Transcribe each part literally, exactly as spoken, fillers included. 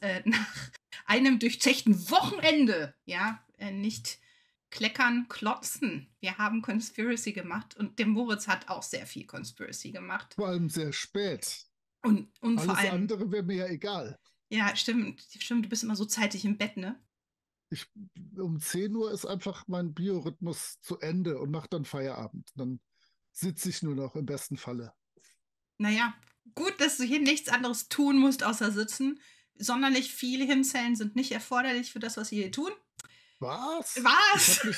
äh, nach einem durchzechten Wochenende, ja, äh, nicht kleckern, klotzen. Wir haben Conspiracy gemacht und der Moritz hat auch sehr viel Conspiracy gemacht. Vor allem sehr spät. Und, und vor allem... Alles andere wäre mir ja egal. Ja, stimmt. Stimmt, du bist immer so zeitig im Bett, ne? Ich, um zehn Uhr ist einfach mein Biorhythmus zu Ende und mache dann Feierabend. Dann sitze ich nur noch im besten Falle. Naja, gut, dass du hier nichts anderes tun musst, außer sitzen. Sonderlich viele Hirnzellen sind nicht erforderlich für das, was wir hier tun. Was? Was? Mich,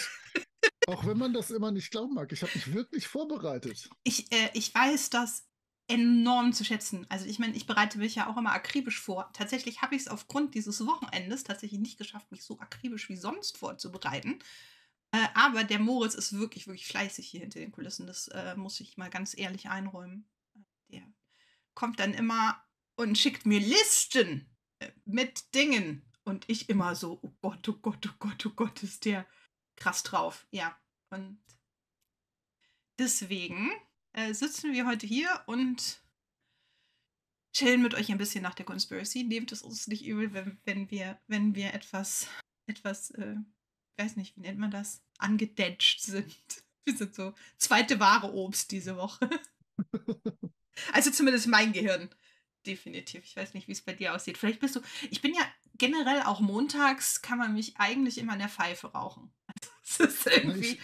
auch wenn man das immer nicht glauben mag, ich habe mich wirklich vorbereitet. Ich, äh, ich weiß das enorm zu schätzen. Also ich meine, ich bereite mich ja auch immer akribisch vor. Tatsächlich habe ich es aufgrund dieses Wochenendes tatsächlich nicht geschafft, mich so akribisch wie sonst vorzubereiten. Äh, aber der Moritz ist wirklich, wirklich fleißig hier hinter den Kulissen. Das äh, muss ich mal ganz ehrlich einräumen. Der kommt dann immer und schickt mir Listen mit Dingen. Und ich immer so, oh Gott, oh Gott, oh Gott, oh Gott, ist der krass drauf. Ja, und deswegen äh, sitzen wir heute hier und chillen mit euch ein bisschen nach der Conspiracy. Nehmt es uns nicht übel, wenn, wenn, wir, wenn wir etwas, etwas, äh, weiß nicht, wie nennt man das, angedatscht sind. Wir sind so zweite wahre Obst diese Woche. Also zumindest mein Gehirn. Definitiv. Ich weiß nicht, wie es bei dir aussieht. Vielleicht bist du... Ich bin ja generell auch montags, kann man mich eigentlich immer in der Pfeife rauchen. Das ist irgendwie... Ich,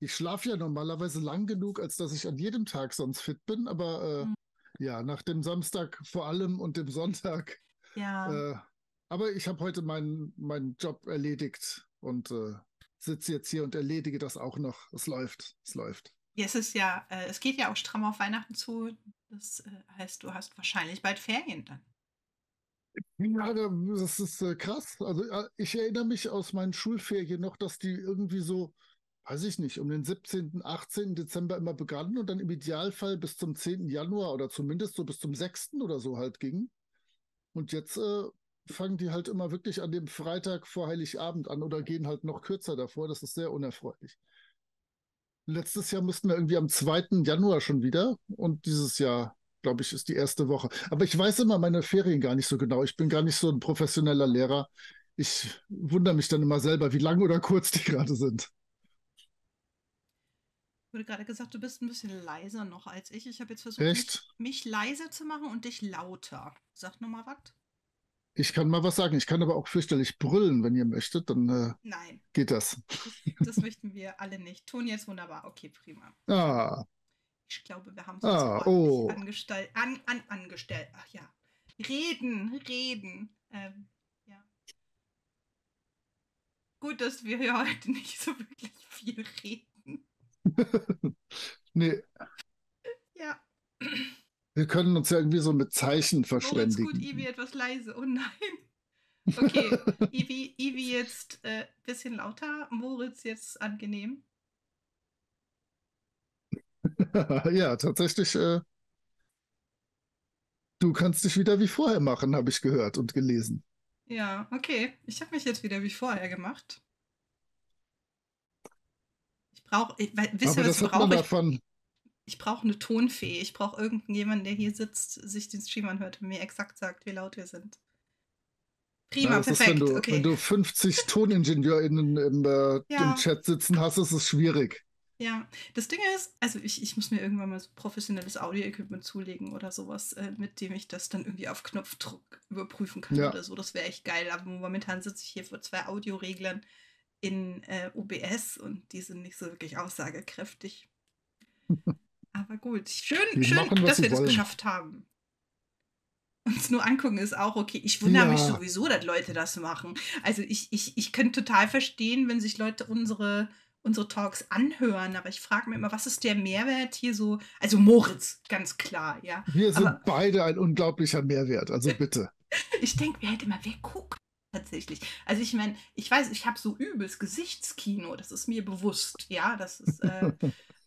ich schlafe ja normalerweise lang genug, als dass ich an jedem Tag sonst fit bin. Aber äh, hm. ja, nach dem Samstag vor allem und dem Sonntag. Ja. Äh, aber ich habe heute meinen, meinen Job erledigt und äh, sitze jetzt hier und erledige das auch noch. Es läuft. Es läuft. Ja, es ist ja, äh, es geht ja auch stramm auf Weihnachten zu. Das äh, heißt, du hast wahrscheinlich bald Ferien dann. Ja, das ist äh, krass. Also äh, ich erinnere mich aus meinen Schulferien noch, dass die irgendwie so, weiß ich nicht, um den siebzehnten, achtzehnten Dezember immer begannen und dann im Idealfall bis zum zehnten Januar oder zumindest so bis zum sechsten oder so halt gingen. Und jetzt äh, fangen die halt immer wirklich an dem Freitag vor Heiligabend an oder gehen halt noch kürzer davor. Das ist sehr unerfreulich. Letztes Jahr mussten wir irgendwie am zweiten Januar schon wieder und dieses Jahr, glaube ich, ist die erste Woche. Aber ich weiß immer meine Ferien gar nicht so genau. Ich bin gar nicht so ein professioneller Lehrer. Ich wundere mich dann immer selber, wie lang oder kurz die gerade sind. Ich wurde gerade gesagt, du bist ein bisschen leiser noch als ich. Ich habe jetzt versucht, mich, mich leiser zu machen und dich lauter. Sag noch mal was. Ich kann mal was sagen. Ich kann aber auch fürchterlich brüllen, wenn ihr möchtet. Dann äh, Nein. geht das. Das. Das möchten wir alle nicht. Ton jetzt wunderbar. Okay, prima. Ah. Ich glaube, wir haben es ah, oh. angestellt. An, an, angestellt. Ach ja. Reden, reden. Ähm, ja. Gut, dass wir hier heute nicht so wirklich viel reden. Nee. Ja. Wir können uns ja irgendwie so mit Zeichen verständigen. Moritz, gut, Ivi etwas leise. Oh nein. Okay, Ivi, Ivi jetzt ein äh, bisschen lauter, Moritz jetzt angenehm. Ja, tatsächlich, äh, du kannst dich wieder wie vorher machen, habe ich gehört und gelesen. Ja, okay. Ich habe mich jetzt wieder wie vorher gemacht. Ich brauche, wisst ihr, was ich brauche? Ich brauche eine Tonfee. Ich brauche irgendjemanden, der hier sitzt, sich den Stream anhört und mir exakt sagt, wie laut wir sind. Prima, ja, perfekt. Ist, wenn, du, okay. wenn du fünfzig ToningenieurInnen im, äh, ja. im Chat sitzen hast, ist es schwierig. Ja, das Ding ist, also ich, ich muss mir irgendwann mal so professionelles Audio-Equipment zulegen oder sowas, äh, mit dem ich das dann irgendwie auf Knopfdruck überprüfen kann ja. oder so. Das wäre echt geil. Aber momentan sitze ich hier vor zwei Audioreglern in äh, O B S und die sind nicht so wirklich aussagekräftig. Aber gut, schön, schön machen, dass wir das wollen. geschafft haben. Uns nur angucken ist auch okay. Ich wundere ja. mich sowieso, dass Leute das machen. Also ich, ich, ich könnte total verstehen, wenn sich Leute unsere, unsere Talks anhören, aber ich frage mich immer, was ist der Mehrwert hier so? Also Moritz, ganz klar, ja. Wir sind aber, beide ein unglaublicher Mehrwert, also bitte. Ich denke mir halt immer, wer guckt tatsächlich? Also ich meine, ich weiß, ich habe so übelst Gesichtskino, das ist mir bewusst, ja, das ist... Äh,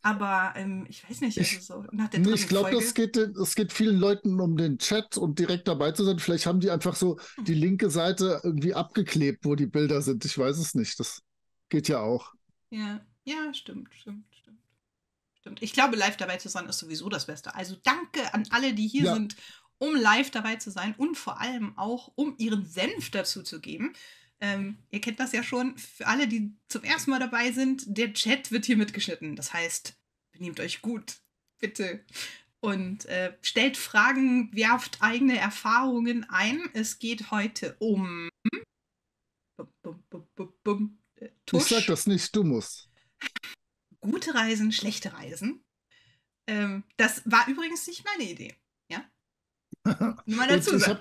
Aber ähm, ich weiß nicht, also so nach der dritten nee, ich glaub, Folge... Ich glaube, es geht vielen Leuten um den Chat und direkt dabei zu sein. Vielleicht haben die einfach so hm. die linke Seite irgendwie abgeklebt, wo die Bilder sind. Ich weiß es nicht. Das geht ja auch. Ja, ja, stimmt, stimmt, stimmt. stimmt. Ich glaube, live dabei zu sein ist sowieso das Beste. Also danke an alle, die hier ja. sind um live dabei zu sein und vor allem auch, um ihren Senf dazu zu geben. Ähm, ihr kennt das ja schon, für alle, die zum ersten Mal dabei sind, der Chat wird hier mitgeschnitten. Das heißt, benehmt euch gut, bitte. Und äh, stellt Fragen, werft eigene Erfahrungen ein. Es geht heute um... Bum, bum, bum, bum, bum. Tusch. Ich sag das nicht, du musst. Gute Reisen, schlechte Reisen. Ähm, das war übrigens nicht meine Idee. Ja? Nur mal dazu sagen.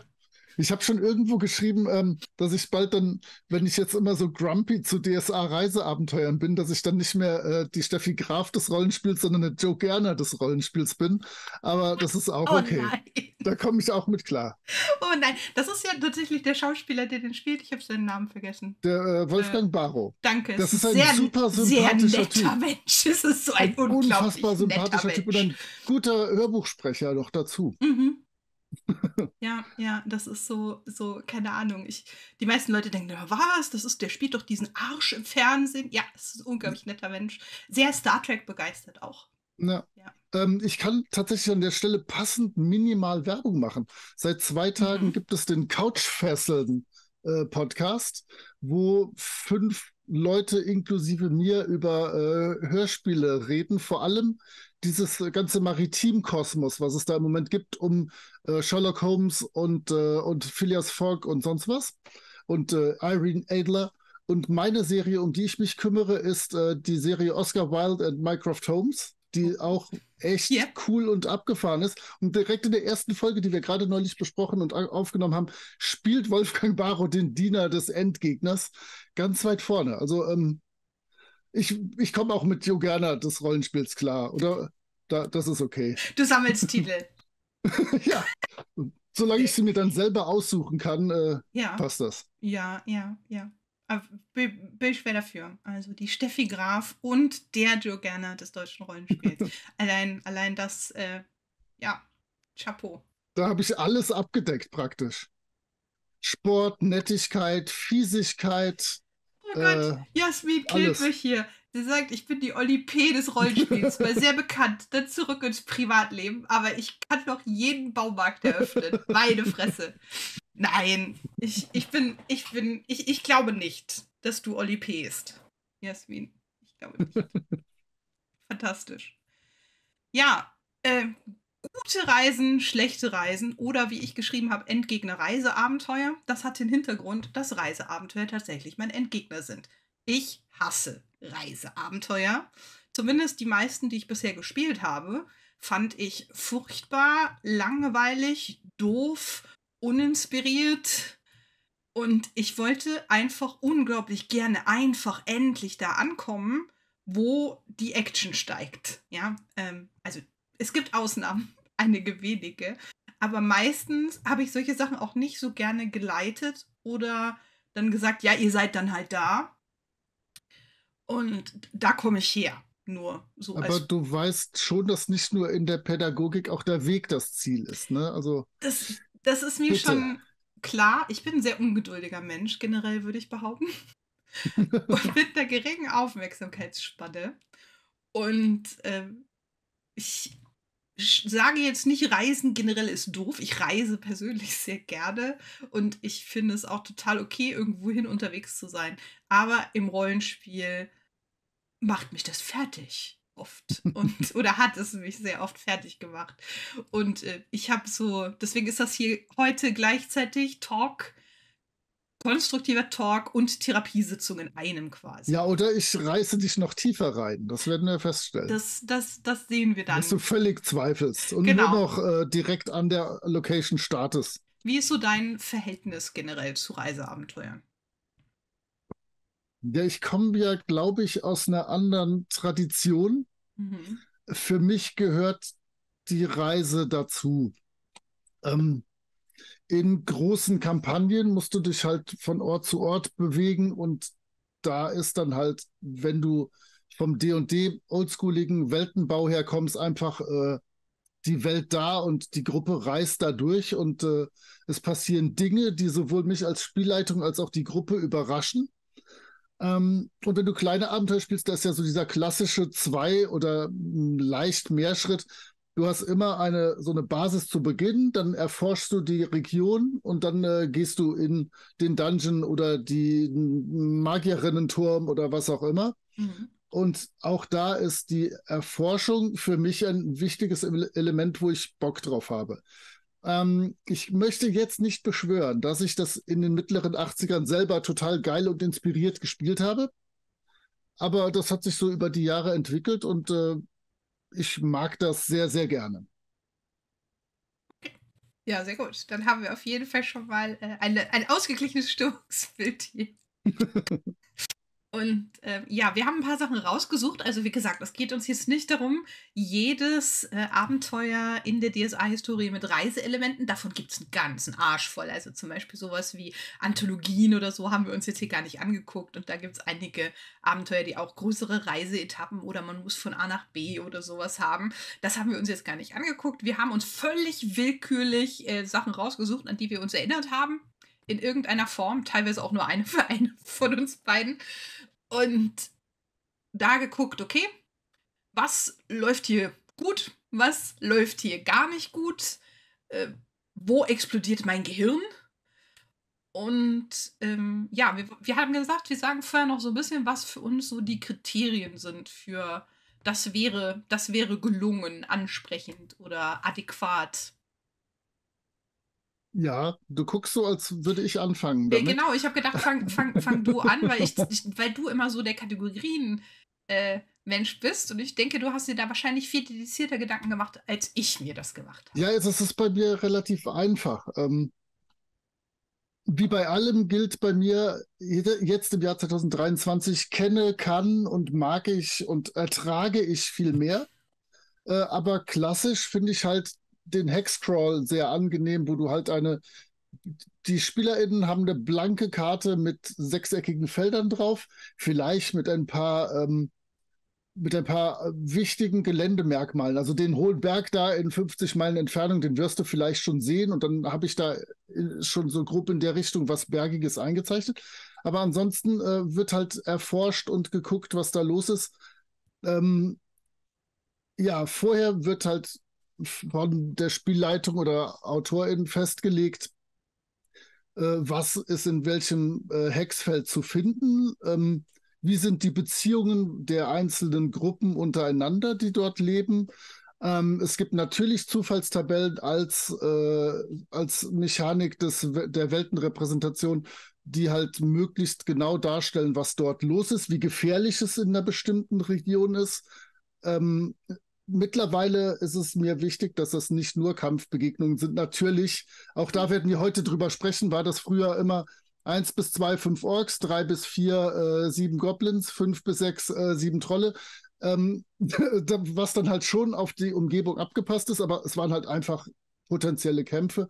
Ich habe schon irgendwo geschrieben, ähm, dass ich bald dann, wenn ich jetzt immer so grumpy zu D S A-Reiseabenteuern bin, dass ich dann nicht mehr äh, die Steffi Graf des Rollenspiels, sondern der Joe Gerner des Rollenspiels bin. Aber das ist auch oh okay. Nein. Da komme ich auch mit klar. Oh nein, das ist ja tatsächlich der Schauspieler, der den spielt. Ich habe seinen Namen vergessen. Der äh, Wolfgang äh, Barrow. Danke. Das ist ein sehr, super sympathischer sehr netter Typ. Mensch. Es ist so ein, ein unfassbar sympathischer Typ Mensch. Und ein guter Hörbuchsprecher noch dazu. Mhm. Ja, ja, das ist so, so keine Ahnung. Ich, die meisten Leute denken, was, das ist, der spielt doch diesen Arsch im Fernsehen. Ja, es ist ein unglaublich netter Mensch. Sehr Star Trek begeistert auch. Ja. Ja. Ähm, ich kann tatsächlich an der Stelle passend minimal Werbung machen. Seit zwei Tagen mhm. gibt es den Couchfesseln äh, Podcast, wo fünf Leute inklusive mir über äh, Hörspiele reden, vor allem dieses ganze Maritim-Kosmos, was es da im Moment gibt, um äh, Sherlock Holmes und, äh, und Phileas Fogg und sonst was und äh, Irene Adler. Und meine Serie, um die ich mich kümmere, ist äh, die Serie Oscar Wilde and Mycroft Holmes, die auch echt yep. cool und abgefahren ist. Und direkt in der ersten Folge, die wir gerade neulich besprochen und aufgenommen haben, spielt Wolfgang Barrow den Diener des Endgegners ganz weit vorne. Also ähm, ich, ich komme auch mit Jo Gerner des Rollenspiels klar, oder? Da, das ist okay. Du sammelst Titel. Ja, solange ich sie mir dann selber aussuchen kann, äh, ja. passt das. Ja, ja, ja. Bin ich schwer dafür. Also die Steffi Graf und der Joe Gerner des deutschen Rollenspiels. allein, allein das, äh, ja, Chapeau. Da habe ich alles abgedeckt praktisch. Sport, Nettigkeit, Fiesigkeit. Oh Gott, äh, Jasmin killt mich hier. Sie sagt, ich bin die Oli P. des Rollenspiels, war sehr bekannt, dann zurück ins Privatleben, aber ich kann noch jeden Baumarkt eröffnen. Meine Fresse. Nein, ich, ich bin, ich bin, ich, ich glaube nicht, dass du Oli P. ist. Jasmin, ich glaube nicht. Fantastisch. Ja, äh, gute Reisen, schlechte Reisen oder wie ich geschrieben habe, Endgegner Reiseabenteuer. Das hat den Hintergrund, dass Reiseabenteuer tatsächlich mein Endgegner sind. Ich hasse Reiseabenteuer. Zumindest die meisten, die ich bisher gespielt habe, fand ich furchtbar, langweilig, doof, uninspiriert und ich wollte einfach unglaublich gerne einfach endlich da ankommen, wo die Action steigt. Ja, ähm, also es gibt Ausnahmen, einige wenige, aber meistens habe ich solche Sachen auch nicht so gerne geleitet oder dann gesagt, ja, ihr seid dann halt da und da komme ich her. Nur so aber als du weißt schon, dass nicht nur in der Pädagogik auch der Weg das Ziel ist, ne? Also das Das ist mir Bitte. schon klar. Ich bin ein sehr ungeduldiger Mensch, generell würde ich behaupten. Und mit einer geringen Aufmerksamkeitsspanne. Und ähm, ich sage jetzt nicht, Reisen generell ist doof. Ich reise persönlich sehr gerne. Und ich finde es auch total okay, irgendwohin unterwegs zu sein. Aber im Rollenspiel macht mich das fertig. Oft und oder hat es mich sehr oft fertig gemacht. Und äh, ich habe so, deswegen ist das hier heute gleichzeitig Talk, konstruktiver Talk und Therapiesitzung in einem quasi. Ja, oder ich reiße dich noch tiefer rein. Das werden wir feststellen. Das, das, das sehen wir dann. Dass du völlig zweifelst und genau. nur noch äh, direkt an der Location startest. Wie ist so dein Verhältnis generell zu Reiseabenteuern? Ja, ich komme ja, glaube ich, aus einer anderen Tradition. Mhm. Für mich gehört die Reise dazu. Ähm, in großen Kampagnen musst du dich halt von Ort zu Ort bewegen und da ist dann halt, wenn du vom D und D oldschooligen Weltenbau her kommst, einfach äh, die Welt da und die Gruppe reist da durch und äh, es passieren Dinge, die sowohl mich als Spielleitung als auch die Gruppe überraschen. Ähm, und wenn du kleine Abenteuer spielst, da ist ja so dieser klassische Zwei- oder leicht Mehrschritt, Du hast immer eine so eine Basis zu Beginn, dann erforschst du die Region und dann äh, gehst du in den Dungeon oder den Magierinnenturm oder was auch immer. Mhm. Und auch da ist die Erforschung für mich ein wichtiges Element, wo ich Bock drauf habe. Ähm, ich möchte jetzt nicht beschwören, dass ich das in den mittleren achtzigern selber total geil und inspiriert gespielt habe. Aber das hat sich so über die Jahre entwickelt und äh, ich mag das sehr, sehr gerne. Ja, sehr gut. Dann haben wir auf jeden Fall schon mal äh, eine, ein ausgeglichenes Stimmungsbild hier. Und äh, ja, wir haben ein paar Sachen rausgesucht. Also wie gesagt, es geht uns jetzt nicht darum, jedes äh, Abenteuer in der D S A-Historie mit Reiseelementen, davon gibt es einen ganzen Arsch voll. Also zum Beispiel sowas wie Anthologien oder so haben wir uns jetzt hier gar nicht angeguckt. Und da gibt es einige Abenteuer, die auch größere Reiseetappen oder man muss von A nach B oder sowas haben. Das haben wir uns jetzt gar nicht angeguckt. Wir haben uns völlig willkürlich äh, Sachen rausgesucht, an die wir uns erinnert haben. In irgendeiner Form, teilweise auch nur eine für eine von uns beiden. Und da geguckt, okay, was läuft hier gut, was läuft hier gar nicht gut, äh, wo explodiert mein Gehirn? Und ähm, ja, wir, wir haben gesagt, wir sagen vorher noch so ein bisschen, was für uns so die Kriterien sind für das wäre, das wäre gelungen, ansprechend oder adäquat. Ja, du guckst so, als würde ich anfangen damit. Genau, ich habe gedacht, fang, fang, fang du an, weil, ich, ich, weil du immer so der Kategorien-Mensch äh, bist. Und ich denke, du hast dir da wahrscheinlich viel dedizierter Gedanken gemacht, als ich mir das gemacht habe. Ja, jetzt ist es bei mir relativ einfach. Ähm, wie bei allem gilt bei mir, jede, jetzt im Jahr zwanzig dreiundzwanzig kenne, kann und mag ich und ertrage ich viel mehr. Äh, aber klassisch finde ich halt den Hexcrawl sehr angenehm, wo du halt eine, die SpielerInnen haben eine blanke Karte mit sechseckigen Feldern drauf, vielleicht mit ein paar ähm, mit ein paar wichtigen Geländemerkmalen. Also den hohen Berg da in fünfzig Meilen Entfernung, den wirst du vielleicht schon sehen und dann habe ich da schon so grob in der Richtung was Bergiges eingezeichnet. Aber ansonsten äh, wird halt erforscht und geguckt, was da los ist. Ähm, ja, vorher wird halt von der Spielleitung oder AutorInnen festgelegt, äh, was ist in welchem äh, Hexfeld zu finden, ähm, wie sind die Beziehungen der einzelnen Gruppen untereinander, die dort leben. Ähm, es gibt natürlich Zufallstabellen als, äh, als Mechanik des, der Weltenrepräsentation, die halt möglichst genau darstellen, was dort los ist, wie gefährlich es in einer bestimmten Region ist. Ähm, Mittlerweile ist es mir wichtig, dass das nicht nur Kampfbegegnungen sind. Natürlich, auch da werden wir heute drüber sprechen, war das früher immer eins bis zwei, fünf Orks, drei bis vier, äh, sieben Goblins, fünf bis sechs, äh, sieben Trolle, ähm, was dann halt schon auf die Umgebung abgepasst ist, aber es waren halt einfach potenzielle Kämpfe.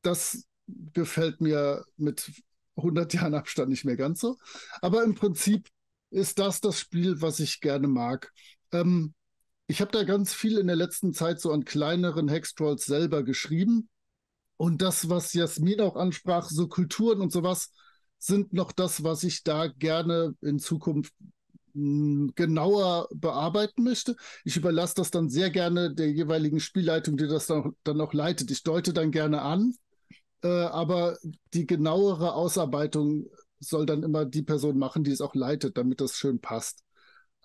Das gefällt mir mit hundert Jahren Abstand nicht mehr ganz so. Aber im Prinzip ist das das Spiel, was ich gerne mag. Ähm, Ich habe da ganz viel in der letzten Zeit so an kleineren Hexcrawls selber geschrieben. Und das, was Jasmin auch ansprach, so Kulturen und sowas, sind noch das, was ich da gerne in Zukunft mh, genauer bearbeiten möchte. Ich überlasse das dann sehr gerne der jeweiligen Spielleitung, die das dann, dann auch leitet. Ich deute dann gerne an, äh, aber die genauere Ausarbeitung soll dann immer die Person machen, die es auch leitet, damit das schön passt.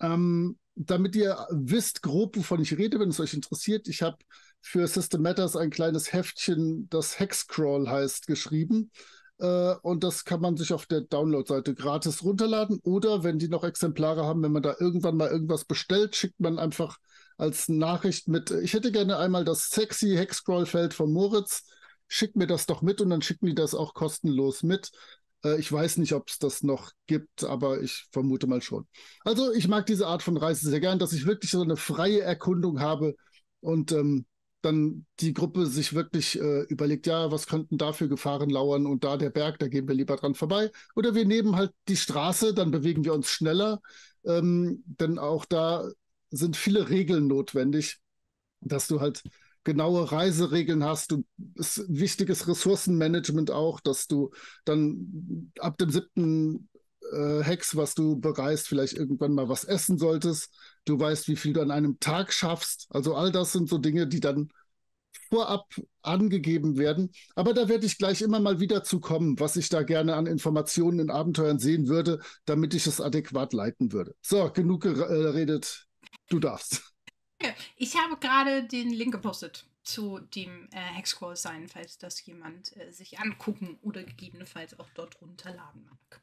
Ähm, Damit ihr wisst grob, wovon ich rede, wenn es euch interessiert, ich habe für System Matters ein kleines Heftchen, das Hexcrawl heißt, geschrieben. Äh, und das kann man sich auf der Download-Seite gratis runterladen. Oder wenn die noch Exemplare haben, wenn man da irgendwann mal irgendwas bestellt, schickt man einfach als Nachricht mit, ich hätte gerne einmal das sexy Hexcrawl-Feld von Moritz, schickt mir das doch mit und dann schickt mir das auch kostenlos mit. Ich weiß nicht, ob es das noch gibt, aber ich vermute mal schon. Also ich mag diese Art von Reise sehr gern, dass ich wirklich so eine freie Erkundung habe und ähm, dann die Gruppe sich wirklich äh, überlegt, ja, was könnten da für Gefahren lauern und da der Berg, da gehen wir lieber dran vorbei. Oder wir nehmen halt die Straße, dann bewegen wir uns schneller, ähm, denn auch da sind viele Regeln notwendig, dass du halt genaue Reiseregeln hast, du ist wichtiges Ressourcenmanagement auch, dass du dann ab dem siebten äh, Hex, was du bereist, vielleicht irgendwann mal was essen solltest. Du weißt, wie viel du an einem Tag schaffst. Also all das sind so Dinge, die dann vorab angegeben werden. Aber da werde ich gleich immer mal wieder zu kommen, was ich da gerne an Informationen in Abenteuern sehen würde, damit ich es adäquat leiten würde. So, genug geredet. Du darfst. Ich habe gerade den Link gepostet zu dem äh, Hexcrawl-Sein, falls das jemand äh, sich angucken oder gegebenenfalls auch dort runterladen mag.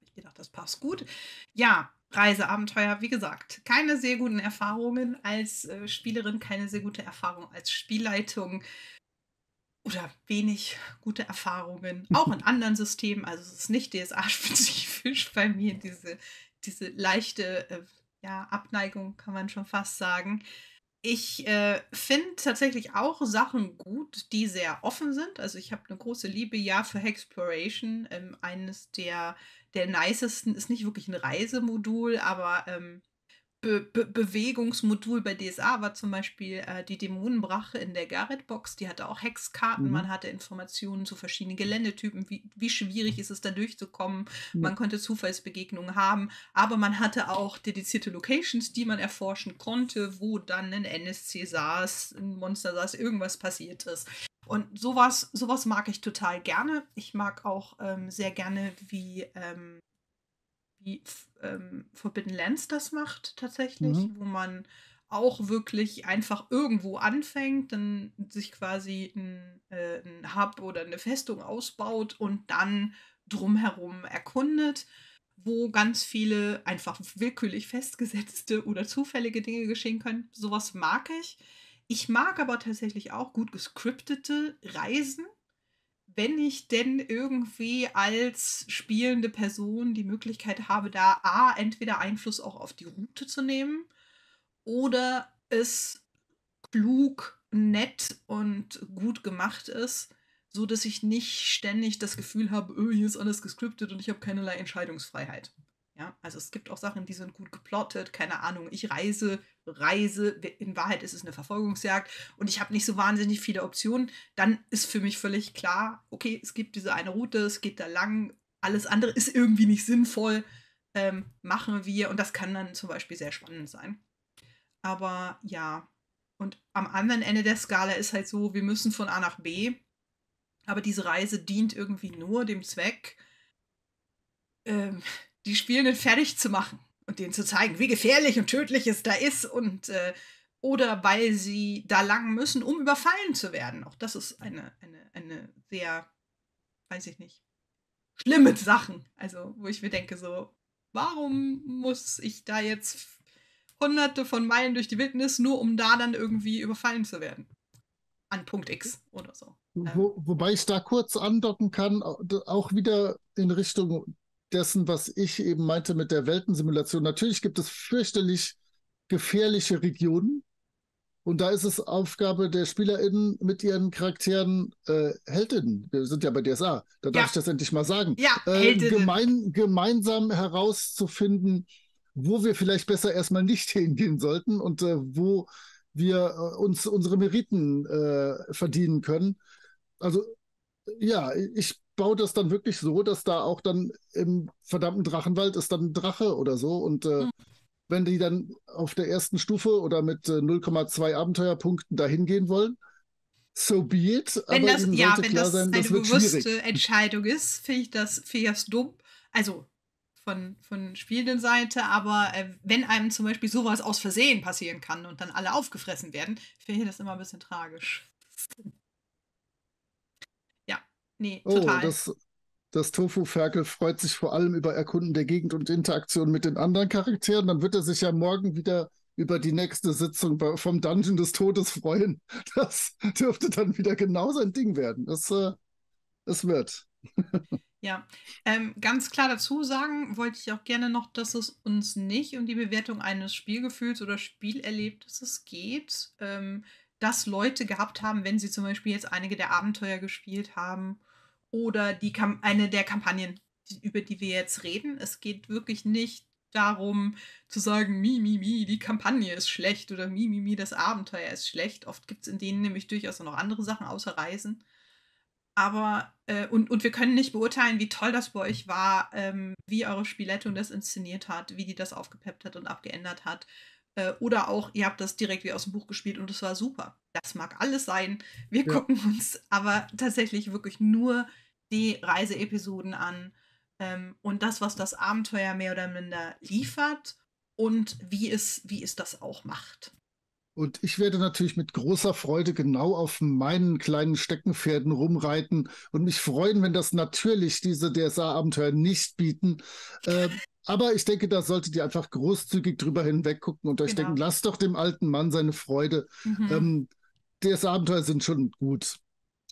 Ich gedacht, das passt gut. Ja, Reiseabenteuer, wie gesagt, keine sehr guten Erfahrungen als äh, Spielerin, keine sehr gute Erfahrung als Spielleitung oder wenig gute Erfahrungen, auch in anderen Systemen. Also es ist nicht D S A-spezifisch bei mir, diese, diese leichte äh, ja, Abneigung, kann man schon fast sagen. Ich äh, finde tatsächlich auch Sachen gut, die sehr offen sind. Also ich habe eine große Liebe, ja, für Hexploration. Ähm, eines der, der nicesten ist nicht wirklich ein Reisemodul, aber ähm, Be Be Bewegungsmodul bei D S A war zum Beispiel äh, die Dämonenbrache in der Gareth-Box. Die hatte auch Hexkarten, mhm. man hatte Informationen zu verschiedenen Geländetypen, wie, wie schwierig ist es da durchzukommen. Mhm. Man konnte Zufallsbegegnungen haben, aber man hatte auch dedizierte Locations, die man erforschen konnte, wo dann ein N S C saß, ein Monster saß, irgendwas passiert ist. Und sowas, sowas mag ich total gerne. Ich mag auch ähm, sehr gerne, wie ähm, wie ähm, Forbidden Lands das macht tatsächlich, mhm. wo man auch wirklich einfach irgendwo anfängt, dann sich quasi ein, äh, ein Hub oder eine Festung ausbaut und dann drumherum erkundet, wo ganz viele einfach willkürlich festgesetzte oder zufällige Dinge geschehen können. Sowas mag ich. Ich mag aber tatsächlich auch gut gescriptete Reisen, wenn ich denn irgendwie als spielende Person die Möglichkeit habe, da A, entweder Einfluss auch auf die Route zu nehmen oder es klug, nett und gut gemacht ist, so dass ich nicht ständig das Gefühl habe, oh, hier ist alles gescriptet und ich habe keinerlei Entscheidungsfreiheit. Ja, also es gibt auch Sachen, die sind gut geplottet, keine Ahnung, ich reise, reise, in Wahrheit ist es eine Verfolgungsjagd und ich habe nicht so wahnsinnig viele Optionen, dann ist für mich völlig klar, okay, es gibt diese eine Route, es geht da lang, alles andere ist irgendwie nicht sinnvoll, ähm, machen wir, und das kann dann zum Beispiel sehr spannend sein. Aber ja, und am anderen Ende der Skala ist halt so, wir müssen von A nach B, aber diese Reise dient irgendwie nur dem Zweck, ähm, die Spielenden fertig zu machen und denen zu zeigen, wie gefährlich und tödlich es da ist, und äh, oder weil sie da lang müssen, um überfallen zu werden. Auch das ist eine, eine, eine sehr, weiß ich nicht, schlimme Sachen. Also, wo ich mir denke, so, warum muss ich da jetzt hunderte von Meilen durch die Wildnis, nur um da dann irgendwie überfallen zu werden? An Punkt X oder so. Wo, wobei ich da kurz andocken kann, auch wieder in Richtung dessen, was ich eben meinte mit der Weltensimulation. Natürlich gibt es fürchterlich gefährliche Regionen und da ist es Aufgabe der SpielerInnen mit ihren Charakteren, äh, HeldInnen, wir sind ja bei D S A, da darf ja. ich das endlich mal sagen, ja, äh, gemein, gemeinsam herauszufinden, wo wir vielleicht besser erstmal nicht hingehen sollten und äh, wo wir äh, uns unsere Meriten äh, verdienen können. Also ja, ich baue das dann wirklich so, dass da auch dann im verdammten Drachenwald ist dann ein Drache oder so. Und äh, mhm. wenn die dann auf der ersten Stufe oder mit äh, null Komma zwei Abenteuerpunkten dahin gehen wollen, so be it. Wenn aber das, ihnen ja, wenn klar das sein, eine das bewusste schwierig. Entscheidung ist, finde ich das, find ich das dumm. Also von, von spielenden Seite, aber äh, wenn einem zum Beispiel sowas aus Versehen passieren kann und dann alle aufgefressen werden, finde ich das immer ein bisschen tragisch. Nee, total. Oh, das, das Tofu-Ferkel freut sich vor allem über Erkunden der Gegend und Interaktion mit den anderen Charakteren. Dann wird er sich ja morgen wieder über die nächste Sitzung vom Dungeon des Todes freuen. Das dürfte dann wieder genau sein Ding werden. Das, äh, das wird. Ja, ähm, ganz klar dazu sagen wollte ich auch gerne noch, dass es uns nicht um die Bewertung eines Spielgefühls oder Spielerlebnisses geht, ähm, das Leute gehabt haben, wenn sie zum Beispiel jetzt einige der Abenteuer gespielt haben oder die Kam- eine der Kampagnen, über die wir jetzt reden. Es geht wirklich nicht darum, zu sagen, mi, mi, mi, die Kampagne ist schlecht oder mi, mi, mi, das Abenteuer ist schlecht. Oft gibt es in denen nämlich durchaus noch andere Sachen außer Reisen. aber äh, und, und wir können nicht beurteilen, wie toll das bei euch war, ähm, wie eure Spielleitung das inszeniert hat, wie die das aufgepeppt hat und abgeändert hat. Äh, oder auch, ihr habt das direkt wie aus dem Buch gespielt und es war super. Das mag alles sein. Wir ja. gucken uns aber tatsächlich wirklich nur die Reiseepisoden an ähm, und das, was das Abenteuer mehr oder minder liefert und wie es, wie es das auch macht. Und ich werde natürlich mit großer Freude genau auf meinen kleinen Steckenpferden rumreiten und mich freuen, wenn das natürlich diese D S A-Abenteuer nicht bieten. Äh, aber ich denke, da solltet ihr einfach großzügig drüber hinweg gucken und euch genau. denken, lasst doch dem alten Mann seine Freude. Mhm. Ähm, D S A-Abenteuer sind schon gut.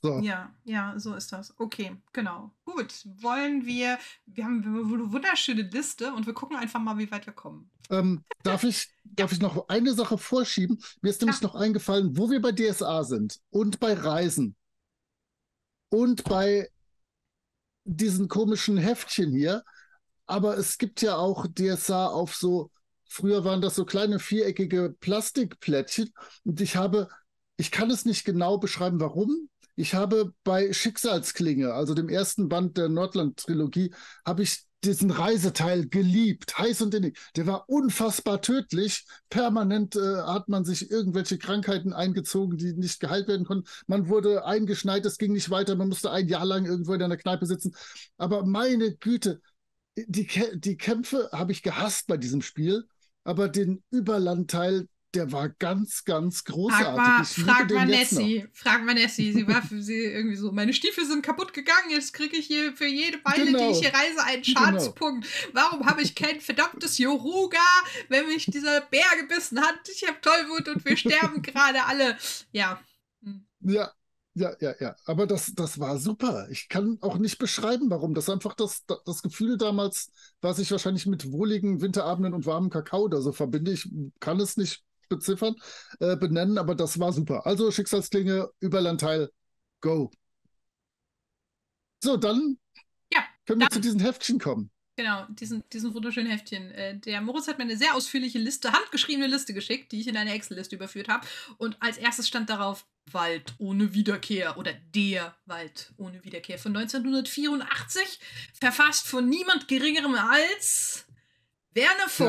So. Ja, ja, so ist das. Okay, genau. Gut, wollen wir, wir haben eine wunderschöne Liste und wir gucken einfach mal, wie weit wir kommen. Ähm, darf ich, darf ich noch eine Sache vorschieben? Mir ist nämlich ja. noch eingefallen, wo wir bei D S A sind und bei Reisen und bei diesen komischen Heftchen hier, aber es gibt ja auch D S A auf so, früher waren das so kleine viereckige Plastikplättchen und ich habe, ich kann es nicht genau beschreiben, warum. Ich habe bei Schicksalsklinge, also dem ersten Band der Nordland-Trilogie, habe ich diesen Reiseteil geliebt, heiß und innig. Der war unfassbar tödlich. Permanent äh, hat man sich irgendwelche Krankheiten eingezogen, die nicht geheilt werden konnten. Man wurde eingeschneit, es ging nicht weiter. Man musste ein Jahr lang irgendwo in einer Kneipe sitzen. Aber meine Güte, die, die Kämpfe habe ich gehasst bei diesem Spiel, aber den Überlandteil, der war ganz, ganz großartig. Frag mal Nessie. Frag mal Nessie. Sie war für sie irgendwie so, meine Stiefel sind kaputt gegangen, jetzt kriege ich hier für jede Beile, genau. die ich hier reise, einen Schadenspunkt. Genau. Warum habe ich kein verdammtes Yoruga, wenn mich dieser Bär gebissen hat? Ich habe Tollwut und wir sterben gerade alle. Ja. Ja, ja, ja, ja. Aber das, das war super. Ich kann auch nicht beschreiben, warum. Das einfach das, das Gefühl damals, was ich wahrscheinlich mit wohligen Winterabenden und warmem Kakao oder so verbinde. Ich kann es nicht beziffern, äh, benennen, aber das war super. Also Schicksalsklinge, Überlandteil, go. So, dann ja, können dann wir zu diesen Heftchen kommen. Genau, diesen, diesen wunderschönen Heftchen. Äh, der Moritz hat mir eine sehr ausführliche Liste, handgeschriebene Liste geschickt, die ich in eine Excel-Liste überführt habe. Und als erstes stand darauf Wald ohne Wiederkehr oder der Wald ohne Wiederkehr von neunzehnhundertvierundachtzig, verfasst von niemand Geringerem als Werner Fuchs.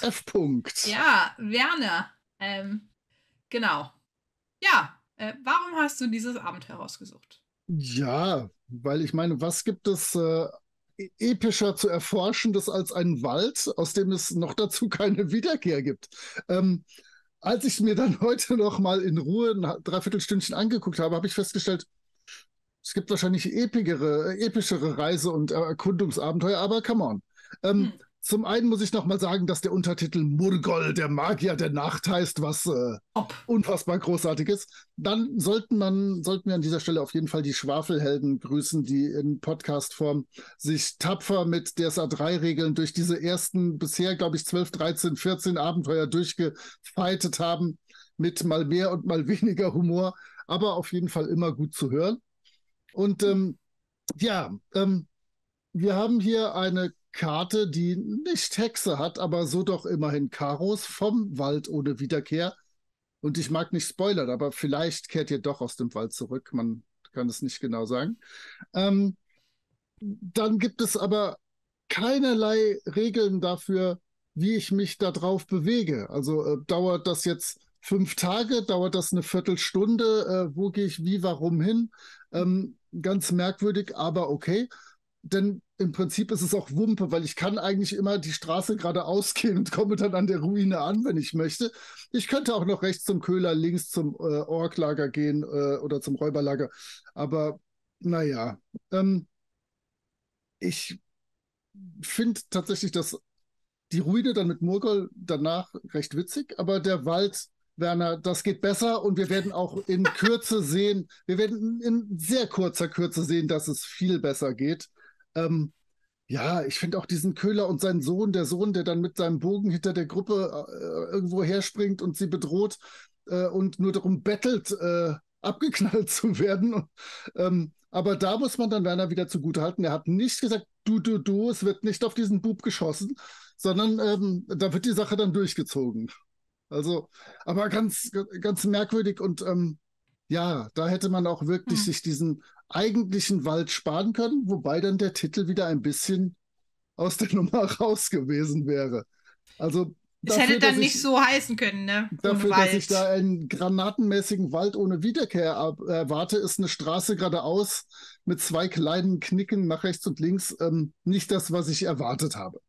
Werner F. -Punkt. Ja, Werner. Ähm, genau. Ja, äh, warum hast du dieses Abenteuer rausgesucht? Ja, weil ich meine, was gibt es äh, epischer zu erforschendes als einen Wald, aus dem es noch dazu keine Wiederkehr gibt? Ähm, als ich mir dann heute noch mal in Ruhe ein Dreiviertelstündchen angeguckt habe, habe ich festgestellt, es gibt wahrscheinlich epigere, epischere Reise- und Erkundungsabenteuer, aber come on. Ähm, hm. Zum einen muss ich nochmal sagen, dass der Untertitel Murgol, der Magier der Nacht heißt, was äh, unfassbar großartig ist. Dann sollten, man, sollten wir an dieser Stelle auf jeden Fall die Schwafelhelden grüßen, die in Podcast-Form sich tapfer mit D S A drei Regeln durch diese ersten bisher, glaube ich, zwölf, dreizehn, vierzehn Abenteuer durchgefightet haben, mit mal mehr und mal weniger Humor, aber auf jeden Fall immer gut zu hören. Und ähm, ja, ähm, wir haben hier eine Karte, die nicht Hexe hat, aber so doch immerhin Karos vom Wald ohne Wiederkehr. Und ich mag nicht spoilern, aber vielleicht kehrt ihr doch aus dem Wald zurück. Man kann es nicht genau sagen. Ähm, dann gibt es aber keinerlei Regeln dafür, wie ich mich da drauf bewege. Also äh, dauert das jetzt fünf Tage? Dauert das eine Viertelstunde? Äh, wo gehe ich wie, warum hin? Ähm, ganz merkwürdig, aber okay. Denn im Prinzip ist es auch Wumpe, weil ich kann eigentlich immer die Straße geradeaus gehen und komme dann an der Ruine an, wenn ich möchte. Ich könnte auch noch rechts zum Köhler, links zum äh, Orklager gehen äh, oder zum Räuberlager. Aber naja, ähm, ich finde tatsächlich, dass die Ruine dann mit Murgol danach recht witzig, aber der Wald, Werner, das geht besser und wir werden auch in Kürze sehen, wir werden in sehr kurzer Kürze sehen, dass es viel besser geht. Ähm, ja, ich finde auch diesen Köhler und seinen Sohn, der Sohn, der dann mit seinem Bogen hinter der Gruppe äh, irgendwo herspringt und sie bedroht äh, und nur darum bettelt, äh, abgeknallt zu werden. Und, ähm, aber da muss man dann Werner wieder zugutehalten. Er hat nicht gesagt, du, du, du, es wird nicht auf diesen Bub geschossen, sondern ähm, da wird die Sache dann durchgezogen. Also, aber ganz, ganz merkwürdig und ähm, ja, da hätte man auch wirklich hm. sich diesen eigentlichen Wald sparen können, wobei dann der Titel wieder ein bisschen aus der Nummer raus gewesen wäre. Also das hätte dann nicht ich, so heißen können, ne? Dafür, dass ich da einen granatenmäßigen Wald ohne Wiederkehr erwarte, ist eine Straße geradeaus mit zwei kleinen Knicken nach rechts und links ähm, nicht das, was ich erwartet habe.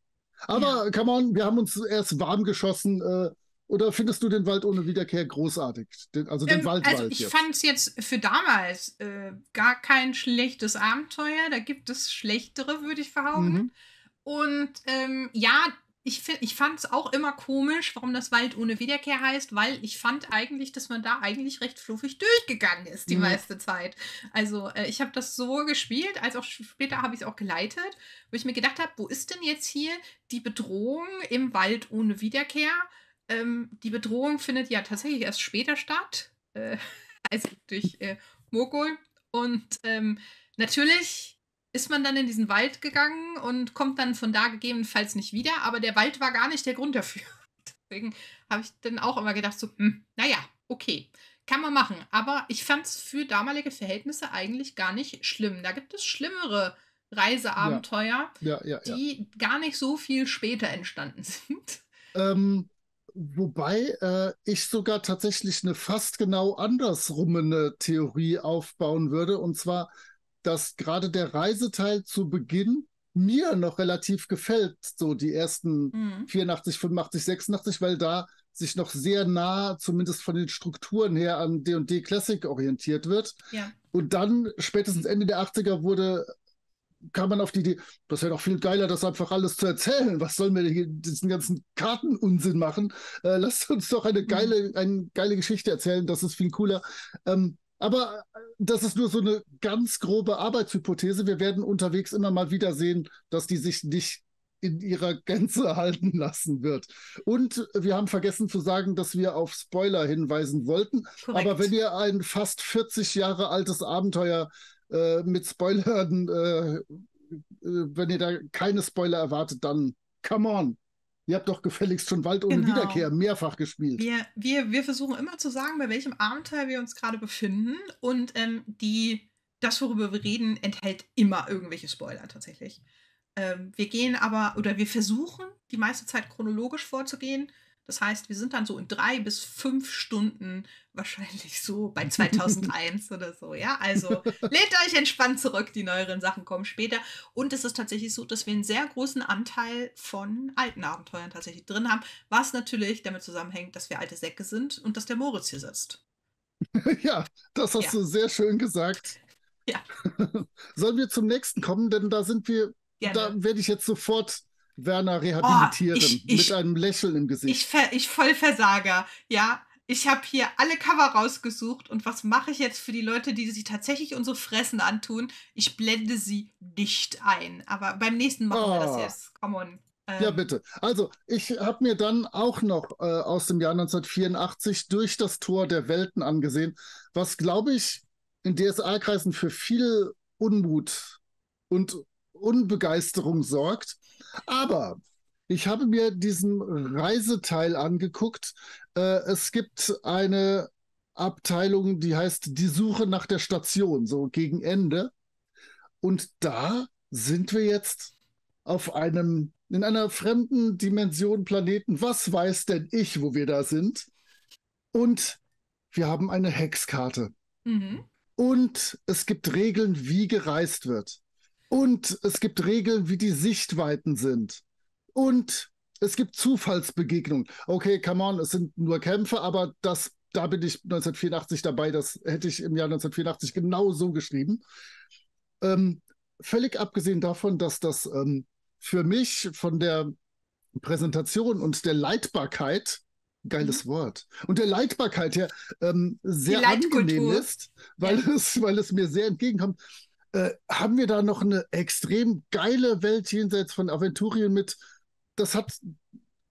Aber ja. Come on, wir haben uns erst warm geschossen. Äh, oder findest du den Wald ohne Wiederkehr großartig? Den, also den ähm, Waldwald. Also ich fand es jetzt für damals äh, gar kein schlechtes Abenteuer. Da gibt es schlechtere, würde ich behaupten. Mhm. Und ähm, ja, ich, ich fand es auch immer komisch, warum das Wald ohne Wiederkehr heißt, weil ich fand eigentlich, dass man da eigentlich recht fluffig durchgegangen ist die mhm. meiste Zeit. Also äh, ich habe das so gespielt, als auch später habe ich es auch geleitet, wo ich mir gedacht habe, wo ist denn jetzt hier die Bedrohung im Wald ohne Wiederkehr? Ähm, die Bedrohung findet ja tatsächlich erst später statt, äh, also durch äh, Murgol. Und ähm, natürlich ist man dann in diesen Wald gegangen und kommt dann von da gegebenenfalls nicht wieder. Aber der Wald war gar nicht der Grund dafür. Deswegen habe ich dann auch immer gedacht, so, hm, naja, okay, kann man machen. Aber ich fand es für damalige Verhältnisse eigentlich gar nicht schlimm. Da gibt es schlimmere Reiseabenteuer, ja. Ja, ja, ja. die gar nicht so viel später entstanden sind. Ähm, wobei äh, ich sogar tatsächlich eine fast genau andersrummene Theorie aufbauen würde. Und zwar, dass gerade der Reiseteil zu Beginn mir noch relativ gefällt, so die ersten mhm. vierundachtzig, fünfundachtzig, sechsundachtzig, weil da sich noch sehr nah, zumindest von den Strukturen her, an D und D Classic orientiert wird. Ja. Und dann, spätestens Ende der achtziger, wurde, kam man auf die Idee, das wäre doch viel geiler, das einfach alles zu erzählen. Was sollen wir hier diesen ganzen Kartenunsinn machen? Äh, lasst uns doch eine geile, mhm. eine geile Geschichte erzählen, das ist viel cooler. Ähm, Aber das ist nur so eine ganz grobe Arbeitshypothese. Wir werden unterwegs immer mal wieder sehen, dass die sich nicht in ihrer Gänze halten lassen wird. Und wir haben vergessen zu sagen, dass wir auf Spoiler hinweisen wollten. Korrekt. Aber wenn ihr ein fast vierzig Jahre altes Abenteuer äh, mit Spoilern, äh, wenn ihr da keine Spoiler erwartet, dann come on. Ihr habt doch gefälligst schon Wald ohne genau. Wiederkehr mehrfach gespielt. Wir, wir, wir versuchen immer zu sagen, bei welchem Abenteuer wir uns gerade befinden. Und ähm, die, das, worüber wir reden, enthält immer irgendwelche Spoiler tatsächlich. Ähm, wir gehen aber, oder wir versuchen, die meiste Zeit chronologisch vorzugehen. Das heißt, wir sind dann so in drei bis fünf Stunden wahrscheinlich so bei zweitausendeins oder so. Ja, also lehnt euch entspannt zurück, die neueren Sachen kommen später. Und es ist tatsächlich so, dass wir einen sehr großen Anteil von alten Abenteuern tatsächlich drin haben, was natürlich damit zusammenhängt, dass wir alte Säcke sind und dass der Moritz hier sitzt. Ja, das hast ja. du sehr schön gesagt. Ja. Sollen wir zum nächsten kommen? Denn da sind wir, Gerne. da werde ich jetzt sofort Werner rehabilitieren, oh, ich, ich, mit einem Lächeln im Gesicht. Ich, ver, ich Vollversager, ja. Ich habe hier alle Cover rausgesucht und was mache ich jetzt für die Leute, die sich tatsächlich unsere Fressen antun? Ich blende sie nicht ein. Aber beim nächsten machen oh. wir das jetzt. Come on. Ähm. Ja, bitte. Also, ich habe mir dann auch noch äh, aus dem Jahr neunzehnhundertvierundachtzig durch das Tor der Welten angesehen, was, glaube ich, in D S A-Kreisen für viel Unmut und Unbegeisterung sorgt. Aber ich habe mir diesen Reiseteil angeguckt. Äh, es gibt eine Abteilung, die heißt die Suche nach der Station, so gegen Ende. Und da sind wir jetzt auf einem, in einer fremden Dimension, Planeten. Was weiß denn ich, wo wir da sind? Und wir haben eine Hexkarte. Mhm. Und es gibt Regeln, wie gereist wird. Und es gibt Regeln, wie die Sichtweiten sind. Und es gibt Zufallsbegegnungen. Okay, come on, es sind nur Kämpfe, aber das, da bin ich neunzehnhundertvierundachtzig dabei. Das hätte ich im Jahr neunzehnhundertvierundachtzig genau so geschrieben. Ähm, völlig abgesehen davon, dass das ähm, für mich von der Präsentation und der Leitbarkeit, geiles mhm. Wort, und der Leitbarkeit her ähm, sehr angenehm ist, weil, ja. es, weil es mir sehr entgegenkommt. Äh, haben wir da noch eine extrem geile Welt jenseits von Aventurien mit, das hat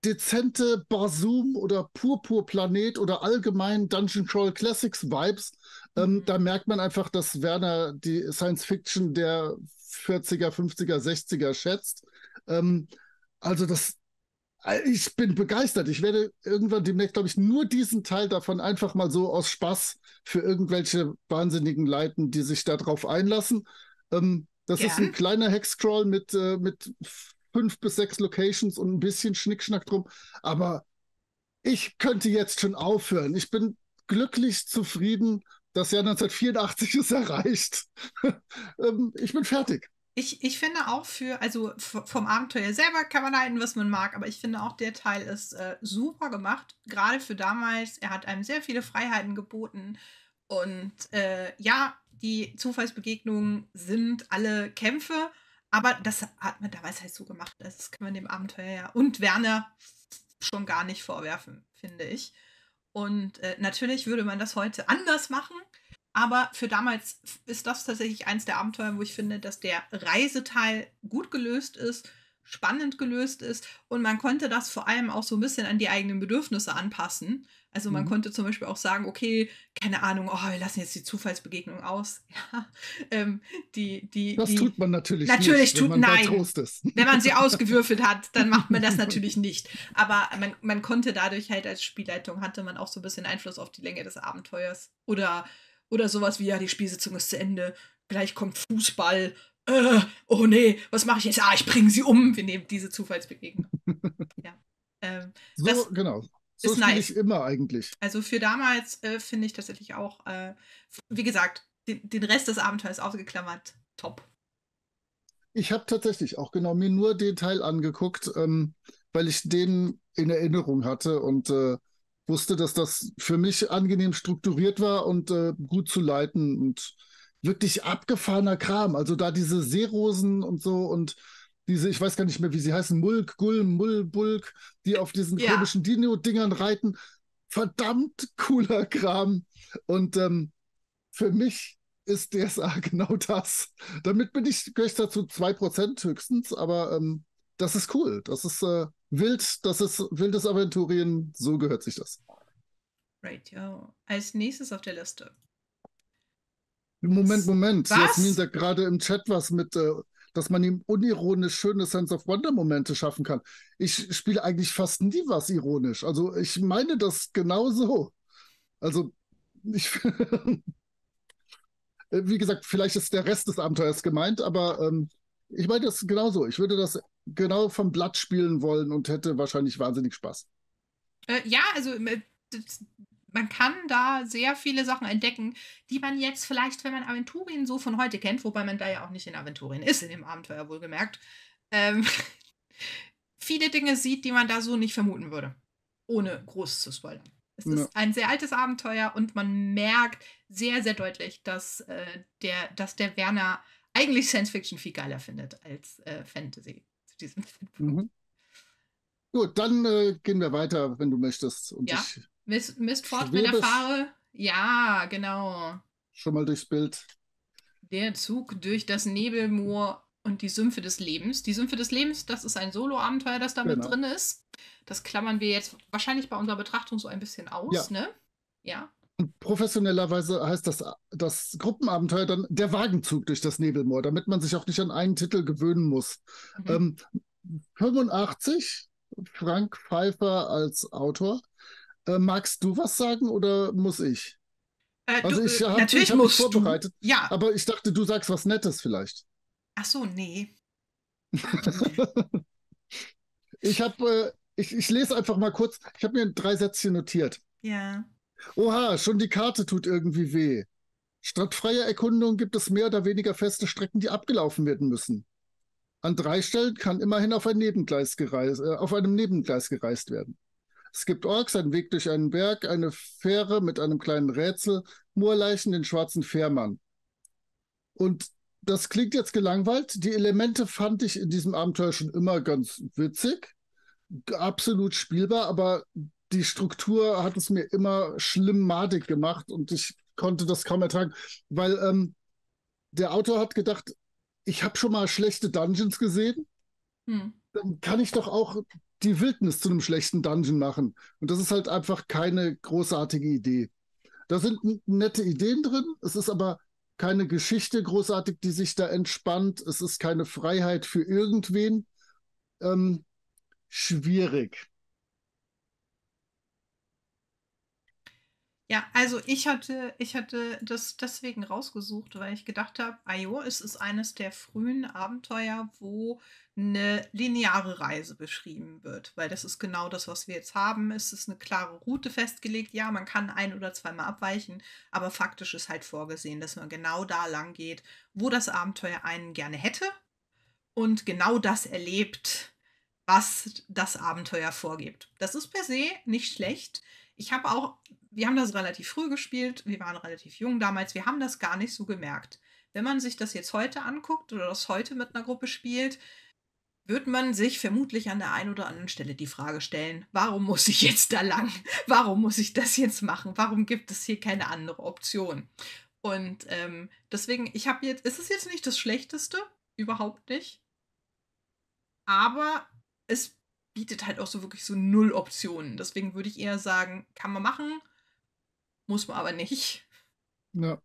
dezente Barsum oder Purpurplanet oder allgemein Dungeon Crawl Classics Vibes. Ähm, mhm. Da merkt man einfach, dass Werner die Science Fiction der vierziger, fünfziger, sechziger schätzt. Ähm, also das Ich bin begeistert. Ich werde irgendwann demnächst, glaube ich, nur diesen Teil davon einfach mal so aus Spaß für irgendwelche wahnsinnigen Leuten, die sich darauf einlassen. Ähm, das ja. ist ein kleiner Hexcrawl mit, äh, mit fünf bis sechs Locations und ein bisschen Schnickschnack drum. Aber ich könnte jetzt schon aufhören. Ich bin glücklich zufrieden. Das Jahr neunzehnhundertvierundachtzig ist erreicht. ähm, ich bin fertig. Ich, ich finde auch für, also vom Abenteuer selber kann man halten, was man mag, aber ich finde auch, der Teil ist äh, super gemacht, gerade für damals. Er hat einem sehr viele Freiheiten geboten und äh, ja, die Zufallsbegegnungen sind alle Kämpfe, aber das hat man damals halt so gemacht. Das kann man dem Abenteuer ja und Werner schon gar nicht vorwerfen, finde ich. Und äh, natürlich würde man das heute anders machen. Aber für damals ist das tatsächlich eins der Abenteuer, wo ich finde, dass der Reiseteil gut gelöst ist, spannend gelöst ist und man konnte das vor allem auch so ein bisschen an die eigenen Bedürfnisse anpassen. Also man mhm. konnte zum Beispiel auch sagen, okay, keine Ahnung, oh, wir lassen jetzt die Zufallsbegegnung aus. Ja, ähm, die, die, das die, tut man natürlich, natürlich nicht, tut, wenn man nein, bei Trost ist. Wenn man sie ausgewürfelt hat, dann macht man das natürlich nicht. Aber man, man konnte dadurch halt als Spielleitung, hatte man auch so ein bisschen Einfluss auf die Länge des Abenteuers oder Oder sowas wie, ja, die Spielsitzung ist zu Ende, gleich kommt Fußball, äh, oh nee, was mache ich jetzt? Ah, ich bringe sie um, wir nehmen diese Zufallsbegegnung. ja. ähm, so, genau, so ist nice. Ich immer eigentlich. Also für damals äh, finde ich tatsächlich auch, äh, wie gesagt, den, den Rest des Abenteuers ausgeklammert, top. Ich habe tatsächlich auch genau mir nur den Teil angeguckt, ähm, weil ich den in Erinnerung hatte und äh, wusste, dass das für mich angenehm strukturiert war und äh, gut zu leiten und wirklich abgefahrener Kram. Also da diese Seerosen und so und diese, ich weiß gar nicht mehr, wie sie heißen, Mulk, Gull, Mull, Bulk, die auf diesen ja. komischen Dino-Dingern reiten. Verdammt cooler Kram. Und ähm, für mich ist D S A genau das. Damit bin ich, gehöre ich dazu zwei Prozent höchstens, aber ähm, das ist cool. Das ist äh, wild, das ist wildes Aventurien, so gehört sich das. Right, ja. Als nächstes auf der Liste. Moment, Moment. Was? Jasmin sagt gerade im Chat was mit, äh, dass man ihm unironisch schöne Sense of Wonder-Momente schaffen kann. Ich spiele eigentlich fast nie was ironisch. Also ich meine das genauso. Also ich wie gesagt, vielleicht ist der Rest des Abenteuers gemeint, aber ähm, ich meine das genauso. Ich würde das genau vom Blatt spielen wollen und hätte wahrscheinlich wahnsinnig Spaß. Äh, ja, also man kann da sehr viele Sachen entdecken, die man jetzt vielleicht, wenn man Aventurien so von heute kennt, wobei man da ja auch nicht in Aventurien ist, in dem Abenteuer wohlgemerkt, ähm, viele Dinge sieht, die man da so nicht vermuten würde, ohne groß zu spoilern. Es ja. ist ein sehr altes Abenteuer und man merkt sehr, sehr deutlich, dass, äh, der, dass der Werner eigentlich Science-Fiction viel geiler findet als äh, Fantasy. Diesem mhm. Gut, dann äh, gehen wir weiter, wenn du möchtest. Und ja, Mist, Mist fort mit der Fahre. Ja, genau. Schon mal durchs Bild. Der Zug durch das Nebelmoor und die Sümpfe des Lebens. Die Sümpfe des Lebens, das ist ein Solo-Abenteuer, das da genau. mit drin ist. Das klammern wir jetzt wahrscheinlich bei unserer Betrachtung so ein bisschen aus, ja. ne? Ja. Und professionellerweise heißt das, das Gruppenabenteuer dann der Wagenzug durch das Nebelmoor, damit man sich auch nicht an einen Titel gewöhnen muss. Mhm. Ähm, fünfundachtzig, Frank Pfeiffer als Autor. Äh, magst du was sagen oder muss ich? Äh, also du, ich habe mich vorbereitet, du, ja. aber ich dachte, du sagst was Nettes vielleicht. Ach so, nee. ich, hab, äh, ich, ich lese einfach mal kurz, ich habe mir drei Sätzchen notiert. Ja. Oha, schon die Karte tut irgendwie weh. Statt freier Erkundung gibt es mehr oder weniger feste Strecken, die abgelaufen werden müssen. An drei Stellen kann immerhin auf, ein Nebengleis gereist, äh, auf einem Nebengleis gereist werden. Es gibt Orks, einen Weg durch einen Berg, eine Fähre mit einem kleinen Rätsel, Moorleichen, den schwarzen Fährmann. Und das klingt jetzt gelangweilt. Die Elemente fand ich in diesem Abenteuer schon immer ganz witzig, absolut spielbar, aber die Struktur hat es mir immer schlimm madig gemacht und ich konnte das kaum ertragen, weil ähm, der Autor hat gedacht, ich habe schon mal schlechte Dungeons gesehen, hm. dann kann ich doch auch die Wildnis zu einem schlechten Dungeon machen. Und das ist halt einfach keine großartige Idee. Da sind nette Ideen drin, es ist aber keine Geschichte großartig, die sich da entspannt, es ist keine Freiheit für irgendwen. Ähm, schwierig. Ja, also ich hatte, ich hatte das deswegen rausgesucht, weil ich gedacht habe, ah jo, es ist eines der frühen Abenteuer, wo eine lineare Reise beschrieben wird. Weil das ist genau das, was wir jetzt haben. Es ist eine klare Route festgelegt. Ja, man kann ein- oder zweimal abweichen, aber faktisch ist halt vorgesehen, dass man genau da lang geht, wo das Abenteuer einen gerne hätte und genau das erlebt, was das Abenteuer vorgibt. Das ist per se nicht schlecht. Ich habe auch... Wir haben das relativ früh gespielt, wir waren relativ jung damals, wir haben das gar nicht so gemerkt. Wenn man sich das jetzt heute anguckt oder das heute mit einer Gruppe spielt, wird man sich vermutlich an der einen oder anderen Stelle die Frage stellen, warum muss ich jetzt da lang? Warum muss ich das jetzt machen? Warum gibt es hier keine andere Option? Und ähm, deswegen, ich habe jetzt, es ist jetzt nicht das Schlechteste, überhaupt nicht, aber es bietet halt auch so wirklich so null Optionen. Deswegen würde ich eher sagen, kann man machen, muss man aber nicht. Ja.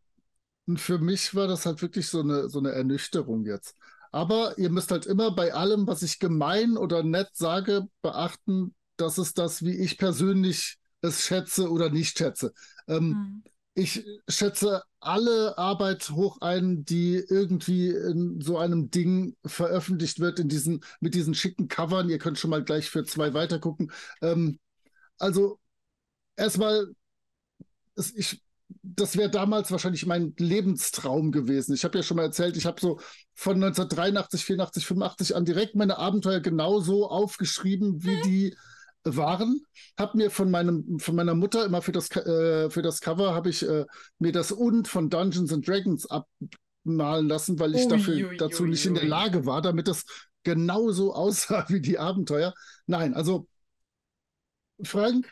Und für mich war das halt wirklich so eine, so eine Ernüchterung jetzt. Aber ihr müsst halt immer bei allem, was ich gemein oder nett sage, beachten, dass es das, wie ich persönlich es schätze oder nicht schätze. Ähm, mhm. Ich schätze alle Arbeit hoch ein, die irgendwie in so einem Ding veröffentlicht wird, in diesen, mit diesen schicken Covern. Ihr könnt schon mal gleich für zwei weitergucken. Ähm, also erstmal... Ich, das wäre damals wahrscheinlich mein Lebenstraum gewesen. Ich habe ja schon mal erzählt, ich habe so von neunzehnhundertdreiundachtzig, vierundachtzig, fünfundachtzig an direkt meine Abenteuer genauso aufgeschrieben, wie die waren. Habe mir von, meinem, von meiner Mutter immer für das, äh, für das Cover, habe ich äh, mir das Und von Dungeons and Dragons abmalen lassen, weil ich ui, dafür, ui, dazu ui, nicht ui. in der Lage war, damit das genauso aussah wie die Abenteuer. Nein, also Frank,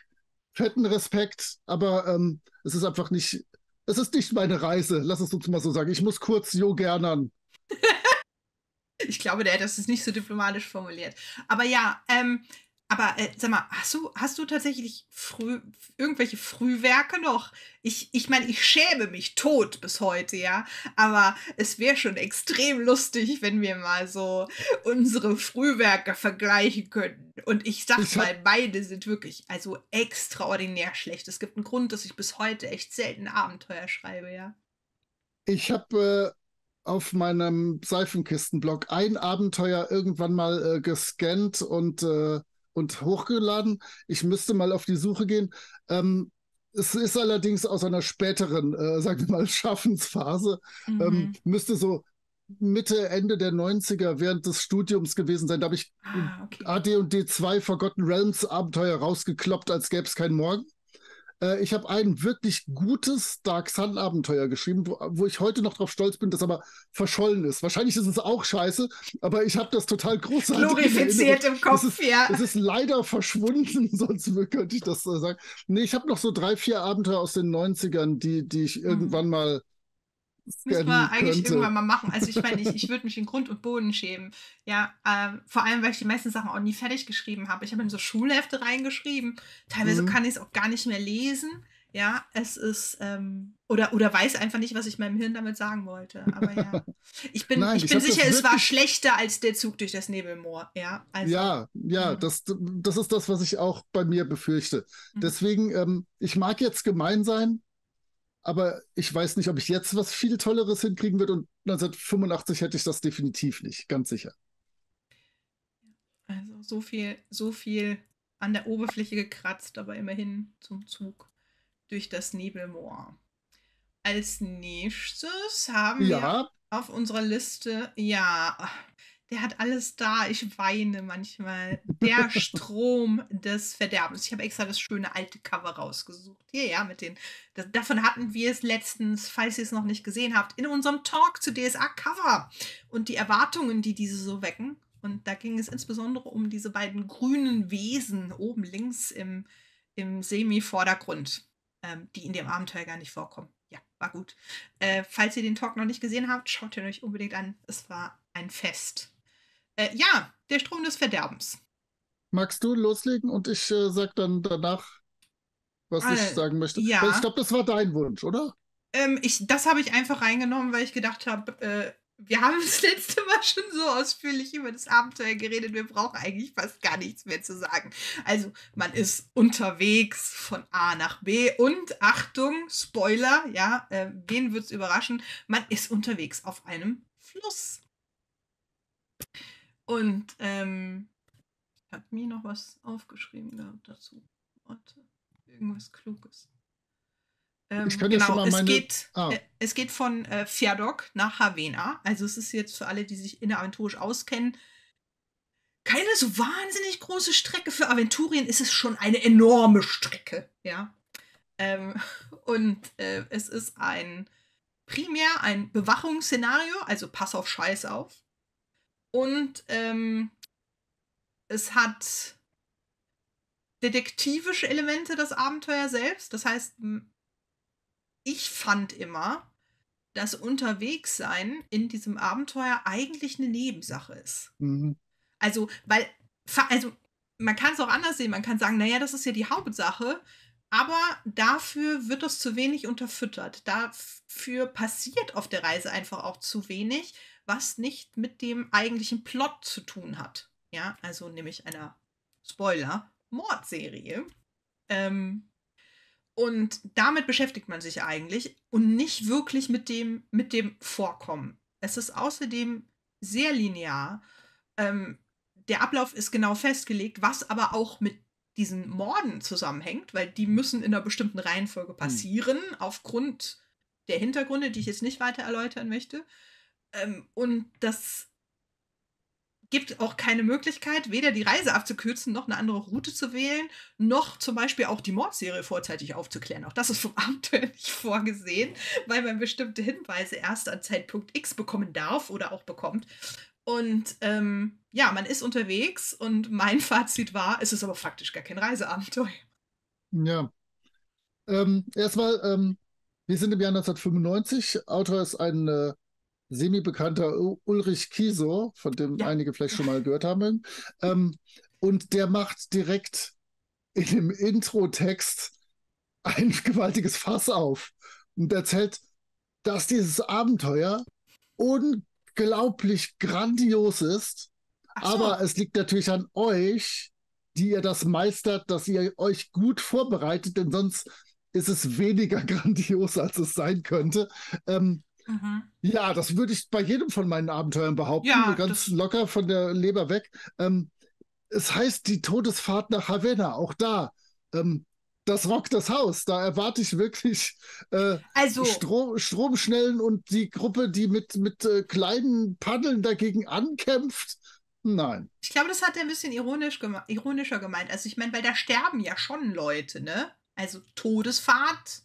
fetten Respekt, aber ähm, es ist einfach nicht, es ist nicht meine Reise, lass es uns mal so sagen. Ich muss kurz Jo gernern. Ich glaube, der hat das nicht so diplomatisch formuliert. Aber ja, ähm, aber äh, sag mal, hast du, hast du tatsächlich früh, irgendwelche Frühwerke noch? Ich, ich meine, ich schäme mich tot bis heute, ja, aber es wäre schon extrem lustig, wenn wir mal so unsere Frühwerke vergleichen könnten. Und ich sag ich mal, beide sind wirklich also extraordinär schlecht. Es gibt einen Grund, dass ich bis heute echt selten Abenteuer schreibe, ja. Ich habe äh, auf meinem Seifenkistenblog ein Abenteuer irgendwann mal äh, gescannt und äh, und hochgeladen. Ich müsste mal auf die Suche gehen. Ähm, es ist allerdings aus einer späteren, äh, sagen wir mal, Schaffensphase. Mhm. Ähm, müsste so Mitte, Ende der neunziger während des Studiums gewesen sein. Da habe ich ah, okay. A D und D zwei Forgotten Realms Abenteuer rausgekloppt, als gäbe es keinen Morgen. Äh, ich habe ein wirklich gutes Dark Sun Abenteuer geschrieben, wo, wo ich heute noch drauf stolz bin, das aber verschollen ist. Wahrscheinlich ist es auch scheiße, aber ich habe das total großartig glorifiziert im Kopf, es ist, ja. Es ist leider verschwunden, sonst könnte ich das sagen. Nee, ich habe noch so drei, vier Abenteuer aus den neunzigern, die, die ich mhm. irgendwann mal Das müssen wir eigentlich könnte. irgendwann mal machen. Also ich meine, ich, ich würde mich in Grund und Boden schämen. Ja, ähm, vor allem, weil ich die meisten Sachen auch nie fertig geschrieben habe. Ich habe in so Schulhefte reingeschrieben. Teilweise mhm. kann ich es auch gar nicht mehr lesen. Ja, es ist, ähm, oder, oder weiß einfach nicht, was ich meinem Hirn damit sagen wollte. Aber ja, ich bin, Nein, ich bin ich sicher, es war schlechter als der Zug durch das Nebelmoor. Ja, also, ja, ja mhm. das, das ist das, was ich auch bei mir befürchte. Mhm. Deswegen, ähm, ich mag jetzt gemein sein, aber ich weiß nicht, ob ich jetzt was viel Tolleres hinkriegen würde. Und neunzehnhundertfünfundachtzig hätte ich das definitiv nicht, ganz sicher. Also so viel, so viel an der Oberfläche gekratzt, aber immerhin zum Zug durch das Nebelmoor. Als nächstes haben ja. wir auf unserer Liste, ja, der hat alles da, ich weine manchmal. Der Strom des Verderbens. Ich habe extra das schöne alte Cover rausgesucht. Hier, ja, mit den. Das, davon hatten wir es letztens, falls ihr es noch nicht gesehen habt, in unserem Talk zu D S A-Cover und die Erwartungen, die diese so wecken. Und da ging es insbesondere um diese beiden grünen Wesen oben links im, im Semi-Vordergrund, ähm, die in dem Abenteuer gar nicht vorkommen. Ja, war gut. Äh, falls ihr den Talk noch nicht gesehen habt, schaut ihn euch unbedingt an. Es war ein Fest. Ja, der Strom des Verderbens. Magst du loslegen und ich äh, sag dann danach, was äh, ich sagen möchte? Ja. Weil ich glaube, das war dein Wunsch, oder? Ähm, ich, das habe ich einfach reingenommen, weil ich gedacht habe, äh, wir haben das letzte Mal schon so ausführlich über das Abenteuer geredet, wir brauchen eigentlich fast gar nichts mehr zu sagen. Also man ist unterwegs von A nach B und Achtung, Spoiler, ja, äh, wen wird's überraschen, man ist unterwegs auf einem Fluss. Und ähm, ich habe mir noch was aufgeschrieben gehabt dazu. Warte, irgendwas Kluges. Ähm, ich könnte genau, schon mal es, meine... geht, ah. äh, es geht von äh, Fiadok nach Havena. Also es ist jetzt für alle, die sich inneraventorisch auskennen, keine so wahnsinnig große Strecke. Für Aventurien ist es schon eine enorme Strecke. Ja? Ähm, und äh, es ist ein primär ein Bewachungsszenario, also pass auf Scheiß auf. Und ähm, es hat detektivische Elemente, das Abenteuer selbst. Das heißt, ich fand immer, dass Unterwegssein in diesem Abenteuer eigentlich eine Nebensache ist. Mhm. Also, weil, also, man kann es auch anders sehen. Man kann sagen, naja, das ist ja die Hauptsache, aber dafür wird das zu wenig unterfüttert. Dafür passiert auf der Reise einfach auch zu wenig, was nicht mit dem eigentlichen Plot zu tun hat. Ja, also nämlich einer Spoiler-Mordserie. Ähm, und damit beschäftigt man sich eigentlich und nicht wirklich mit dem, mit dem Vorkommen. Es ist außerdem sehr linear. Ähm, der Ablauf ist genau festgelegt, was aber auch mit diesen Morden zusammenhängt, weil die müssen in einer bestimmten Reihenfolge passieren, mhm. aufgrund der Hintergründe, die ich jetzt nicht weiter erläutern möchte. Ähm, und das gibt auch keine Möglichkeit, weder die Reise abzukürzen, noch eine andere Route zu wählen, noch zum Beispiel auch die Mordserie vorzeitig aufzuklären. Auch das ist vom Abenteuer nicht vorgesehen, weil man bestimmte Hinweise erst an Zeitpunkt X bekommen darf oder auch bekommt. Und ähm, ja, man ist unterwegs und mein Fazit war, es ist aber faktisch gar kein Reiseabenteuer. Ja. Ähm, erstmal, ähm, wir sind im Jahr neunzehnhundertfünfundneunzig. Autor ist ein äh semi-bekannter Ulrich Kiesow, von dem ja. einige vielleicht schon mal gehört haben. Ähm, und der macht direkt in dem Intro-Text ein gewaltiges Fass auf und erzählt, dass dieses Abenteuer unglaublich grandios ist. So. Aber es liegt natürlich an euch, die ihr das meistert, dass ihr euch gut vorbereitet, denn sonst ist es weniger grandios, als es sein könnte. Ähm, Mhm. Ja, das würde ich bei jedem von meinen Abenteuern behaupten, ja, ganz locker von der Leber weg. Ähm, es heißt die Todesfahrt nach Havena, auch da. Ähm, das rockt das Haus, da erwarte ich wirklich äh, also, Stro Stromschnellen und die Gruppe, die mit, mit äh, kleinen Paddeln dagegen ankämpft. Nein. Ich glaube, das hat er ein bisschen ironisch geme ironischer gemeint. Also ich meine, weil da sterben ja schon Leute, ne? Also Todesfahrt...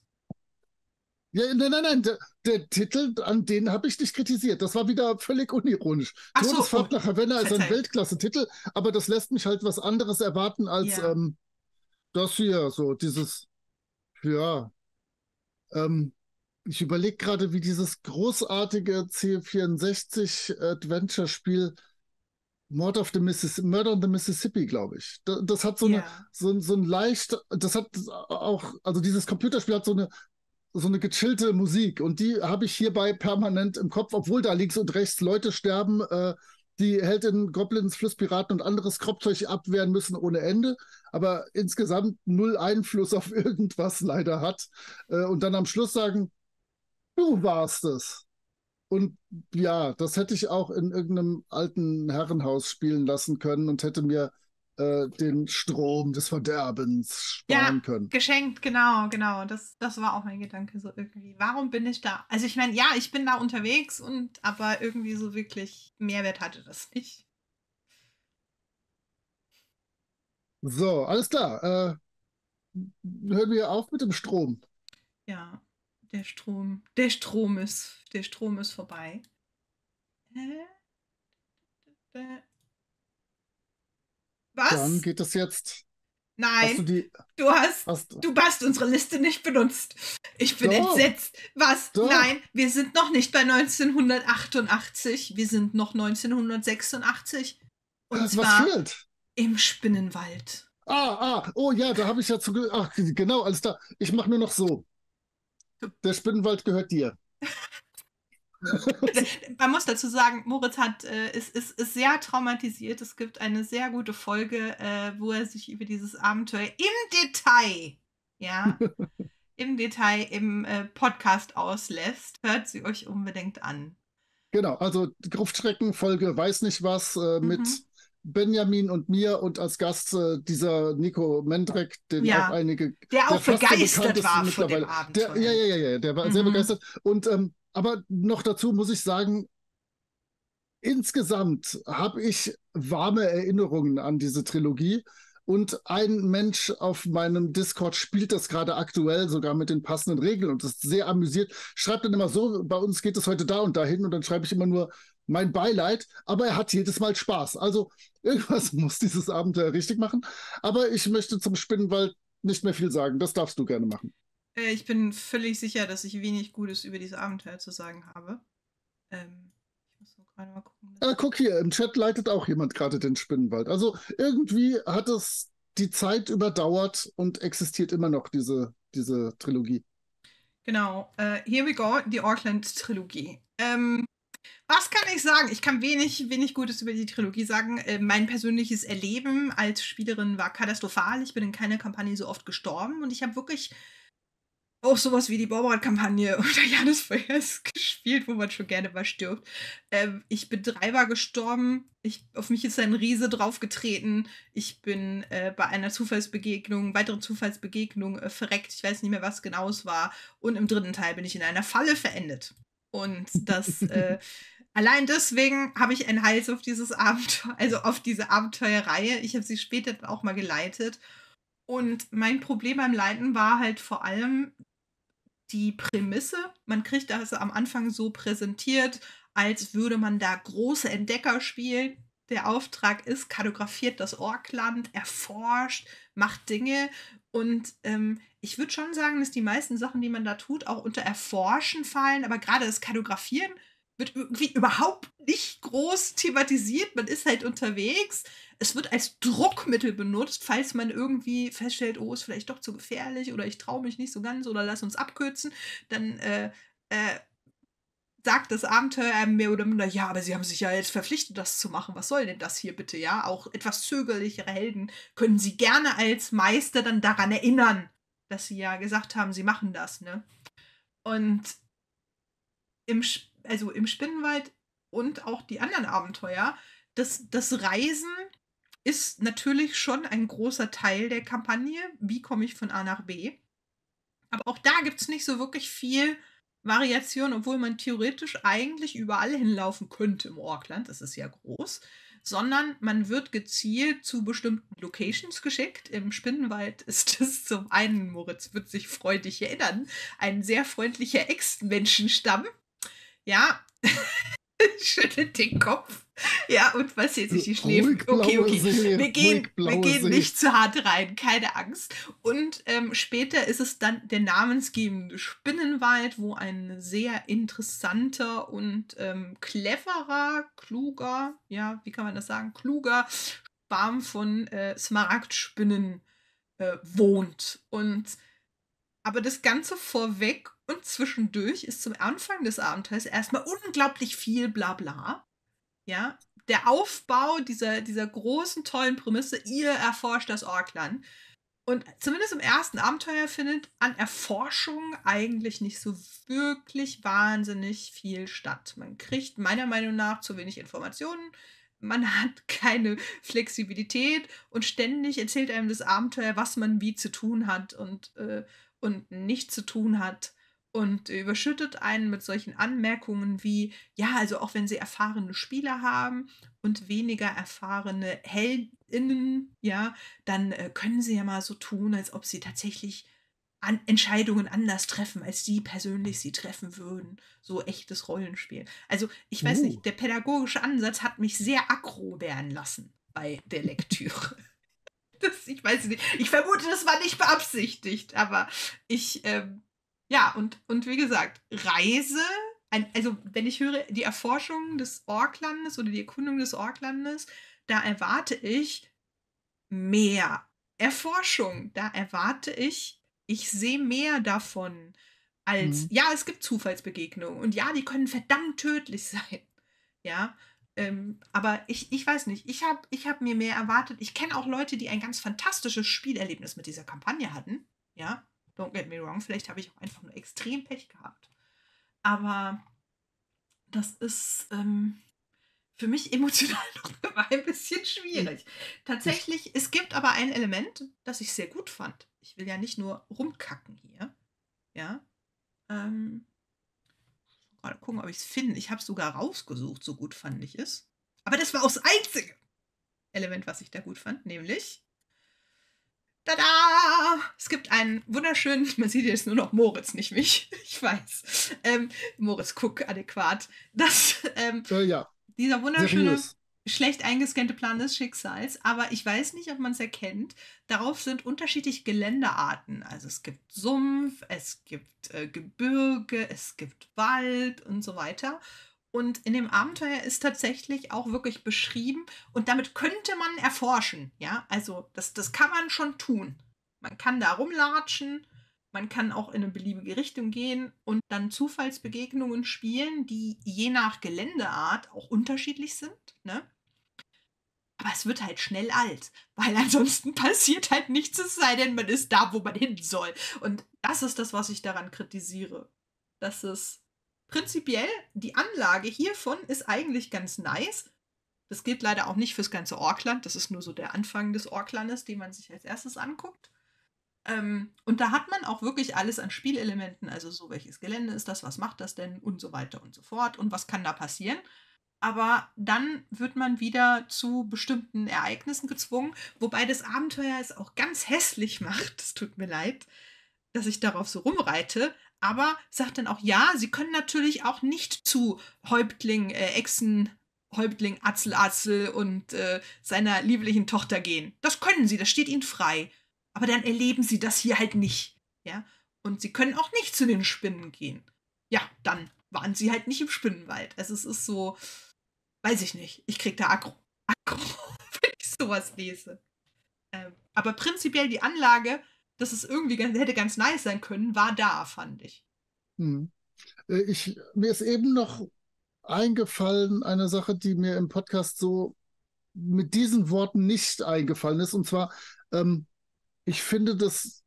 Ja, nein, nein, nein, der, der Titel, an den habe ich nicht kritisiert. Das war wieder völlig unironisch. Ach Todesfahrt so, oh, nach Havena ist ein Weltklasse-Titel, aber das lässt mich halt was anderes erwarten als ja. ähm, das hier, so dieses, ja, ähm, ich überlege gerade, wie dieses großartige C vierundsechzig-Adventure-Spiel Mord of the Missis Murder on the Mississippi, glaube ich. Das, das hat so, yeah. eine, so, so ein leicht, das hat auch, also dieses Computerspiel hat so eine so eine gechillte Musik und die habe ich hierbei permanent im Kopf, obwohl da links und rechts Leute sterben, äh, die Heldinnen, Goblins, Flusspiraten und anderes Kropfzeug abwehren müssen ohne Ende, aber insgesamt null Einfluss auf irgendwas leider hat äh, und dann am Schluss sagen, du warst es. Und ja, das hätte ich auch in irgendeinem alten Herrenhaus spielen lassen können und hätte mir den Strom des Verderbens sparen ja, können. Geschenkt, genau, genau. Das, das war auch mein Gedanke so irgendwie. Warum bin ich da? Also ich meine, ja, ich bin da unterwegs und aber irgendwie so wirklich Mehrwert hatte das nicht. So, alles klar. Äh, hören wir auf mit dem Strom. Ja, der Strom, der Strom ist, der Strom ist vorbei. Äh, äh. Was? Dann geht es jetzt... Nein, hast du, die, du, hast, hast, du hast unsere Liste nicht benutzt. Ich bin doch entsetzt. Was? Doch. Nein, wir sind noch nicht bei neunzehnhundertachtundachtzig. Wir sind noch neunzehnhundertsechsundachtzig. Und was zwar fehlt? Im Spinnenwald. Ah, ah, oh ja, da habe ich ja zu... Ach, genau, alles da. Ich mache nur noch so. Der Spinnenwald gehört dir. Man muss dazu sagen, Moritz hat, äh, ist, ist, ist sehr traumatisiert. Es gibt eine sehr gute Folge, äh, wo er sich über dieses Abenteuer im Detail, ja, im Detail im äh, Podcast auslässt. Hört sie euch unbedingt an. Genau, also Gruftschrecken-Folge weiß nicht was äh, mhm. mit Benjamin und mir und als Gast äh, dieser Nico Mendrek, den ja. auch einige... Der auch der begeistert war von dem Abenteuer. Der, ja, ja, ja, der war mhm. sehr begeistert. Und ähm, aber noch dazu muss ich sagen, insgesamt habe ich warme Erinnerungen an diese Trilogie. Und ein Mensch auf meinem Discord spielt das gerade aktuell sogar mit den passenden Regeln und ist sehr amüsiert. Schreibt dann immer so, bei uns geht es heute da und dahin, und dann schreibe ich immer nur mein Beileid, aber er hat jedes Mal Spaß. Also irgendwas muss dieses Abenteuer richtig machen. Aber ich möchte zum Spinnenwald nicht mehr viel sagen. Das darfst du gerne machen. Ich bin völlig sicher, dass ich wenig Gutes über dieses Abenteuer zu sagen habe. Ähm. Mal gucken. Ah, guck hier, im Chat leitet auch jemand gerade den Spinnenwald. Also irgendwie hat es die Zeit überdauert und existiert immer noch diese, diese Trilogie. Genau, uh, here we go, die Orkland-Trilogie. Ähm, was kann ich sagen? Ich kann wenig, wenig Gutes über die Trilogie sagen. Äh, mein persönliches Erleben als Spielerin war katastrophal. Ich bin in keiner Kampagne so oft gestorben und ich habe wirklich... auch sowas wie die Baumrad-Kampagne oder Janis Feuers gespielt, wo man schon gerne mal stirbt. Ähm, ich bin dreimal gestorben. Ich, auf mich ist ein Riese draufgetreten. Ich bin äh, bei einer Zufallsbegegnung, weiteren Zufallsbegegnung äh, verreckt. Ich weiß nicht mehr, was genau es war. Und im dritten Teil bin ich in einer Falle verendet. Und das äh, allein deswegen habe ich einen Hals auf dieses Abenteuer, also auf diese Abenteuerreihe. Ich habe sie später auch mal geleitet. Und mein Problem beim Leiten war halt vor allem die Prämisse. Man kriegt das am Anfang so präsentiert, als würde man da große Entdecker spielen. Der Auftrag ist, kartografiert das Orkland, erforscht, macht Dinge. Und ähm, ich würde schon sagen, dass die meisten Sachen, die man da tut, auch unter Erforschen fallen. Aber gerade das Kartografieren wird irgendwie überhaupt nicht groß thematisiert. Man ist halt unterwegs. Es wird als Druckmittel benutzt, falls man irgendwie feststellt, oh, ist vielleicht doch zu gefährlich oder ich traue mich nicht so ganz oder lass uns abkürzen. Dann äh, äh, sagt das Abenteuer mehr oder minder, ja, aber sie haben sich ja jetzt verpflichtet, das zu machen. Was soll denn das hier bitte? Ja, auch etwas zögerlichere Helden können sie gerne als Meister dann daran erinnern, dass sie ja gesagt haben, sie machen das, ne? Und im, also im Spinnenwald und auch die anderen Abenteuer, das, das Reisen ist natürlich schon ein großer Teil der Kampagne. Wie komme ich von A nach B? Aber auch da gibt es nicht so wirklich viel Variation, obwohl man theoretisch eigentlich überall hinlaufen könnte im Orkland. Das ist ja groß. Sondern man wird gezielt zu bestimmten Locations geschickt. Im Spinnenwald ist das zum einen, Moritz wird sich freudig erinnern, ein sehr freundlicher Ex-Menschenstamm. Ja, schüttelt den Kopf. Ja, und was jetzt nicht die Schläfen. Okay, okay. Wir gehen, wir gehen nicht zu hart rein, keine Angst. Und ähm, später ist es dann der namensgebende Spinnenwald, wo ein sehr interessanter und ähm, cleverer, kluger, ja, wie kann man das sagen, kluger Schwarm von äh, Smaragdspinnen äh, wohnt. Und aber das Ganze vorweg und zwischendurch ist zum Anfang des Abenteuers erstmal unglaublich viel Blabla. Ja, der Aufbau dieser, dieser großen, tollen Prämisse, ihr erforscht das Orkland. Und zumindest im ersten Abenteuer findet an Erforschung eigentlich nicht so wirklich wahnsinnig viel statt. Man kriegt meiner Meinung nach zu wenig Informationen. Man hat keine Flexibilität und ständig erzählt einem das Abenteuer, was man wie zu tun hat und, äh, und nicht zu tun hat. Und überschüttet einen mit solchen Anmerkungen wie, ja, also auch wenn sie erfahrene Spieler haben und weniger erfahrene HeldInnen, ja, dann äh, können sie ja mal so tun, als ob sie tatsächlich an Entscheidungen anders treffen, als sie persönlich sie treffen würden. So echtes Rollenspiel. Also ich weiß uh. nicht, der pädagogische Ansatz hat mich sehr aggro werden lassen bei der Lektüre. das, ich weiß nicht, ich vermute, das war nicht beabsichtigt, aber ich... Ähm, Ja, und, und wie gesagt, Reise, ein, also wenn ich höre, die Erforschung des Orklandes oder die Erkundung des Orklandes, da erwarte ich mehr Erforschung. Da erwarte ich, ich sehe mehr davon. als, mhm. ja, es gibt Zufallsbegegnungen und ja, die können verdammt tödlich sein. Ja, ähm, aber ich, ich weiß nicht, ich habe ich hab mir mehr erwartet. Ich kenne auch Leute, die ein ganz fantastisches Spielerlebnis mit dieser Kampagne hatten. Ja, don't get me wrong, vielleicht habe ich auch einfach nur extrem Pech gehabt. Aber das ist ähm, für mich emotional noch immer ein bisschen schwierig. Tatsächlich, es gibt aber ein Element, das ich sehr gut fand. Ich will ja nicht nur rumkacken hier. Ja. Ähm, mal gucken, ob ich es finde. Ich habe es sogar rausgesucht, so gut fand ich es. Aber das war auch das einzige Element, was ich da gut fand, nämlich tada! Es gibt einen wunderschönen, man sieht jetzt nur noch Moritz, nicht mich. Ich weiß. Ähm, Moritz, guck adäquat. Das, ähm, äh, ja. Dieser wunderschöne, seriös. Schlecht eingescannte Plan des Schicksals. Aber ich weiß nicht, ob man es erkennt. Darauf sind unterschiedliche Geländearten. Also es gibt Sumpf, es gibt äh, Gebirge, es gibt Wald und so weiter. Und in dem Abenteuer ist tatsächlich auch wirklich beschrieben und damit könnte man erforschen, ja, also das, das kann man schon tun. Man kann da rumlatschen, man kann auch in eine beliebige Richtung gehen und dann Zufallsbegegnungen spielen, die je nach Geländeart auch unterschiedlich sind, ne? Aber es wird halt schnell alt, weil ansonsten passiert halt nichts, es sei denn, man ist da, wo man hin soll. Und das ist das, was ich daran kritisiere, dass es prinzipiell, die Anlage hiervon ist eigentlich ganz nice. Das gilt leider auch nicht fürs ganze Orkland. Das ist nur so der Anfang des Orklandes, den man sich als erstes anguckt. Ähm, und da hat man auch wirklich alles an Spielelementen. Also so, welches Gelände ist das? Was macht das denn? Und so weiter und so fort. Und was kann da passieren? Aber dann wird man wieder zu bestimmten Ereignissen gezwungen. Wobei das Abenteuer es auch ganz hässlich macht. Es tut mir leid, dass ich darauf so rumreite. Aber sagt dann auch, ja, sie können natürlich auch nicht zu Häuptling, äh, Echsen-Häuptling Atzel Atzel und äh, seiner lieblichen Tochter gehen. Das können sie, das steht ihnen frei. Aber dann erleben sie das hier halt nicht. Ja? Und sie können auch nicht zu den Spinnen gehen. Ja, dann waren sie halt nicht im Spinnenwald. Also es ist so, weiß ich nicht, ich krieg da Aggro, wenn ich sowas lese. Ähm, aber prinzipiell die Anlage, dass es irgendwie ganz, hätte ganz nice sein können, war da, fand ich. Hm. ich. Mir ist eben noch eingefallen, eine Sache, die mir im Podcast so mit diesen Worten nicht eingefallen ist. Und zwar, ähm, ich finde das,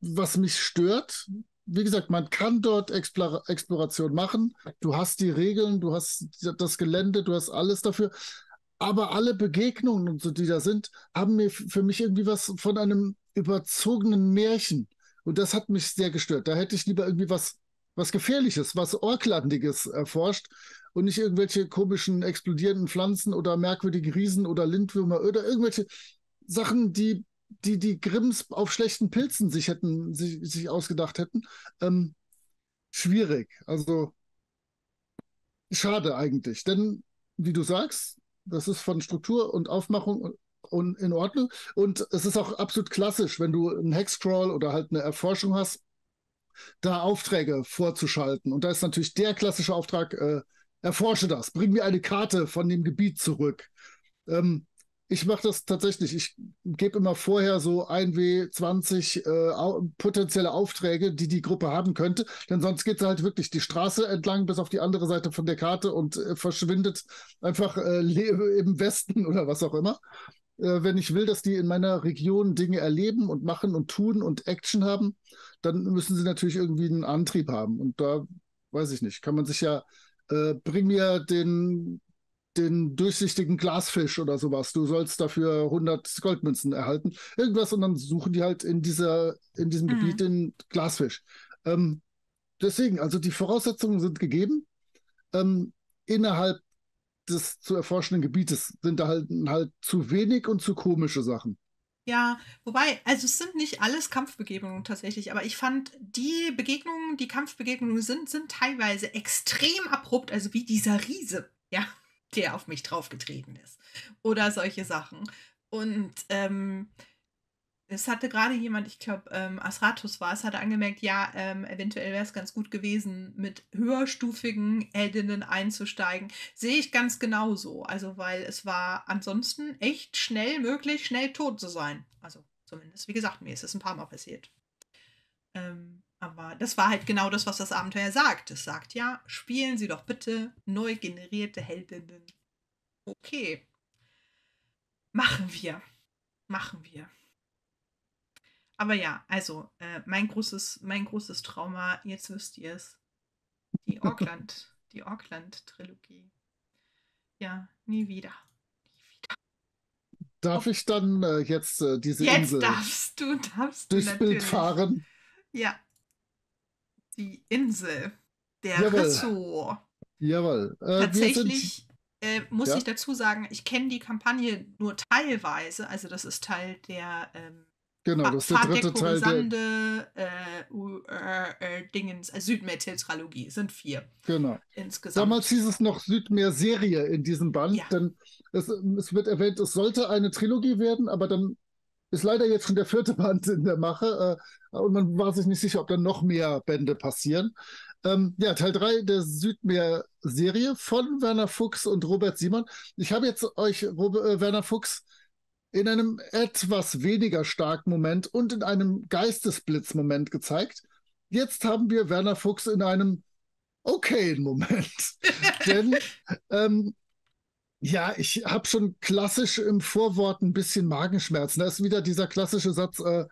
was mich stört, wie gesagt, man kann dort Explora- Exploration machen. Du hast die Regeln, du hast das Gelände, du hast alles dafür. Aber alle Begegnungen, und so, die da sind, haben mir für mich irgendwie was von einem überzogenen Märchen. Und das hat mich sehr gestört. Da hätte ich lieber irgendwie was, was Gefährliches, was Orklandiges erforscht und nicht irgendwelche komischen explodierenden Pflanzen oder merkwürdigen Riesen oder Lindwürmer oder irgendwelche Sachen, die die, die Grimms auf schlechten Pilzen sich hätten, sich, sich ausgedacht hätten. Ähm, schwierig. Also schade eigentlich. Denn, wie du sagst, das ist von Struktur und Aufmachung und in Ordnung. Und es ist auch absolut klassisch, wenn du einen Hexcrawl oder halt eine Erforschung hast, da Aufträge vorzuschalten. Und da ist natürlich der klassische Auftrag, äh, erforsche das, bring mir eine Karte von dem Gebiet zurück. Ähm, ich mache das tatsächlich. Ich gebe immer vorher so ein W zwanzig äh, au- potenzielle Aufträge, die die Gruppe haben könnte. Denn sonst geht es halt wirklich die Straße entlang bis auf die andere Seite von der Karte und äh, verschwindet einfach äh, le- im Westen oder was auch immer. Wenn ich will, dass die in meiner Region Dinge erleben und machen und tun und Action haben, dann müssen sie natürlich irgendwie einen Antrieb haben. Und da, weiß ich nicht, kann man sich ja, äh, bring mir den, den durchsichtigen Glasfisch oder sowas. Du sollst dafür hundert Goldmünzen erhalten. Irgendwas, und dann suchen die halt in dieser, in diesem mhm. Gebiet den Glasfisch. Ähm, deswegen, also die Voraussetzungen sind gegeben. Ähm, innerhalb des zu erforschenden Gebietes sind da halt, halt zu wenig und zu komische Sachen. Ja, wobei, also es sind nicht alles Kampfbegegnungen tatsächlich, aber ich fand, die Begegnungen, die Kampfbegegnungen sind, sind teilweise extrem abrupt, also wie dieser Riese, ja, der auf mich draufgetreten ist. Oder solche Sachen. Und ähm, es hatte gerade jemand, ich glaube, ähm, Asratus war es, hatte angemerkt, ja, ähm, eventuell wäre es ganz gut gewesen, mit höherstufigen Heldinnen einzusteigen. Sehe ich ganz genauso. Also, weil es war ansonsten echt schnell möglich, schnell tot zu sein. Also, zumindest, wie gesagt, mir ist es ein paar Mal passiert. Ähm, Aber das war halt genau das, was das Abenteuer sagt. Es sagt, ja, spielen Sie doch bitte neu generierte Heldinnen. Okay. Machen wir. Machen wir. Aber ja, also, äh, mein großes, mein großes Trauma, jetzt wisst ihr es. Die Orkland, die Orkland-Trilogie. Ja, nie wieder. Nie wieder. Darf oh. ich dann äh, jetzt äh, diese jetzt Insel darfst du, darfst durchs du Bild fahren? Ja. Die Insel. Der Jawohl. Ressort. Jawohl. Äh, Tatsächlich... Äh, muss ja. ich dazu sagen, ich kenne die Kampagne nur teilweise, also das ist Teil der ähm, genau, das ist der dritte Teil Sande, der äh, uh, äh, Dingens, äh, Südmeer-Tetralogie, sind vier. Genau. Insgesamt. Damals hieß es noch Südmeer-Serie in diesem Band, ja. denn es, es wird erwähnt, es sollte eine Trilogie werden, aber dann ist leider jetzt schon der vierte Band in der Mache äh, und man war sich nicht sicher, ob dann noch mehr Bände passieren. Ähm, ja, Teil drei der Südmeer-Serie von Werner Fuchs und Robert Simon. Ich habe jetzt euch, Robert, äh, Werner Fuchs, in einem etwas weniger starken Moment und in einem Geistesblitz-Moment gezeigt. Jetzt haben wir Werner Fuchs in einem okayen Moment. Denn, ähm, ja, ich habe schon klassisch im Vorwort ein bisschen Magenschmerzen. Da ist wieder dieser klassische Satz, äh,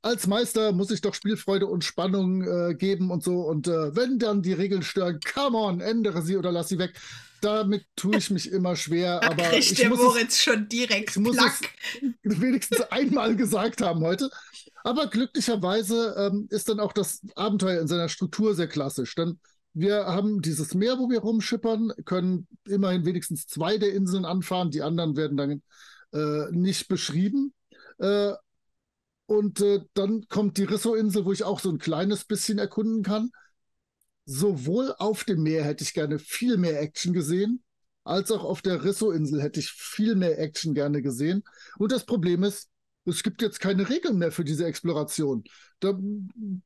als Meister muss ich doch Spielfreude und Spannung äh, geben und so. Und äh, wenn dann die Regeln stören, come on, ändere sie oder lass sie weg. Damit tue ich mich immer schwer. Da aber kriegt ich der muss Moritz es, schon direkt ich muss es wenigstens einmal gesagt haben heute. Aber glücklicherweise ähm, ist dann auch das Abenteuer in seiner Struktur sehr klassisch. Denn wir haben dieses Meer, wo wir rumschippern, können immerhin wenigstens zwei der Inseln anfahren. Die anderen werden dann äh, nicht beschrieben. Äh, Und äh, dann kommt die Rissoinsel, wo ich auch so ein kleines bisschen erkunden kann. Sowohl auf dem Meer hätte ich gerne viel mehr Action gesehen, als auch auf der Rissoinsel hätte ich viel mehr Action gerne gesehen. Und das Problem ist, es gibt jetzt keine Regeln mehr für diese Exploration. Da,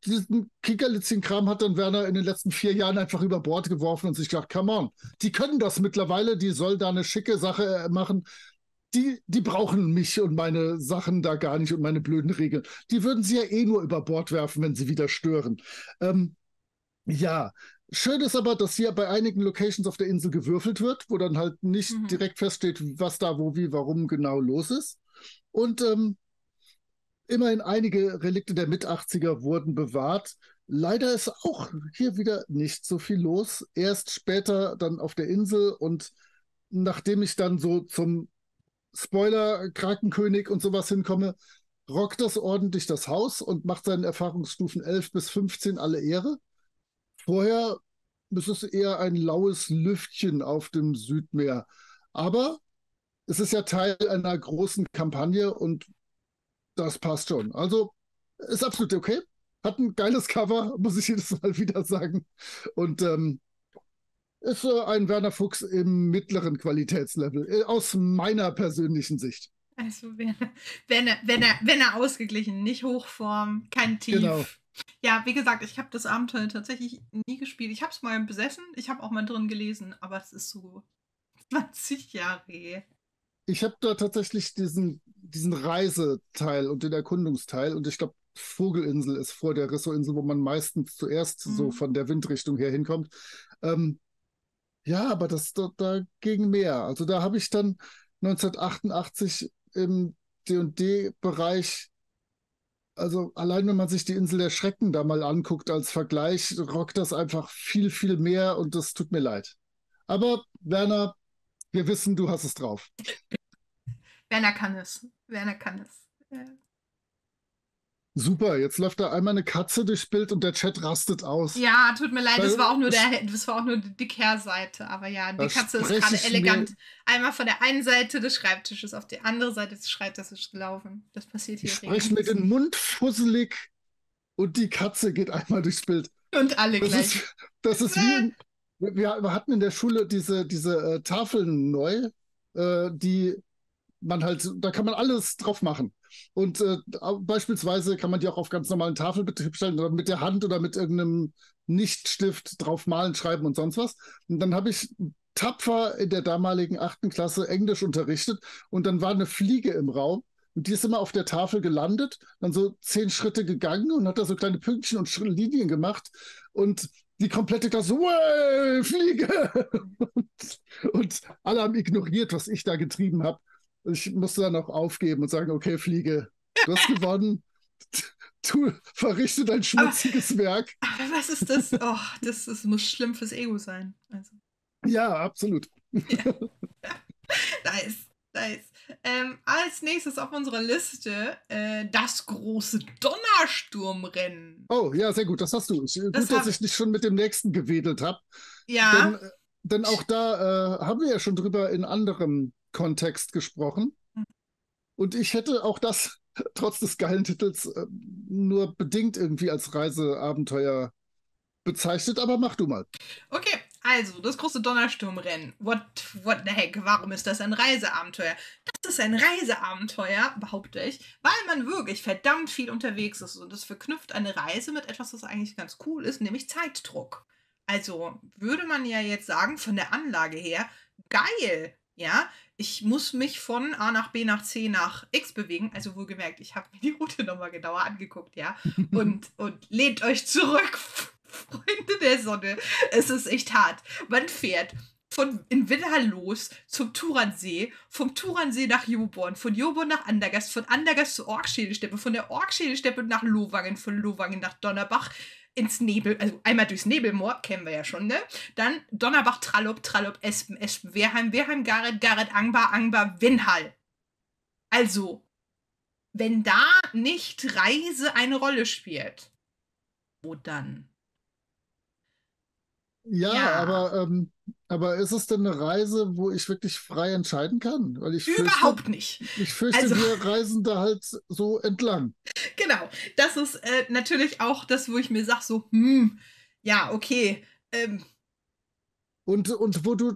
diesen Kinkerlitzchen-Kram hat dann Werner in den letzten vier Jahren einfach über Bord geworfen und sich gedacht, come on, die können das mittlerweile, die soll da eine schicke Sache machen. Die, die brauchen mich und meine Sachen da gar nicht und meine blöden Regeln. Die würden sie ja eh nur über Bord werfen, wenn sie wieder stören. Ähm, ja, schön ist aber, dass hier bei einigen Locations auf der Insel gewürfelt wird, wo dann halt nicht mhm. direkt feststeht, was da, wo, wie, warum genau los ist. Und ähm, immerhin einige Relikte der Mit-achtziger wurden bewahrt. Leider ist auch hier wieder nicht so viel los. Erst später dann auf der Insel und nachdem ich dann so zum Spoiler, Krakenkönig und sowas hinkomme, rockt das ordentlich das Haus und macht seinen Erfahrungsstufen elf bis fünfzehn alle Ehre. Vorher ist es eher ein laues Lüftchen auf dem Südmeer. Aber es ist ja Teil einer großen Kampagne und das passt schon. Also ist absolut okay. Hat ein geiles Cover, muss ich jedes Mal wieder sagen. Und ähm, ist so ein Werner Fuchs im mittleren Qualitätslevel, aus meiner persönlichen Sicht. Also wenn er, wenn er, wenn er, wenn er ausgeglichen, nicht Hochform, kein Tief. Genau. Ja, wie gesagt, ich habe das Abenteuer tatsächlich nie gespielt. Ich habe es mal besessen, ich habe auch mal drin gelesen, aber es ist so zwanzig Jahre. Ich habe da tatsächlich diesen, diesen Reiseteil und den Erkundungsteil und ich glaube, Vogelinsel ist vor der Rissoinsel, wo man meistens zuerst mhm. so von der Windrichtung her hinkommt. Ähm, Ja, aber das da, da ging mehr. Also da habe ich dann neunzehnhundertachtundachtzig im D und D-Bereich, also allein wenn man sich die Insel der Schrecken da mal anguckt als Vergleich, rockt das einfach viel, viel mehr und das tut mir leid. Aber Werner, wir wissen, du hast es drauf. Werner kann es. Werner kann es. Ja. Super, jetzt läuft da einmal eine Katze durchs Bild und der Chat rastet aus. Ja, tut mir leid, da das war auch nur, der, das war auch nur die Kehrseite. Aber ja, die Katze ist gerade elegant. Einmal von der einen Seite des Schreibtisches auf die andere Seite des Schreibtisches gelaufen. Das passiert hier. Ich spreche mit dem Mund fusselig und die Katze geht einmal durchs Bild. Und alle das gleich. Ist, das ist wie in, wir hatten in der Schule diese, diese äh, Tafeln neu, äh, die man halt, da kann man alles drauf machen. Und äh, beispielsweise kann man die auch auf ganz normalen Tafelbetrieb stellen oder mit der Hand oder mit irgendeinem Nichtstift drauf malen, schreiben und sonst was. Und dann habe ich tapfer in der damaligen achten Klasse Englisch unterrichtet und dann war eine Fliege im Raum. Und die ist immer auf der Tafel gelandet, dann so zehn Schritte gegangen und hat da so kleine Pünktchen und Linien gemacht. Und die komplette Klasse, "Way, Fliege!" und, und alle haben ignoriert, was ich da getrieben habe. Ich musste dann auch aufgeben und sagen, okay, Fliege, du hast gewonnen. Du, verrichte dein schmutziges aber, Werk. Aber was ist das? Oh, das, das muss schlimm fürs Ego sein. Also. Ja, absolut. Ja. Nice, nice. Ähm, als nächstes auf unserer Liste äh, das große Donnersturmrennen. Oh, ja, sehr gut, das hast du. Ich, das gut, dass ich nicht schon mit dem nächsten gewedelt habe. Ja. Denn, denn auch da äh, haben wir ja schon drüber in anderem Kontext gesprochen. Hm. Und ich hätte auch das trotz des geilen Titels äh, nur bedingt irgendwie als Reiseabenteuer bezeichnet, aber mach du mal. Okay, also das große Donnersturmrennen. What, what the heck, warum ist das ein Reiseabenteuer? Das ist ein Reiseabenteuer, behaupte ich, weil man wirklich verdammt viel unterwegs ist und es verknüpft eine Reise mit etwas, was eigentlich ganz cool ist, nämlich Zeitdruck. Also würde man ja jetzt sagen, von der Anlage her, geil, ja, ich muss mich von A nach B nach C nach X bewegen. Also wohlgemerkt, ich habe mir die Route nochmal genauer angeguckt, ja. Und, und lehnt euch zurück, Freunde der Sonne. Es ist echt hart. Man fährt von in Winter los zum Turansee, vom Turansee nach Joborn, von Joborn nach Andergast, von Andergast zur Orkschädelsteppe, von der Orkschädelsteppe nach Lowangen, von Lowangen nach Donnerbach, ins Nebel, also einmal durchs Nebelmoor, kennen wir ja schon, ne? Dann Donnerbach, Trallop, Trallop, Espen, Espen, Wehrheim, Wehrheim, Gareth, Gareth, Angbar, Angbar, Winhall. Also, wenn da nicht Reise eine Rolle spielt, wo dann? Ja, ja. Aber, ähm, aber ist es denn eine Reise, wo ich wirklich frei entscheiden kann? Weil ich Überhaupt fürchte, nicht. Ich fürchte, also, wir reisen da halt so entlang. Genau, das ist äh, natürlich auch das, wo ich mir sage, so, hm, ja, okay. Ähm. Und, und wo du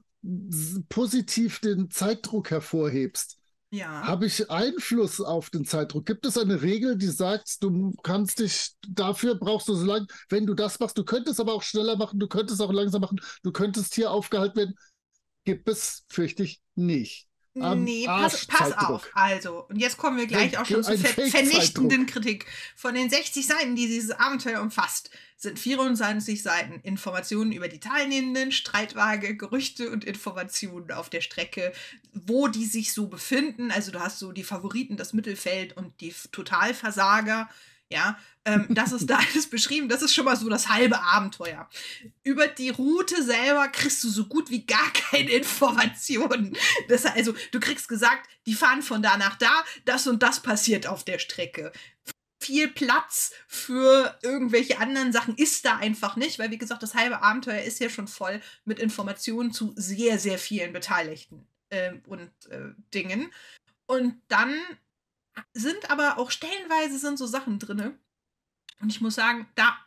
positiv den Zeitdruck hervorhebst. Ja. Habe ich Einfluss auf den Zeitdruck? Gibt es eine Regel, die sagt, du kannst dich, dafür brauchst du so lange, wenn du das machst, du könntest aber auch schneller machen, du könntest auch langsam machen, du könntest hier aufgehalten werden. Gibt es, fürchte ich, nicht. Am nee, pass, pass auf. Also, und jetzt kommen wir gleich auch schon zur ver vernichtenden Kritik. Von den sechzig Seiten, die dieses Abenteuer umfasst, sind vierundzwanzig Seiten Informationen über die Teilnehmenden, Streitwagen, Gerüchte und Informationen auf der Strecke, wo die sich so befinden. Also du hast so die Favoriten, das Mittelfeld und die Totalversager. Ja, ähm, das ist da alles beschrieben. Das ist schon mal so das halbe Abenteuer. Über die Route selber kriegst du so gut wie gar keine Informationen. Das, also du kriegst gesagt, die fahren von da nach da, das und das passiert auf der Strecke. Viel Platz für irgendwelche anderen Sachen ist da einfach nicht, weil wie gesagt, das halbe Abenteuer ist ja schon voll mit Informationen zu sehr, sehr vielen Beteiligten äh, und äh, Dingen. Und dann sind aber auch stellenweise sind so Sachen drin. Und ich muss sagen, da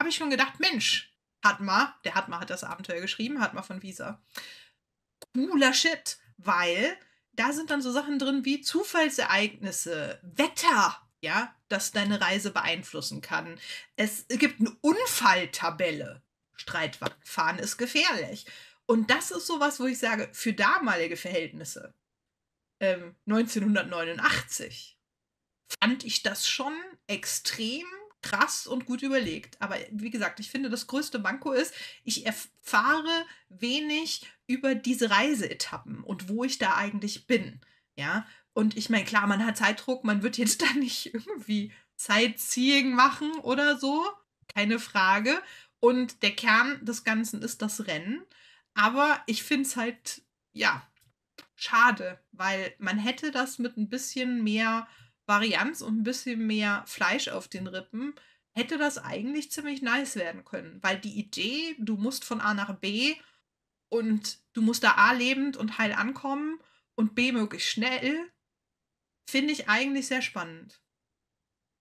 habe ich schon gedacht, Mensch, Hatma, der Hatma hat das Abenteuer geschrieben, Hatma von Visa. Cooler Shit, weil da sind dann so Sachen drin wie Zufallsereignisse, Wetter, ja, das deine Reise beeinflussen kann. Es gibt eine Unfalltabelle. Streitwagenfahren ist gefährlich. Und das ist sowas, wo ich sage, für damalige Verhältnisse, neunzehnhundertneunundachtzig fand ich das schon extrem krass und gut überlegt. Aber wie gesagt, ich finde, das größte Manko ist, ich erfahre wenig über diese Reiseetappen und wo ich da eigentlich bin. Ja, und ich meine, klar, man hat Zeitdruck, man wird jetzt da nicht irgendwie Sightseeing machen oder so, keine Frage. Und der Kern des Ganzen ist das Rennen. Aber ich finde es halt, ja, schade, weil man hätte das mit ein bisschen mehr Varianz und ein bisschen mehr Fleisch auf den Rippen, hätte das eigentlich ziemlich nice werden können. Weil die Idee, du musst von A nach B und du musst da A lebend und heil ankommen und B möglichst schnell, finde ich eigentlich sehr spannend.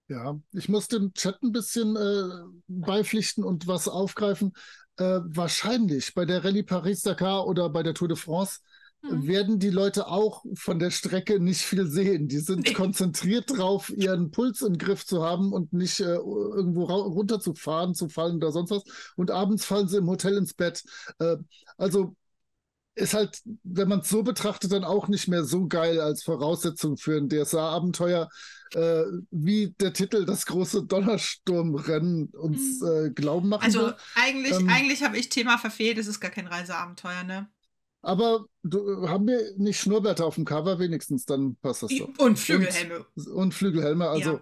Ja, ich muss dem Chat ein bisschen äh, beipflichten und was aufgreifen. Äh, wahrscheinlich bei der Rallye Paris-Dakar oder bei der Tour de France werden die Leute auch von der Strecke nicht viel sehen. Die sind nee. konzentriert drauf, ihren Puls im Griff zu haben und nicht äh, irgendwo runterzufahren, zu fallen oder sonst was. Und abends fallen sie im Hotel ins Bett. Äh, also ist halt, wenn man es so betrachtet, dann auch nicht mehr so geil als Voraussetzung für ein D S A-Abenteuer, äh, wie der Titel das große Donnersturmrennen uns äh, glauben macht. Also will. eigentlich, ähm, eigentlich habe ich Thema verfehlt, es ist gar kein Reiseabenteuer, ne? Aber du, haben wir nicht Schnurrbärte auf dem Cover? Wenigstens, dann passt das doch. Und Flügelhelme. Und, und Flügelhelme, also ja.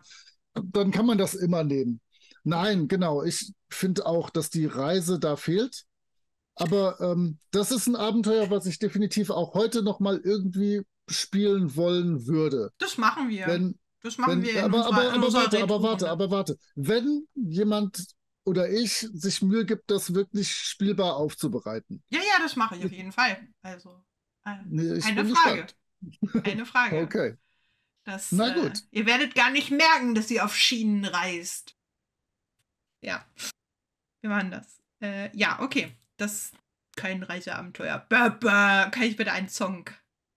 Dann kann man das immer nehmen. Nein, genau, ich finde auch, dass die Reise da fehlt. Aber ähm, das ist ein Abenteuer, was ich definitiv auch heute noch mal irgendwie spielen wollen würde. Das machen wir. Wenn, das machen wenn, wir in aber, unserer, aber, in aber, warte, aber warte, aber warte. Wenn jemand oder ich sich Mühe gibt, das wirklich spielbar aufzubereiten. Ja, ja, das mache ich auf jeden Fall. Also äh, nee, ich eine, Frage. eine Frage. Eine Frage. Okay. Das, Na gut. Äh, ihr werdet gar nicht merken, dass sie auf Schienen reist. Ja. Wir machen das. Äh, ja, okay. Das kein Reiseabenteuer. Bäh, bäh. Kann ich bitte einen Song,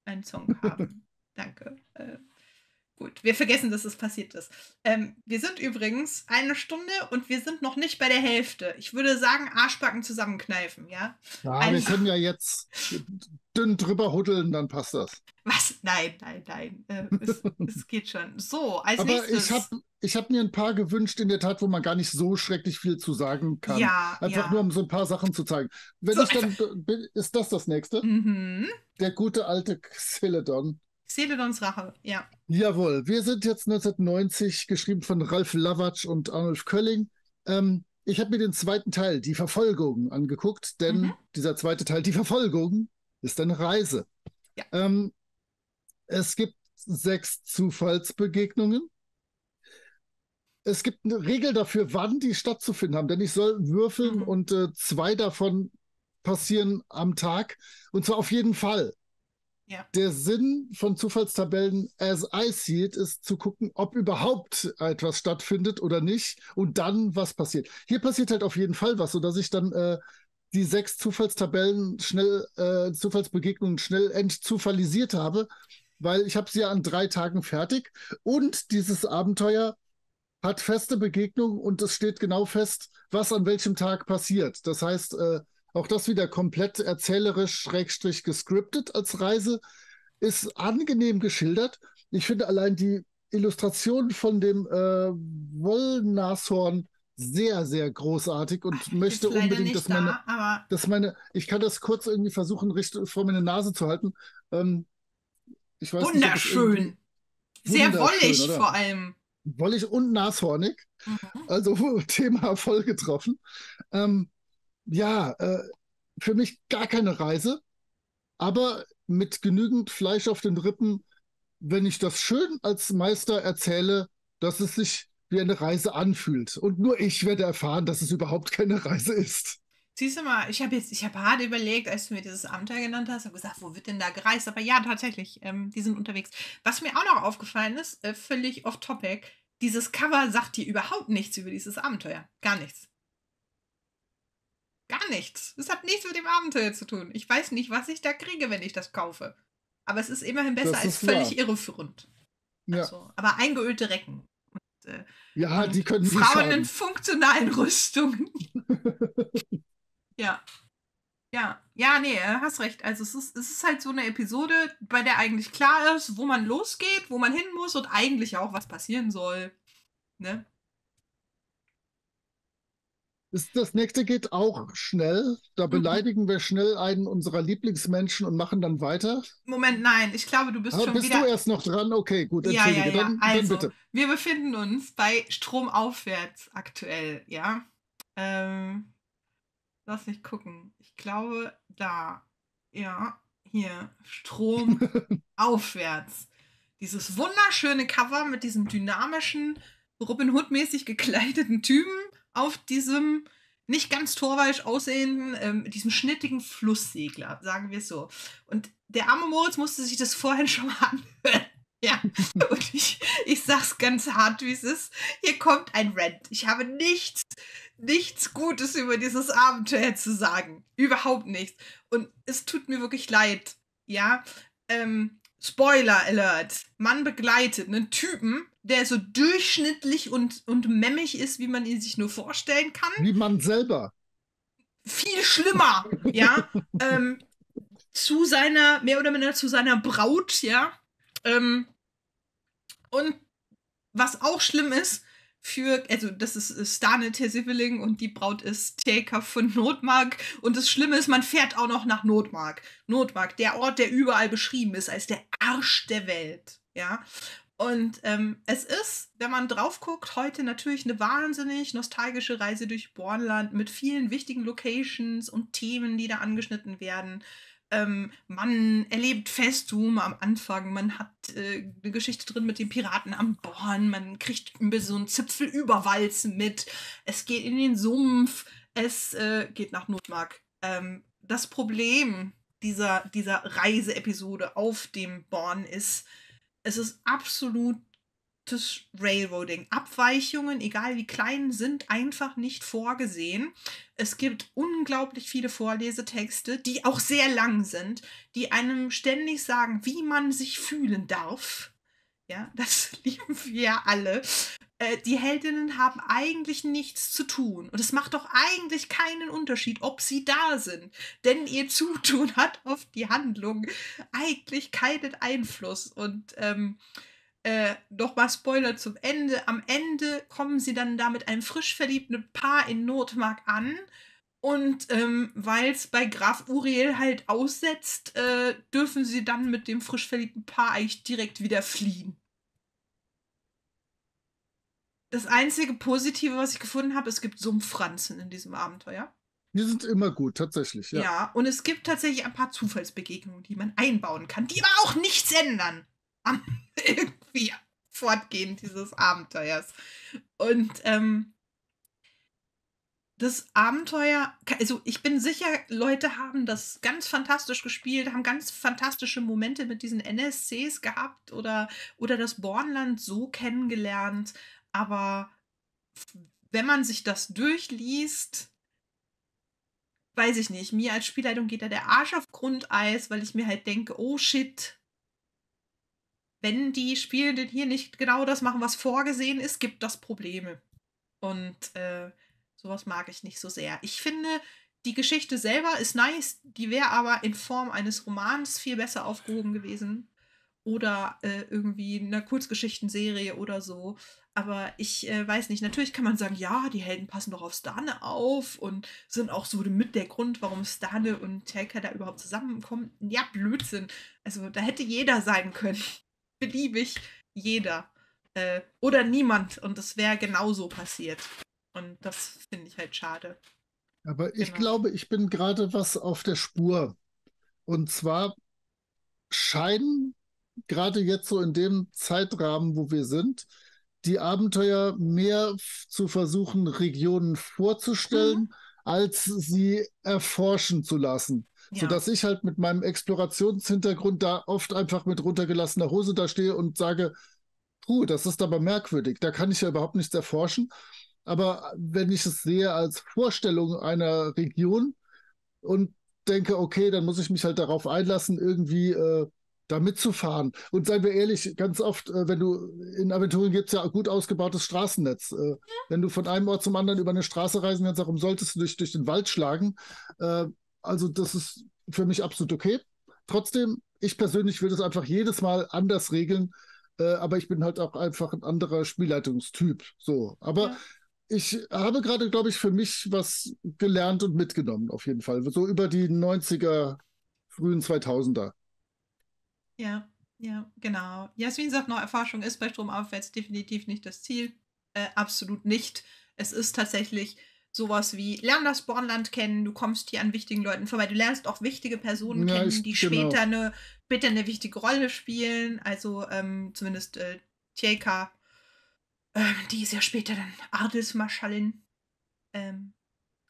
einen Song haben? Danke. Äh, gut, wir vergessen, dass es passiert ist. Ähm, wir sind übrigens eine Stunde und wir sind noch nicht bei der Hälfte. Ich würde sagen, Arschbacken zusammenkneifen, ja? Ja, ein wir können ja jetzt dünn drüber huddeln, dann passt das. Was? Nein, nein, nein. Äh, es, es geht schon. So, als Aber nächstes. Ich habe ich hab mir ein paar gewünscht, in der Tat, wo man gar nicht so schrecklich viel zu sagen kann. Ja, einfach ja. nur, um so ein paar Sachen zu zeigen. Wenn so, ich dann bin, ist das das nächste? Mhm. Der gute alte Xeledon. Xeledons Rache, ja. Jawohl. Wir sind jetzt neunzehnhundertneunzig, geschrieben von Ralf Lavatsch und Arnulf Kölling. Ähm, ich habe mir den zweiten Teil, die Verfolgung, angeguckt, denn mhm. dieser zweite Teil, die Verfolgung, ist eine Reise. Ja. Ähm, Es gibt sechs Zufallsbegegnungen. Es gibt eine Regel dafür, wann die stattzufinden haben. Denn ich soll würfeln mhm. und äh, zwei davon passieren am Tag. Und zwar auf jeden Fall. Ja. Der Sinn von Zufallstabellen, as I see it, ist zu gucken, ob überhaupt etwas stattfindet oder nicht. Und dann, was passiert. Hier passiert halt auf jeden Fall was, sodass ich dann... Äh, die sechs Zufallstabellen schnell, äh, Zufallsbegegnungen schnell entzufallisiert habe, weil ich habe sie ja an drei Tagen fertig und dieses Abenteuer hat feste Begegnungen und es steht genau fest, was an welchem Tag passiert. Das heißt, äh, auch das wieder komplett erzählerisch, schrägstrich gescriptet als Reise, ist angenehm geschildert. Ich finde allein die Illustration von dem äh, Wollnashorn sehr, sehr großartig und Ach, möchte unbedingt, dass, da, meine, aber... dass meine, ich kann das kurz irgendwie versuchen, Richtung, vor meine Nase zu halten. Ähm, ich weiß wunderschön. Nicht, sehr wunderschön, wollig oder? Vor allem. Wollig und nashornig. Mhm. Also Thema voll getroffen. Ähm, ja, äh, für mich gar keine Reise, aber mit genügend Fleisch auf den Rippen, wenn ich das schön als Meister erzähle, dass es sich wie eine Reise anfühlt. Und nur ich werde erfahren, dass es überhaupt keine Reise ist. Siehst du mal, ich habe jetzt, ich habe hart überlegt, als du mir dieses Abenteuer genannt hast, habe gesagt, wo wird denn da gereist? Aber ja, tatsächlich, ähm, die sind unterwegs. Was mir auch noch aufgefallen ist, äh, völlig off-topic, dieses Cover sagt dir überhaupt nichts über dieses Abenteuer. Gar nichts. Gar nichts. Es hat nichts mit dem Abenteuer zu tun. Ich weiß nicht, was ich da kriege, wenn ich das kaufe. Aber es ist immerhin besser als völlig wahr. Irreführend. Ja. Also, aber eingeölte Recken. Äh, ja, die können Frauen in funktionalen Rüstungen. ja. Ja, ja, nee, hast recht. Also es ist, es ist halt so eine Episode, bei der eigentlich klar ist, wo man losgeht, wo man hin muss und eigentlich auch was passieren soll. Ne? Das nächste geht auch schnell. Da beleidigen mhm. wir schnell einen unserer Lieblingsmenschen und machen dann weiter. Moment, nein. Ich glaube, du bist ah, schon bist wieder... Bist du erst noch dran? Okay, gut. Ja, ja, ja. Dann, also, dann bitte. Wir befinden uns bei Stromaufwärts aktuell, ja. Ähm, lass mich gucken. Ich glaube, da. Ja, hier. Stromaufwärts. Dieses wunderschöne Cover mit diesem dynamischen, Robin Hood-mäßig gekleideten Typen auf diesem nicht ganz torwalsch aussehenden, ähm, diesem schnittigen Flusssegler, sagen wir es so. Und der arme Moritz musste sich das vorhin schon mal anhören. Ja, und ich, ich sag's ganz hart, wie es ist. Hier kommt ein Rant. Ich habe nichts, nichts Gutes über dieses Abenteuer zu sagen. Überhaupt nichts. Und es tut mir wirklich leid. Ja, ähm, Spoiler Alert. Man begleitet einen Typen, der so durchschnittlich und, und memmig ist, wie man ihn sich nur vorstellen kann. Wie man selber. Viel schlimmer, ja. Ähm, zu seiner, mehr oder minder zu seiner Braut, ja. Ähm, und was auch schlimm ist, für, also das ist Stane Terziveling und die Braut ist Telka von Notmark. Und das Schlimme ist, man fährt auch noch nach Notmark. Notmark, der Ort, der überall beschrieben ist, als der Arsch der Welt, ja. Und ähm, es ist, wenn man drauf guckt, heute natürlich eine wahnsinnig nostalgische Reise durch Bornland mit vielen wichtigen Locations und Themen, die da angeschnitten werden. Ähm, man erlebt Festum am Anfang, man hat äh, eine Geschichte drin mit den Piraten am Born, man kriegt so einen Zipfelüberwalz mit, es geht in den Sumpf, es äh, geht nach Notmark. Ähm, das Problem dieser, dieser Reiseepisode auf dem Born ist, es ist absolutes Railroading. Abweichungen, egal wie klein, sind einfach nicht vorgesehen. Es gibt unglaublich viele Vorlesetexte, die auch sehr lang sind, die einem ständig sagen, wie man sich fühlen darf. Ja, das lieben wir alle. Äh, die Heldinnen haben eigentlich nichts zu tun. Und es macht doch eigentlich keinen Unterschied, ob sie da sind. Denn ihr Zutun hat auf die Handlung eigentlich keinen Einfluss. Und ähm, äh, nochmal Spoiler zum Ende. Am Ende kommen sie dann da mit einem frisch verliebten Paar in Notmark an. Und ähm, weil es bei Graf Uriel halt aussetzt, äh, dürfen sie dann mit dem frisch verliebten Paar eigentlich direkt wieder fliehen. Das einzige Positive, was ich gefunden habe, es gibt Sumpffranzen in diesem Abenteuer. Die sind immer gut, tatsächlich. Ja. Ja, und es gibt tatsächlich ein paar Zufallsbegegnungen, die man einbauen kann, die aber auch nichts ändern. Am irgendwie Fortgehen dieses Abenteuers. Und ähm, das Abenteuer, also ich bin sicher, Leute haben das ganz fantastisch gespielt, haben ganz fantastische Momente mit diesen N S Cs gehabt oder, oder das Bornland so kennengelernt. Aber wenn man sich das durchliest, weiß ich nicht, mir als Spielleitung geht da der Arsch auf Grundeis, weil ich mir halt denke, oh shit, wenn die Spielenden hier nicht genau das machen, was vorgesehen ist, gibt das Probleme. Und äh, sowas mag ich nicht so sehr. Ich finde, die Geschichte selber ist nice, die wäre aber in Form eines Romans viel besser aufgehoben gewesen. Oder äh, irgendwie einer Kurzgeschichtenserie oder so. Aber ich äh, weiß nicht, natürlich kann man sagen, ja, die Helden passen doch auf Stane auf und sind auch so mit der Grund, warum Stane und Telka da überhaupt zusammenkommen. Ja, Blödsinn. Also da hätte jeder sein können. Beliebig jeder. Äh, oder niemand. Und das wäre genauso passiert. Und das finde ich halt schade. Aber ich genau. glaube, ich bin gerade was auf der Spur. Und zwar scheinen gerade jetzt so in dem Zeitrahmen, wo wir sind, die Abenteuer mehr zu versuchen, Regionen vorzustellen, mhm. als sie erforschen zu lassen. Ja. Sodass ich halt mit meinem Explorationshintergrund da oft einfach mit runtergelassener Hose da stehe und sage, puh, das ist aber merkwürdig, da kann ich ja überhaupt nichts erforschen. Aber wenn ich es sehe als Vorstellung einer Region und denke, okay, dann muss ich mich halt darauf einlassen, irgendwie äh, da mitzufahren. Und seien wir ehrlich, ganz oft, äh, wenn du, in Aventurien gibt es ja gut ausgebautes Straßennetz. Äh, ja. Wenn du von einem Ort zum anderen über eine Straße reisen kannst, darum solltest du dich durch den Wald schlagen. Äh, also das ist für mich absolut okay. Trotzdem, ich persönlich würde es einfach jedes Mal anders regeln, äh, aber ich bin halt auch einfach ein anderer Spielleitungstyp. So, aber ja. Ich habe gerade, glaube ich, für mich was gelernt und mitgenommen, auf jeden Fall. So über die neunziger, frühen zweitausender. Ja, ja, genau. Jasmin sagt, Neuerforschung ist bei Stromaufwärts definitiv nicht das Ziel. Äh, absolut nicht. Es ist tatsächlich sowas wie, lern das Bornland kennen, du kommst hier an wichtigen Leuten vorbei. Du lernst auch wichtige Personen ja, kennen, ich, die genau. später eine, später eine wichtige Rolle spielen. Also ähm, zumindest äh, T K. Die ist ja später dann Adelsmarschallin. Ähm,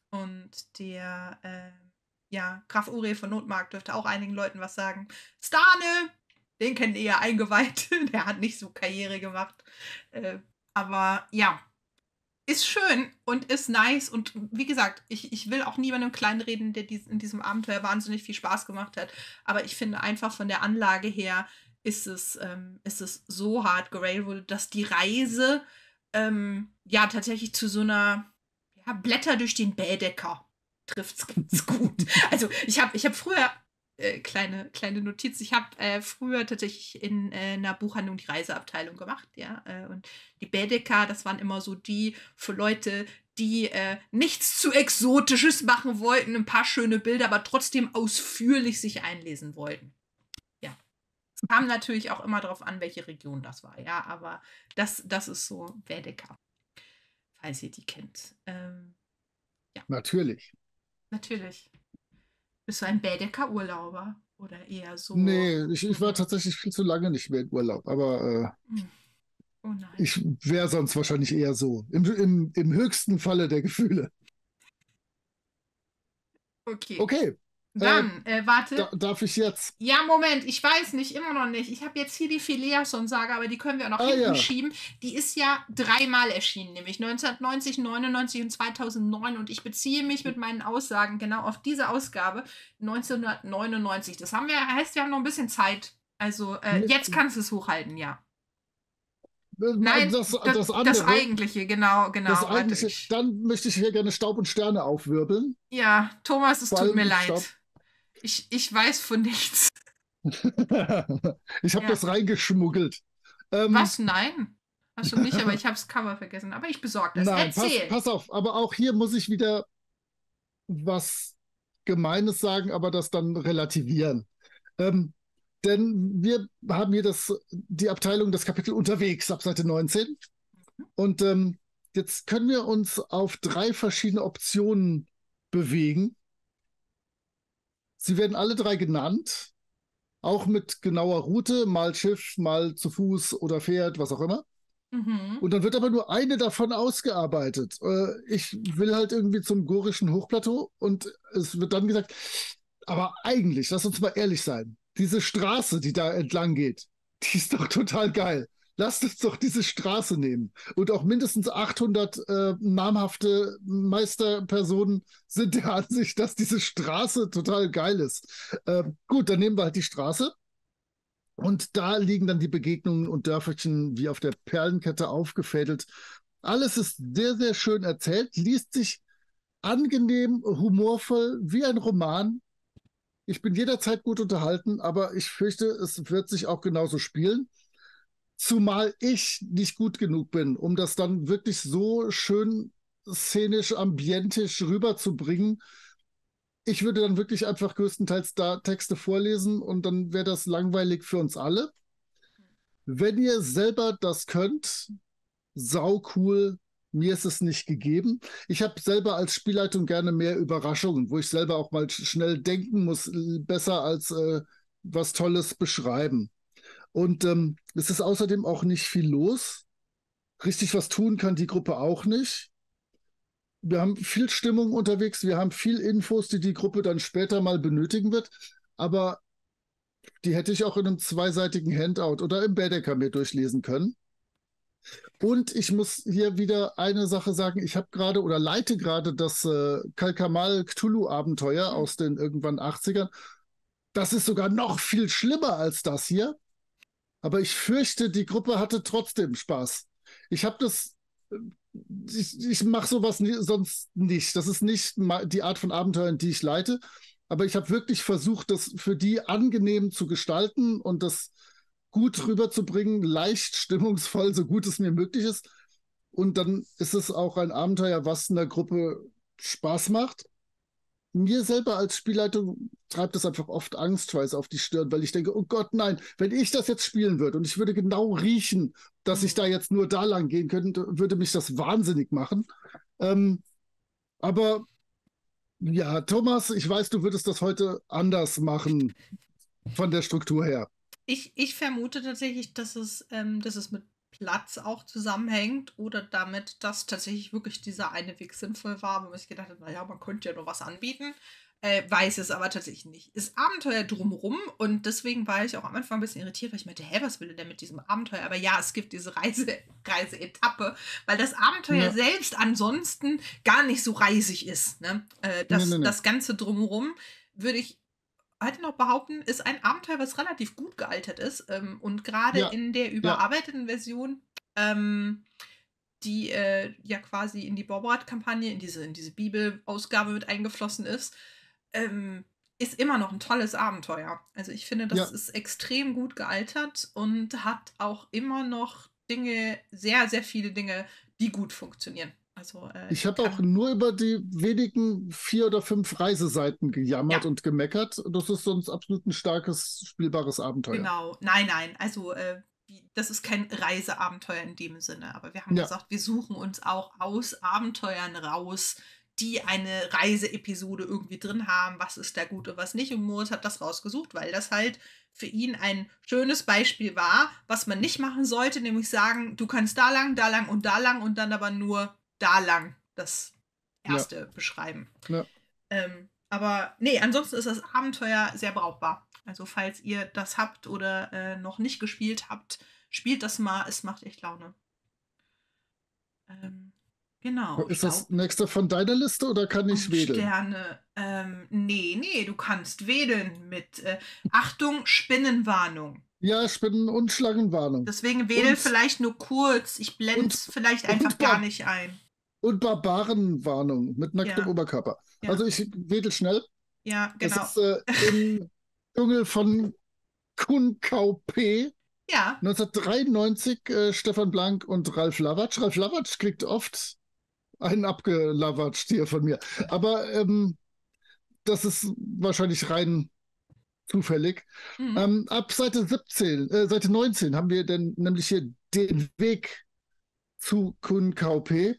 und der äh, ja, Graf Uriel von Notmark dürfte auch einigen Leuten was sagen. Stane, den kennt ihr ja eingeweiht. Der hat nicht so Karriere gemacht. Äh, aber ja, ist schön und ist nice. Und wie gesagt, ich, ich will auch niemandem kleinreden, der dies, in diesem Abenteuer wahnsinnig viel Spaß gemacht hat. Aber ich finde einfach von der Anlage her, Ist es, ähm, ist es so hart gerailroadet, dass die Reise ähm, ja tatsächlich zu so einer ja, Blätter durch den Bädecker trifft es ganz gut. Also ich habe ich hab früher äh, kleine, kleine Notiz. Ich habe äh, früher tatsächlich in äh, einer Buchhandlung die Reiseabteilung gemacht, ja. Äh, und die Bädeker, das waren immer so die für Leute, die äh, nichts zu Exotisches machen wollten, ein paar schöne Bilder, aber trotzdem ausführlich sich einlesen wollten. Ja. Es kam natürlich auch immer darauf an, welche Region das war, ja, aber das, das ist so Bädeker, falls ihr die kennt. Ähm, ja. Natürlich. Natürlich. Bist du ein Bädeker-Urlauber oder eher so? Nee, ich, ich war tatsächlich viel zu lange nicht mehr in Urlaub, aber äh, oh nein. Ich wäre sonst wahrscheinlich eher so. Im, im, im höchsten Falle der Gefühle. Okay. Okay. Dann, äh, äh, warte. Da, darf ich jetzt? Ja, Moment, ich weiß nicht, immer noch nicht. Ich habe jetzt hier die Phileason-Sage, aber die können wir auch noch ah, hinten ja. schieben. Die ist ja dreimal erschienen, nämlich neunzehnhundertneunzig, neunundneunzig und zweitausendneun. Und ich beziehe mich mit meinen Aussagen genau auf diese Ausgabe neunzehnhundertneunundneunzig. Das haben wir, heißt, wir haben noch ein bisschen Zeit. Also äh, jetzt kannst du es hochhalten, ja. Nein, das, das, das, andere, das eigentliche, genau, genau. Das eigentliche, ich. Dann möchte ich hier gerne Staub und Sterne aufwirbeln. Ja, Thomas, es tut mir leid. Ich, ich weiß von nichts. Ich habe ja. das reingeschmuggelt. Ähm, Was? Nein. Hast du nicht, aber ich habe das Cover vergessen. Aber ich besorge das. Nein, Erzähl. Pass, pass auf, aber auch hier muss ich wieder was Gemeines sagen, aber das dann relativieren. Ähm, Denn wir haben hier das, die Abteilung, das Kapitel unterwegs ab Seite neunzehn. Und ähm, jetzt können wir uns auf drei verschiedene Optionen bewegen. Sie werden alle drei genannt, auch mit genauer Route, mal Schiff, mal zu Fuß oder Pferd, was auch immer. Mhm. Und dann wird aber nur eine davon ausgearbeitet. Äh, ich will halt irgendwie zum gorischen Hochplateau und es wird dann gesagt, aber eigentlich, lass uns mal ehrlich sein. Diese Straße, die da entlang geht, die ist doch total geil. Lasst uns doch diese Straße nehmen. Und auch mindestens achthundert äh, namhafte Meisterpersonen sind der Ansicht, dass diese Straße total geil ist. Äh, gut, dann nehmen wir halt die Straße. Und da liegen dann die Begegnungen und Dörferchen wie auf der Perlenkette aufgefädelt. Alles ist sehr, sehr schön erzählt, liest sich angenehm, humorvoll, wie ein Roman. Ich bin jederzeit gut unterhalten, aber ich fürchte, es wird sich auch genauso spielen. Zumal ich nicht gut genug bin, um das dann wirklich so schön szenisch, ambientisch rüberzubringen. Ich würde dann wirklich einfach größtenteils da Texte vorlesen und dann wäre das langweilig für uns alle. Wenn ihr selber das könnt, sau cool. Mir ist es nicht gegeben. Ich habe selber als Spielleitung gerne mehr Überraschungen, wo ich selber auch mal schnell denken muss, besser als äh, was Tolles beschreiben. Und ähm, es ist außerdem auch nicht viel los. Richtig was tun kann die Gruppe auch nicht. Wir haben viel Stimmung unterwegs, wir haben viel Infos, die die Gruppe dann später mal benötigen wird. Aber die hätte ich auch in einem zweiseitigen Handout oder im Bädeker mir durchlesen können. Und ich muss hier wieder eine Sache sagen, ich habe gerade oder leite gerade das äh, Kalkamal-Cthulhu-Abenteuer aus den irgendwann achtzigern. Das ist sogar noch viel schlimmer als das hier. Aber ich fürchte, die Gruppe hatte trotzdem Spaß. Ich habe das, ich, ich mache sowas nie, sonst nicht. Das ist nicht die Art von Abenteuern, die ich leite. Aber ich habe wirklich versucht, das für die angenehm zu gestalten und das gut rüberzubringen, leicht stimmungsvoll, so gut es mir möglich ist. Und dann ist es auch ein Abenteuer, was in der Gruppe Spaß macht. Mir selber als Spielleitung treibt es einfach oft Angstschweiß auf die Stirn, weil ich denke, oh Gott, nein, wenn ich das jetzt spielen würde und ich würde genau riechen, dass ich da jetzt nur da lang gehen könnte, würde mich das wahnsinnig machen. Ähm, aber ja, Thomas, ich weiß, du würdest das heute anders machen von der Struktur her. Ich, ich vermute tatsächlich, dass es, ähm, dass es mit Platz auch zusammenhängt oder damit, dass tatsächlich wirklich dieser eine Weg sinnvoll war, wo ich gedacht habe, naja, man könnte ja noch was anbieten, äh, weiß es aber tatsächlich nicht. Ist Abenteuer drumherum und deswegen war ich auch am Anfang ein bisschen irritiert, weil ich meinte, hä, was will er denn mit diesem Abenteuer? Aber ja, es gibt diese Reise, Reiseetappe, weil das Abenteuer ja. selbst ansonsten gar nicht so reisig ist. Ne? Äh, das, nee, nee, nee. das Ganze drumherum würde ich heute noch behaupten, ist ein Abenteuer, was relativ gut gealtert ist ähm, und gerade ja. in der überarbeiteten ja. Version, ähm, die äh, ja quasi in die Borberat-Kampagne, in diese, in diese Bibelausgabe mit eingeflossen ist, ähm, ist immer noch ein tolles Abenteuer. Also ich finde, das ja. ist extrem gut gealtert und hat auch immer noch Dinge, sehr, sehr viele Dinge, die gut funktionieren. Also, äh, ich habe auch nur über die wenigen vier oder fünf Reiseseiten gejammert ja. und gemeckert. Das ist sonst absolut ein starkes, spielbares Abenteuer. Genau. Nein, nein. Also äh, das ist kein Reiseabenteuer in dem Sinne. Aber wir haben ja. gesagt, wir suchen uns auch aus Abenteuern raus, die eine Reiseepisode irgendwie drin haben. Was ist da gut und was nicht? Und Moritz hat das rausgesucht, weil das halt für ihn ein schönes Beispiel war, was man nicht machen sollte. Nämlich sagen, du kannst da lang, da lang und da lang und dann aber nur da lang das erste ja. beschreiben. Ja. Ähm, aber nee, ansonsten ist das Abenteuer sehr brauchbar. Also falls ihr das habt oder äh, noch nicht gespielt habt, spielt das mal. Es macht echt Laune. Ähm, genau. Ist glaub, das nächste von deiner Liste oder kann ich wedeln? Sterne. Ähm, nee, nee, du kannst wedeln mit äh, Achtung, Spinnenwarnung. Ja, Spinnen- und Schlangenwarnung. Deswegen wedel und, vielleicht nur kurz. Ich blende es vielleicht einfach gar nicht ein. Und Barbarenwarnung mit nacktem ja. Oberkörper. Ja. Also ich wedel schnell. Ja, genau. Das ist äh, im Dschungel von Kun Kau P. Ja. neunzehnhundertdreiundneunzig, äh, Stefan Blank und Ralf Lavatsch. Ralf Lavatsch kriegt oft einen abgelavatscht hier von mir. Aber ähm, das ist wahrscheinlich rein zufällig. Mhm. Ähm, ab Seite siebzehn, äh, Seite neunzehn haben wir denn nämlich hier den Weg zu Kun Kau P.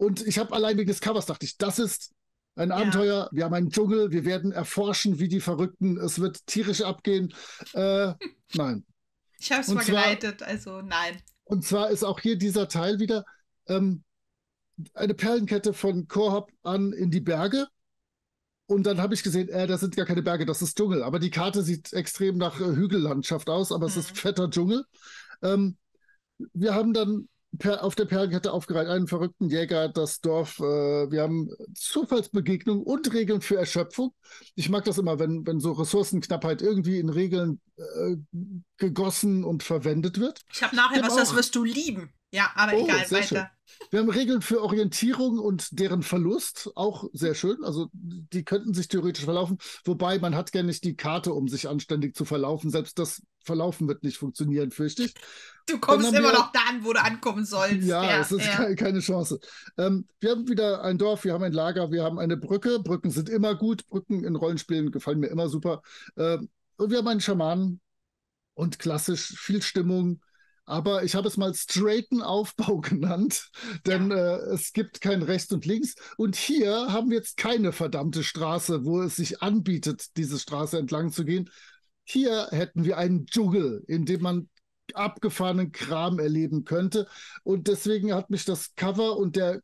Und ich habe allein wegen des Covers dachte ich, das ist ein Abenteuer, ja. wir haben einen Dschungel, wir werden erforschen wie die Verrückten, es wird tierisch abgehen. Äh, nein. Ich habe es mal geleitet, also nein. Und zwar ist auch hier dieser Teil wieder ähm, eine Perlenkette von Korhop an in die Berge. Und dann habe ich gesehen, äh, das sind gar keine Berge, das ist Dschungel. Aber die Karte sieht extrem nach äh, Hügellandschaft aus, aber mhm. es ist fetter Dschungel. Ähm, wir haben dann per, auf der Perlenkette aufgereiht einen verrückten Jäger, das Dorf. Äh, wir haben Zufallsbegegnungen und Regeln für Erschöpfung. Ich mag das immer, wenn, wenn so Ressourcenknappheit irgendwie in Regeln äh, gegossen und verwendet wird. Ich habe nachher was, auch, das wirst du lieben. Ja, aber oh, egal, weiter. Schön. Wir haben Regeln für Orientierung und deren Verlust, auch sehr schön. Also die könnten sich theoretisch verlaufen, wobei man hat gerne nicht die Karte, um sich anständig zu verlaufen. Selbst das Verlaufen wird nicht funktionieren, fürchte ich. Du kommst immer wir, noch da an, wo du ankommen sollst. Ja, ja es ist ja. Keine, keine Chance. Ähm, wir haben wieder ein Dorf, wir haben ein Lager, wir haben eine Brücke. Brücken sind immer gut. Brücken in Rollenspielen gefallen mir immer super. Ähm, und wir haben einen Schamanen und klassisch viel Stimmung. Aber ich habe es mal straighten Aufbau genannt, denn ja. äh, es gibt kein Rechts und Links. Und hier haben wir jetzt keine verdammte Straße, wo es sich anbietet, diese Straße entlang zu gehen. Hier hätten wir einen Dschungel, in dem man abgefahrenen Kram erleben könnte. Und deswegen hat mich das Cover und der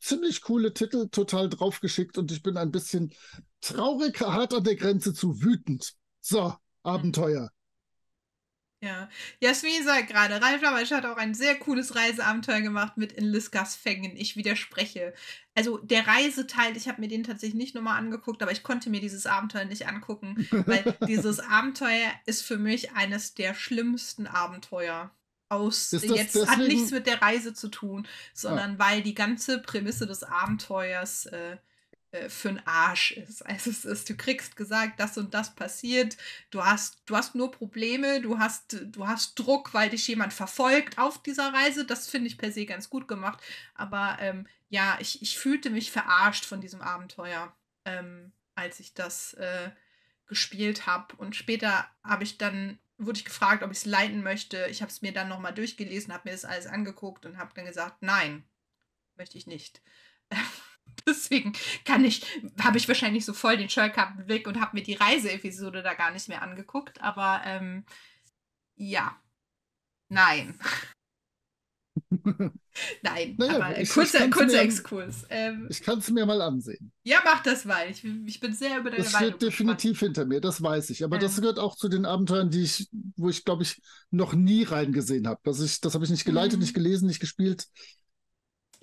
ziemlich coole Titel total draufgeschickt. Und ich bin ein bisschen traurig, hart an der Grenze zu wütend. So, Abenteuer. Ja, Jasmin sagt gerade, Ralf Lavatsch hat auch ein sehr cooles Reiseabenteuer gemacht mit In Liskas Fängen. Ich widerspreche. Also der Reiseteil, ich habe mir den tatsächlich nicht nochmal angeguckt, aber ich konnte mir dieses Abenteuer nicht angucken, weil dieses Abenteuer ist für mich eines der schlimmsten Abenteuer. Aus jetzt deswegen? Hat nichts mit der Reise zu tun, sondern ah. weil die ganze Prämisse des Abenteuers äh, für einen Arsch ist. Also es ist, du kriegst gesagt, das und das passiert, du hast, du hast nur Probleme, du hast, du hast Druck, weil dich jemand verfolgt auf dieser Reise. Das finde ich per se ganz gut gemacht. Aber ähm, ja, ich, ich fühlte mich verarscht von diesem Abenteuer, ähm, als ich das äh, gespielt habe. Und später habe ich dann, wurde ich gefragt, ob ich es leiten möchte. Ich habe es mir dann nochmal durchgelesen, habe mir das alles angeguckt und habe dann gesagt, nein, möchte ich nicht. Deswegen kann ich, habe ich wahrscheinlich so voll den Scheuklappen weg und habe mir die Reiseepisode da gar nicht mehr angeguckt. Aber ähm, ja, nein. Nein, naja, aber ich, kurzer, ich kurzer Exkurs. Ähm, ich kann es mir mal ansehen. Ja, mach das mal. Ich, ich bin sehr über deine Meinung gespannt. Das steht definitiv hinter mir, das weiß ich. Aber ähm. das gehört auch zu den Abenteuern, die ich, wo ich, glaube ich, noch nie reingesehen habe. Das, ich, das habe ich nicht geleitet, mhm. nicht gelesen, nicht gespielt.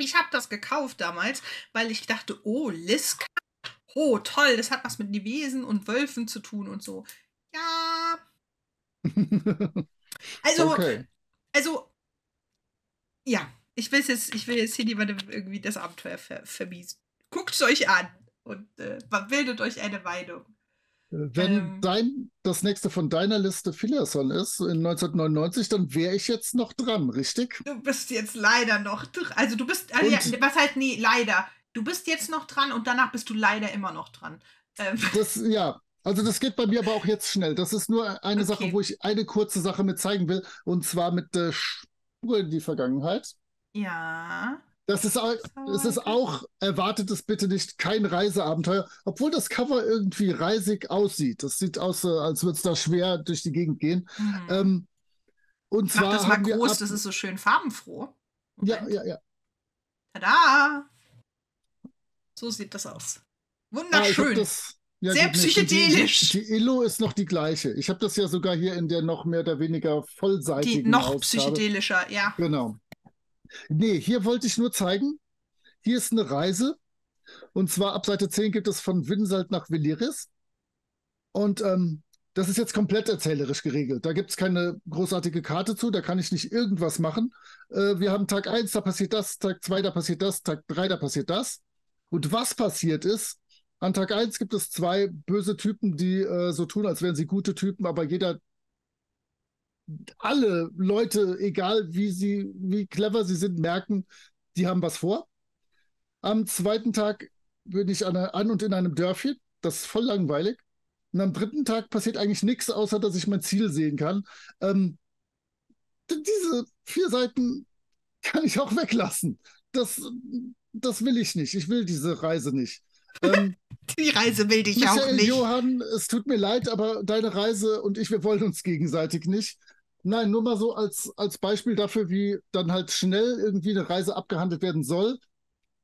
Ich habe das gekauft damals, weil ich dachte, oh, Liska, oh, toll, das hat was mit Wesen und Wölfen zu tun und so. Ja. Also, okay. also, ja, ich, jetzt, ich will jetzt hier niemandem irgendwie das Abenteuer ver vermiesen. Guckt es euch an und äh, bildet euch eine Meinung. Wenn ähm, dein, das nächste von deiner Liste Phileason ist, in neunzehnhundertneunundneunzig, dann wäre ich jetzt noch dran, richtig? Du bist jetzt leider noch dran. Also du bist, also ja, was halt, nee, leider. Du bist jetzt noch dran und danach bist du leider immer noch dran. Ähm. Das, ja, also das geht bei mir aber auch jetzt schnell. Das ist nur eine okay. Sache, wo ich eine kurze Sache mit zeigen will. Und zwar mit der Spur in die Vergangenheit. Ja. Das ist, es ist auch, erwartet es bitte nicht, kein Reiseabenteuer, obwohl das Cover irgendwie reisig aussieht. Das sieht aus, als würde es da schwer durch die Gegend gehen. Hm. Ähm, und zwar mach das mal groß, ab, das ist so schön farbenfroh. Moment. Ja, ja, ja. Tada! So sieht das aus. Wunderschön. Ah, das, ja, sehr psychedelisch. Die, die Illo ist noch die gleiche. Ich habe das ja sogar hier in der noch mehr oder weniger vollseitigen Die noch Ausgabe. Psychedelischer, ja. Genau. Nee, hier wollte ich nur zeigen, hier ist eine Reise. Und zwar ab Seite zehn geht es von Winsalt nach Veliris. Und ähm, das ist jetzt komplett erzählerisch geregelt. Da gibt es keine großartige Karte zu, da kann ich nicht irgendwas machen. Äh, wir haben Tag eins, da passiert das, Tag zwei, da passiert das, Tag drei, da passiert das. Und was passiert ist, an Tag eins gibt es zwei böse Typen, die äh, so tun, als wären sie gute Typen, aber jeder... alle Leute, egal wie sie, wie clever sie sind, merken, die haben was vor. Am zweiten Tag bin ich an, an und in einem Dörfchen. Das ist voll langweilig. Und am dritten Tag passiert eigentlich nichts, außer dass ich mein Ziel sehen kann. Ähm, diese vier Seiten kann ich auch weglassen. Das, das will ich nicht. Ich will diese Reise nicht. Ähm, Die Reise will dich Michael, auch nicht. Johann, es tut mir leid, aber deine Reise und ich, wir wollen uns gegenseitig nicht. Nein, nur mal so als, als Beispiel dafür, wie dann halt schnell irgendwie eine Reise abgehandelt werden soll.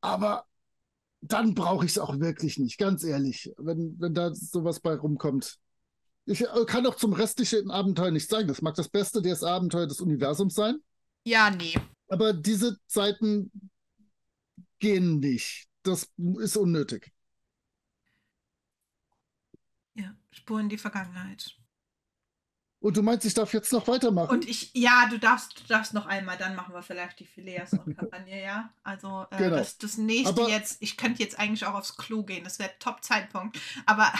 Aber dann brauche ich es auch wirklich nicht, ganz ehrlich, wenn, wenn da sowas bei rumkommt. Ich kann auch zum restlichen Abenteuer nicht sagen. Das mag das beste D S A-Abenteuer des Universums sein. Ja, nee. Aber diese Zeiten gehen nicht. Das ist unnötig. Ja, Spuren in die Vergangenheit. Und du meinst, ich darf jetzt noch weitermachen? Und ich, ja, du darfst, du darfst noch einmal, dann machen wir vielleicht die Phileason-Kampagne, ja. Also äh, genau. das, das nächste aber jetzt, ich könnte jetzt eigentlich auch aufs Klo gehen, das wäre Top-Zeitpunkt. Aber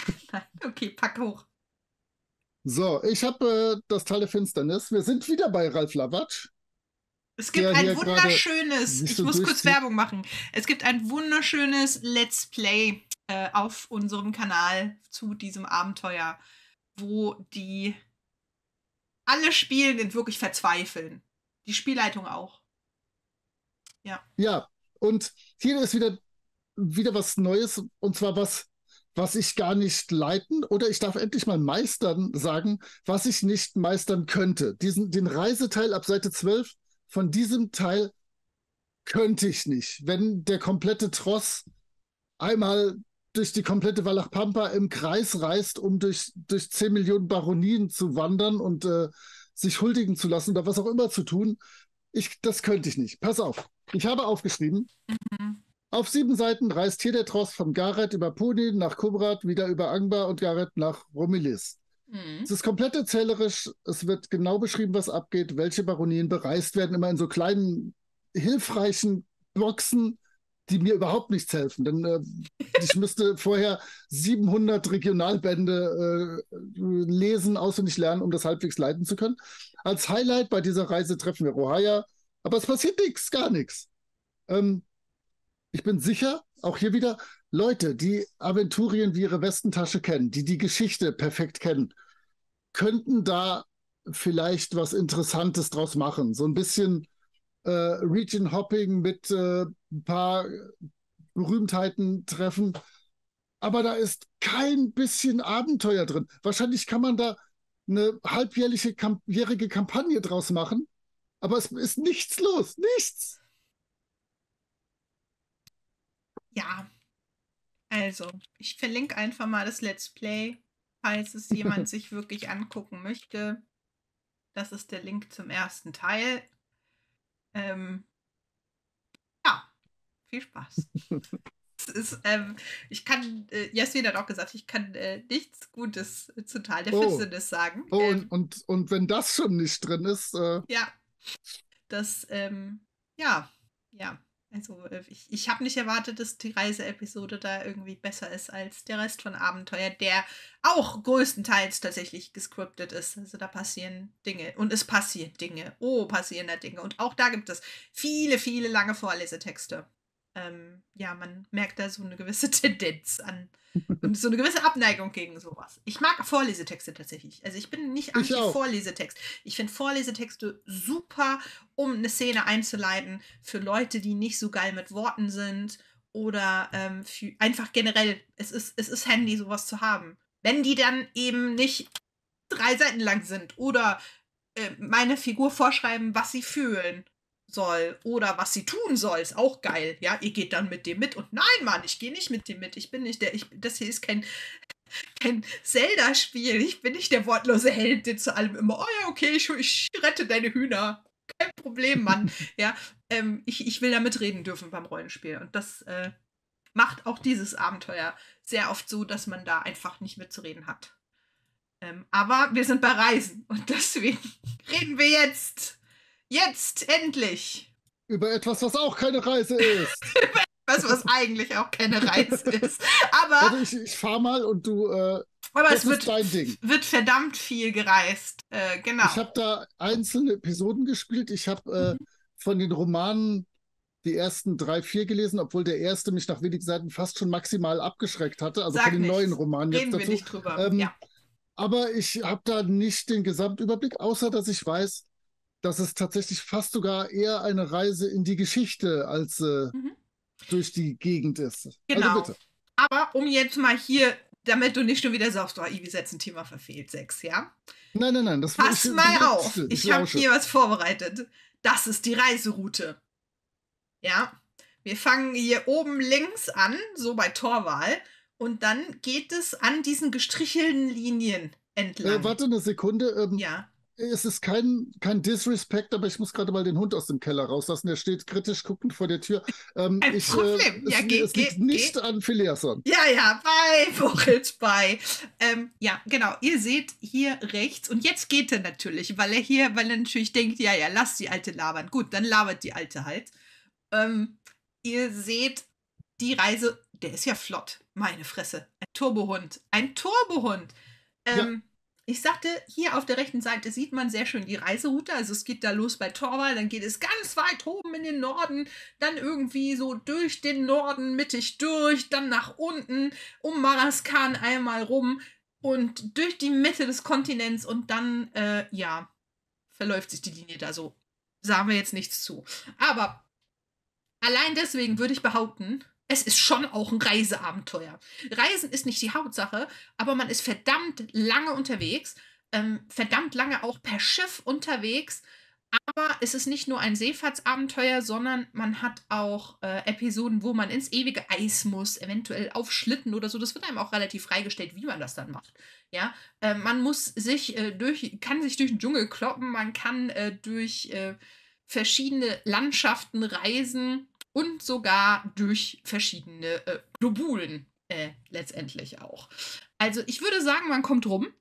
okay, pack hoch. So, ich habe äh, das Tal der Finsternis. Wir sind wieder bei Ralf Lavatsch. Es gibt ein wunderschönes, ich muss kurz Werbung machen, es gibt ein wunderschönes Let's Play äh, auf unserem Kanal zu diesem Abenteuer, wo die alle Spielenden wirklich verzweifeln. Die Spielleitung auch. Ja. Ja, und hier ist wieder, wieder was Neues, und zwar was, was ich gar nicht leiten, oder ich darf endlich mal meistern sagen, was ich nicht meistern könnte. Diesen, den Reiseteil ab Seite zwölf von diesem Teil könnte ich nicht. Wenn der komplette Tross einmal durch die komplette Wallachpampa im Kreis reist, um durch, durch zehn Millionen Baronien zu wandern und äh, sich huldigen zu lassen oder was auch immer zu tun, ich, das könnte ich nicht. Pass auf, ich habe aufgeschrieben, mhm. auf sieben Seiten reist hier der Tross von Gareth über Punin nach Kubrat, wieder über Angbar und Gareth nach Romilis. Es ist komplett erzählerisch, es wird genau beschrieben, was abgeht, welche Baronien bereist werden, immer in so kleinen, hilfreichen Boxen, die mir überhaupt nichts helfen, denn äh, ich müsste vorher siebenhundert Regionalbände äh, lesen, auswendig lernen, um das halbwegs leiten zu können. Als Highlight bei dieser Reise treffen wir Rohaya, aber es passiert nichts, gar nichts. Ähm, ich bin sicher, auch hier wieder, Leute, die Aventurien wie ihre Westentasche kennen, die die Geschichte perfekt kennen, könnten da vielleicht was Interessantes draus machen. So ein bisschen äh, Region Hopping mit äh, ein paar Berühmtheiten treffen. Aber da ist kein bisschen Abenteuer drin. Wahrscheinlich kann man da eine halbjährliche Kamp- jährige Kampagne draus machen, aber es ist nichts los, nichts. Ja. Also, ich verlinke einfach mal das Let's Play, falls es jemand sich wirklich angucken möchte. Das ist der Link zum ersten Teil. Ähm, ja, viel Spaß. Es ist, ähm, ich kann, äh, Jasmin hat auch gesagt, ich kann äh, nichts Gutes zu Tal der Finsternis oh. sagen. Oh, ähm, und, und, und wenn das schon nicht drin ist. Äh... Ja, das, ähm, ja, ja. Also ich, ich habe nicht erwartet, dass die Reiseepisode da irgendwie besser ist als der Rest von Abenteuer, der auch größtenteils tatsächlich gescriptet ist. Also da passieren Dinge und es passieren Dinge. Oh, passieren da Dinge. Und auch da gibt es viele, viele lange Vorlesetexte. Ähm, ja, man merkt da so eine gewisse Tendenz an und so eine gewisse Abneigung gegen sowas. Ich mag Vorlesetexte tatsächlich. Also ich bin nicht anti-Vorlesetext. Ich finde Vorlesetexte super, um eine Szene einzuleiten für Leute, die nicht so geil mit Worten sind oder ähm, für, einfach generell, es ist, es ist handy, sowas zu haben. Wenn die dann eben nicht drei Seiten lang sind oder äh, meine Figur vorschreiben, was sie fühlen soll oder was sie tun soll, ist auch geil. Ja, ihr geht dann mit dem mit und nein, Mann, ich gehe nicht mit dem mit. Ich bin nicht der, ich, das hier ist kein, kein Zelda-Spiel. Ich bin nicht der wortlose Held, der zu allem immer, oh ja, okay, ich, ich rette deine Hühner. Kein Problem, Mann. Ja, ähm, ich, ich will da mitreden dürfen beim Rollenspiel. Und das äh, macht auch dieses Abenteuer sehr oft so, dass man da einfach nicht mitzureden hat. Ähm, aber wir sind bei Reisen und deswegen reden wir jetzt Jetzt, endlich! Über etwas, was auch keine Reise ist. Über etwas, was eigentlich auch keine Reise ist. Aber also ich, ich fahr mal und du, äh, aber das es wird, ist dein Ding. Wird verdammt viel gereist. Äh, genau. Ich habe da einzelne Episoden gespielt. Ich habe äh, mhm. von den Romanen die ersten drei, vier gelesen, obwohl der erste mich nach wenigen Seiten fast schon maximal abgeschreckt hatte. Also Sag von den nichts. neuen Romanen Reden jetzt dazu. Reden wir nicht drüber, ähm, ja. Aber ich habe da nicht den Gesamtüberblick, außer dass ich weiß, dass es tatsächlich fast sogar eher eine Reise in die Geschichte als äh, mhm. durch die Gegend ist. Genau. Also bitte. Aber um jetzt mal hier, damit du nicht schon wieder sagst, oh, Ivi setzt ein Thema verfehlt, sechs, ja? Nein, nein, nein. Das Pass ich, mal ich, auf. Ich, ich habe hier was vorbereitet. Das ist die Reiseroute. Ja? Wir fangen hier oben links an, so bei Thorwal, und dann geht es an diesen gestrichelten Linien entlang. Äh, warte eine Sekunde. Ähm, ja. Es ist kein, kein Disrespect, aber ich muss gerade mal den Hund aus dem Keller rauslassen. Der steht kritisch guckend vor der Tür. Ähm, Ein ich, Problem. Äh, ja, es geh, es geh, liegt geh. nicht an Phileason. Ja, ja, bei Moritz, bei. Ähm, ja, genau. Ihr seht hier rechts. Und jetzt geht er natürlich, weil er hier, weil er natürlich denkt, ja, ja, lass die Alte labern. Gut, dann labert die Alte halt. Ähm, ihr seht die Reise. Der ist ja flott. Meine Fresse. Ein Turbohund. Ein Turbohund. Ähm, ja. Ich sagte, hier auf der rechten Seite sieht man sehr schön die Reiseroute. Also es geht da los bei Thorwal, dann geht es ganz weit oben in den Norden, dann irgendwie so durch den Norden, mittig durch, dann nach unten, um Maraskan einmal rum und durch die Mitte des Kontinents und dann, äh, ja, verläuft sich die Linie da so. Sagen wir jetzt nichts zu. Aber allein deswegen würde ich behaupten, es ist schon auch ein Reiseabenteuer. Reisen ist nicht die Hauptsache, aber man ist verdammt lange unterwegs, ähm, verdammt lange auch per Schiff unterwegs. Aber es ist nicht nur ein Seefahrtsabenteuer, sondern man hat auch äh, Episoden, wo man ins ewige Eis muss, eventuell auf Schlitten oder so. Das wird einem auch relativ freigestellt, wie man das dann macht. Ja, äh, man muss sich äh, durch, kann sich durch den Dschungel kloppen, man kann äh, durch äh, verschiedene Landschaften reisen. Und sogar durch verschiedene äh, Globulen äh, letztendlich auch. Also ich würde sagen, man kommt rum.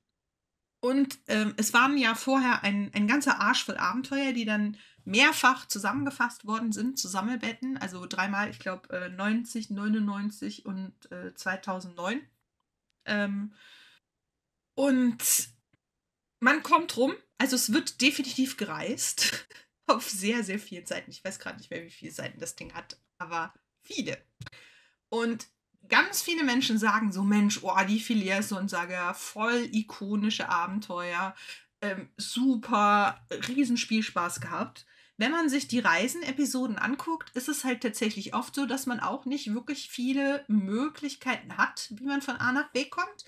Und ähm, es waren ja vorher ein, ein ganzer Arsch voll Abenteuer, die dann mehrfach zusammengefasst worden sind, zu Sammelbetten. Also dreimal, ich glaube, äh, neunzig, neunundneunzig und äh, zweitausendneun. Ähm, und man kommt rum. Also es wird definitiv gereist. Auf sehr, sehr vielen Seiten. Ich weiß gerade nicht mehr, wie viele Seiten das Ding hat, aber viele. Und ganz viele Menschen sagen so, Mensch, oh, die Phileason-Saga, voll ikonische Abenteuer, ähm, super, riesen Spielspaß gehabt. Wenn man sich die Reisen-Episoden anguckt, ist es halt tatsächlich oft so, dass man auch nicht wirklich viele Möglichkeiten hat, wie man von A nach B kommt.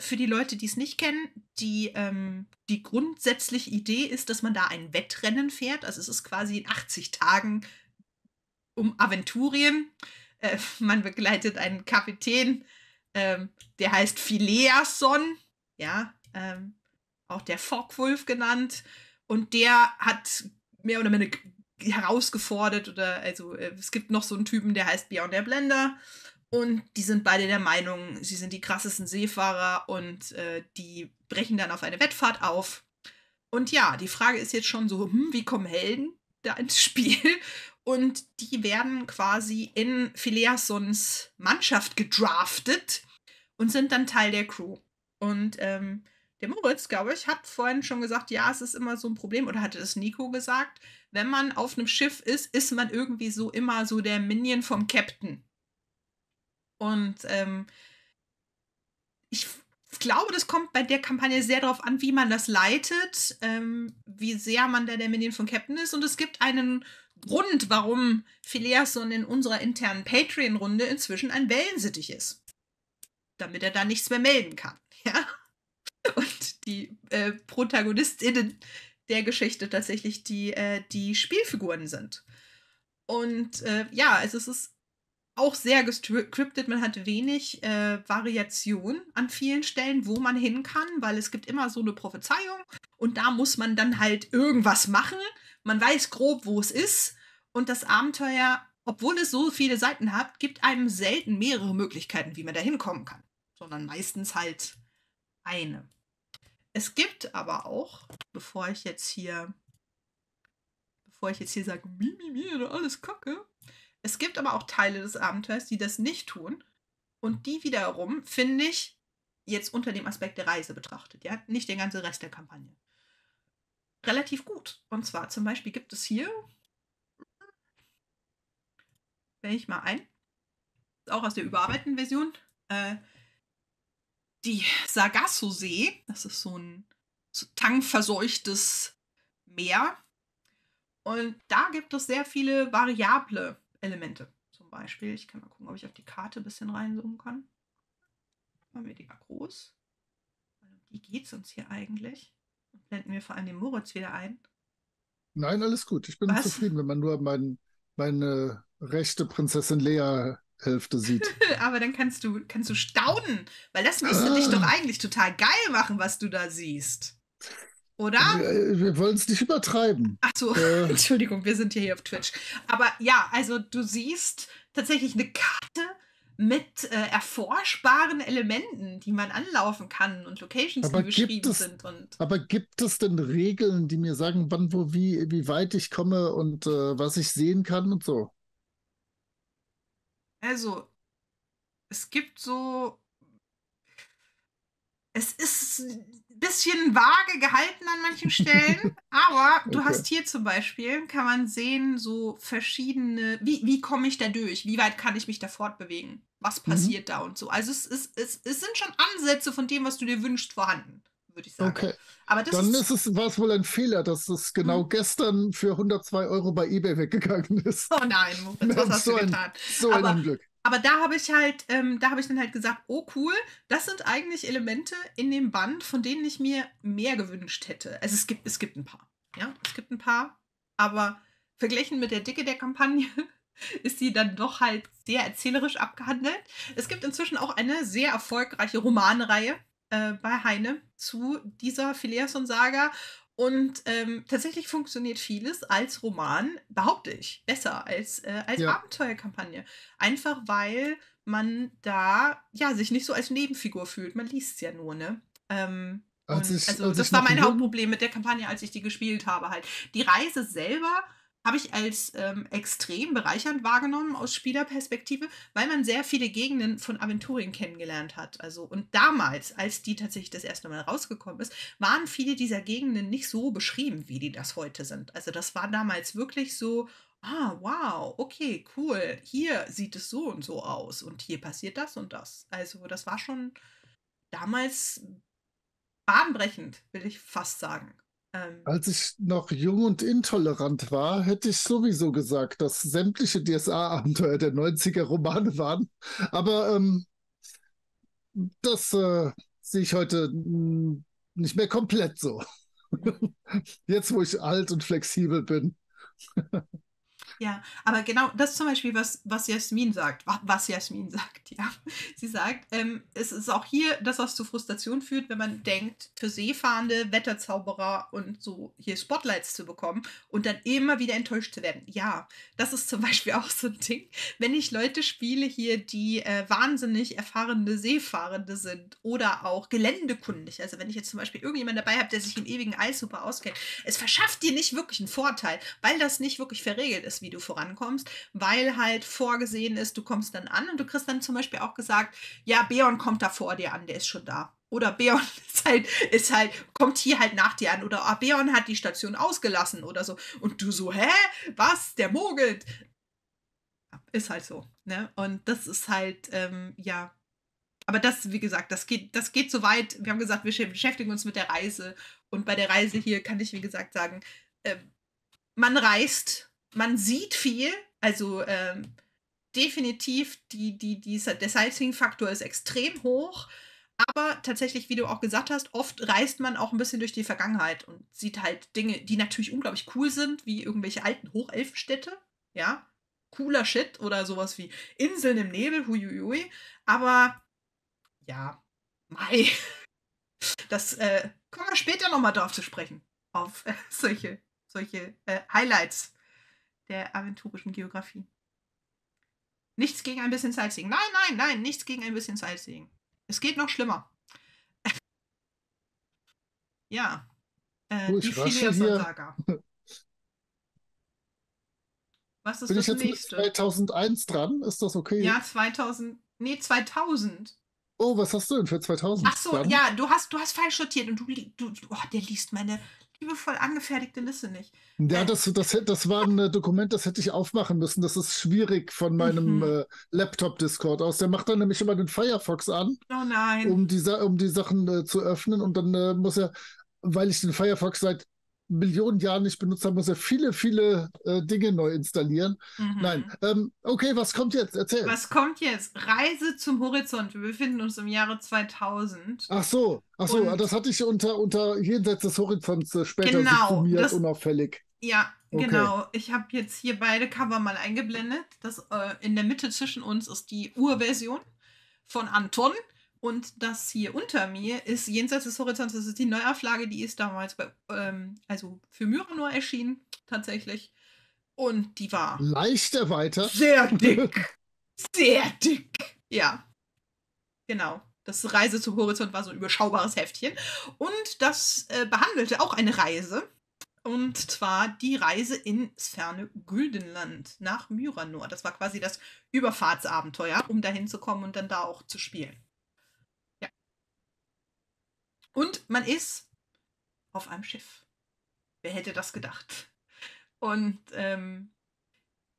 Für die Leute, die es nicht kennen, die, ähm, die grundsätzliche Idee ist, dass man da ein Wettrennen fährt. Also es ist quasi in achtzig Tagen um Aventurien. Äh, man begleitet einen Kapitän, ähm, der heißt Phileason, ja, ähm, auch der Fockwulf genannt. Und der hat mehr oder weniger herausgefordert, oder also äh, es gibt noch so einen Typen, der heißt Beorn der Blender. Und die sind beide der Meinung, sie sind die krassesten Seefahrer und äh, die brechen dann auf eine Wettfahrt auf. Und ja, die Frage ist jetzt schon so, hm, wie kommen Helden da ins Spiel und die werden quasi in Phileasons Mannschaft gedraftet und sind dann Teil der Crew. Und ähm, der Moritz, glaube ich, hat vorhin schon gesagt, ja, es ist immer so ein Problem, oder hatte es Nico gesagt, wenn man auf einem Schiff ist, ist man irgendwie so immer so der Minion vom Captain. Und ähm, ich glaube, das kommt bei der Kampagne sehr darauf an, wie man das leitet, ähm, wie sehr man da der Minion vom Captain ist. Und es gibt einen Grund, warum Phileason in unserer internen Patreon-Runde inzwischen ein Wellensittich ist. Damit er da nichts mehr melden kann. Ja? Und die äh, ProtagonistInnen der Geschichte tatsächlich die, äh, die Spielfiguren sind. Und äh, ja, also es ist auch sehr gescriptet. Man hat wenig äh, Variation an vielen Stellen, wo man hin kann, weil es gibt immer so eine Prophezeiung und da muss man dann halt irgendwas machen. Man weiß grob, wo es ist und das Abenteuer, obwohl es so viele Seiten hat, gibt einem selten mehrere Möglichkeiten, wie man da hinkommen kann, sondern meistens halt eine. Es gibt aber auch, bevor ich jetzt hier, bevor ich jetzt hier sage, mi, mi, mi, alles Kacke, es gibt aber auch Teile des Abenteuers, die das nicht tun und die wiederum, finde ich, jetzt unter dem Aspekt der Reise betrachtet, ja, nicht den ganzen Rest der Kampagne, relativ gut. Und zwar zum Beispiel gibt es hier, wenn ich mal ein, auch aus der überarbeiteten Version, äh, die Sargasso-See, das ist so ein so tangverseuchtes Meer. Und da gibt es sehr viele variable Elemente. Zum Beispiel, ich kann mal gucken, ob ich auf die Karte ein bisschen reinzoomen kann. Machen wir die mal groß. Wie geht es uns hier eigentlich? Blenden wir vor allem den Moritz wieder ein? Nein, alles gut. Ich bin Was? zufrieden, wenn man nur mein, meine rechte Prinzessin Lea Hälfte sieht. Aber dann kannst du, kannst du staunen, weil das müsste ah. dich doch eigentlich total geil machen, was du da siehst. Oder? Wir, wir wollen es nicht übertreiben. Ach so, äh. Entschuldigung, wir sind ja hier auf Twitch. Aber ja, also du siehst tatsächlich eine Karte mit äh, erforschbaren Elementen, die man anlaufen kann und Locations, aber die beschrieben es, sind. Und aber gibt es denn Regeln, die mir sagen, wann, wo, wie, wie weit ich komme und äh, was ich sehen kann und so? Also, es gibt so, es ist ein bisschen vage gehalten an manchen Stellen, aber du okay. hast hier zum Beispiel, kann man sehen, so verschiedene, wie, wie komme ich da durch, wie weit kann ich mich da fortbewegen, was passiert mhm. da und so. Also es, es, es, es sind schon Ansätze von dem, was du dir wünschst, vorhanden, würde ich sagen. Okay. Aber das Dann ist es, war es wohl ein Fehler, dass es genau mhm. gestern für hundertzwei Euro bei eBay weggegangen ist. Oh nein, Moritz, was hast so du getan? Ein, so aber, ein Unglück. Aber da habe ich halt, ähm, da habe ich dann halt gesagt, oh cool, das sind eigentlich Elemente in dem Band, von denen ich mir mehr gewünscht hätte. Also es gibt, es gibt ein paar, ja, es gibt ein paar, aber verglichen mit der Dicke der Kampagne ist sie dann doch halt sehr erzählerisch abgehandelt. Es gibt inzwischen auch eine sehr erfolgreiche Romanreihe Äh, bei Heine zu dieser Phileason-Saga und ähm, tatsächlich funktioniert vieles als Roman, behaupte ich, besser als, äh, als ja. Abenteuerkampagne. Einfach weil man da ja sich nicht so als Nebenfigur fühlt. Man liest es ja nur, ne? Ähm, als ich, also als das war mein Hauptproblem mit der Kampagne, als ich die gespielt habe halt. Die Reise selber habe ich als ähm, extrem bereichernd wahrgenommen aus Spielerperspektive, weil man sehr viele Gegenden von Aventurien kennengelernt hat. Also, und damals, als die tatsächlich das erste Mal rausgekommen ist, waren viele dieser Gegenden nicht so beschrieben, wie die das heute sind. Also das war damals wirklich so, ah, wow, okay, cool, hier sieht es so und so aus und hier passiert das und das. Also das war schon damals bahnbrechend, will ich fast sagen. Als ich noch jung und intolerant war, hätte ich sowieso gesagt, dass sämtliche D S A-Abenteuer der neunziger Romane waren. Aber ähm, das äh, sehe ich heute mh, nicht mehr komplett so. Jetzt, wo ich alt und flexibel bin. Ja, aber genau das zum Beispiel, was, was Jasmin sagt, was Jasmin sagt, ja. Sie sagt, ähm, es ist auch hier das, was zu Frustration führt, wenn man denkt, für Seefahrende, Wetterzauberer und so hier Spotlights zu bekommen und dann immer wieder enttäuscht zu werden. Ja, das ist zum Beispiel auch so ein Ding, wenn ich Leute spiele hier, die äh, wahnsinnig erfahrene Seefahrende sind oder auch geländekundig. Also wenn ich jetzt zum Beispiel irgendjemanden dabei habe, der sich im ewigen Eis super auskennt, es verschafft dir nicht wirklich einen Vorteil, weil das nicht wirklich verregelt ist, wie du vorankommst, weil halt vorgesehen ist, du kommst dann an und du kriegst dann zum Beispiel auch gesagt, ja, Beorn kommt da vor dir an, der ist schon da. Oder Beorn ist halt, ist halt, kommt hier halt nach dir an. Oder ah, Beorn hat die Station ausgelassen oder so. Und du so, hä? Was? Der mogelt? Ist halt so, ne? Und das ist halt, ähm, ja. Aber das, wie gesagt, das geht, das geht so weit. Wir haben gesagt, wir beschäftigen uns mit der Reise. Und bei der Reise hier kann ich, wie gesagt, sagen, äh, man reist, man sieht viel. Also ähm, definitiv die, die, die, der Sightseeing-Faktor ist extrem hoch. Aber tatsächlich, wie du auch gesagt hast, oft reist man auch ein bisschen durch die Vergangenheit und sieht halt Dinge, die natürlich unglaublich cool sind, wie irgendwelche alten Hochelfenstädte, ja, cooler Shit oder sowas wie Inseln im Nebel, huiuiui, aber ja, mei, das äh, kommen wir später nochmal drauf zu sprechen, auf äh, solche, solche äh, Highlights der aventurischen Geografie. Nichts gegen ein bisschen Sightseeing, nein, nein, nein, nichts gegen ein bisschen Sightseeing. Es geht noch schlimmer. Ja. Äh, oh, die Phileason-Saga. Was ist Bin das ich jetzt nächste? Mit zweitausendeins dran? Ist das okay? Ja, zweitausend. Nee, zweitausend. Oh, was hast du denn für zweitausend? Ach so, dran? Ja, du hast, du hast falsch sortiert und du, du, du oh, der liest meine liebevoll angefertigte Liste nicht. Ja, das, das, das war ein Dokument, das hätte ich aufmachen müssen. Das ist schwierig von meinem mhm. äh, Laptop-Discord aus. Der macht dann nämlich immer den Firefox an, oh nein. Um, die, um die Sachen äh, zu öffnen. Und dann äh, muss er, weil ich den Firefox seit Millionen Jahren nicht benutzt habe, muss er viele, viele äh, Dinge neu installieren. Mhm. Nein. Ähm, okay, was kommt jetzt? Erzähl. Was kommt jetzt? Reise zum Horizont. Wir befinden uns im Jahre zweitausend. Ach so, ach so, das hatte ich unter, unter jenseits des Horizonts äh, später sumiert, genau, unauffällig. Ja, okay. Genau. Ich habe jetzt hier beide Cover mal eingeblendet. Das, äh, in der Mitte zwischen uns ist die Urversion von Anton. Und das hier unter mir ist jenseits des Horizonts, das ist die Neuauflage, die ist damals bei, ähm, also für Myranor erschienen, tatsächlich. Und die war... leicht erweitert. Sehr dick. Sehr dick. Ja. Genau. Das Reise zum Horizont war so ein überschaubares Heftchen. Und das äh, behandelte auch eine Reise. Und zwar die Reise ins ferne Güldenland nach Myranor. Das war quasi das Überfahrtsabenteuer, um da hinzukommen und dann da auch zu spielen. Und man ist auf einem Schiff. Wer hätte das gedacht? Und ähm,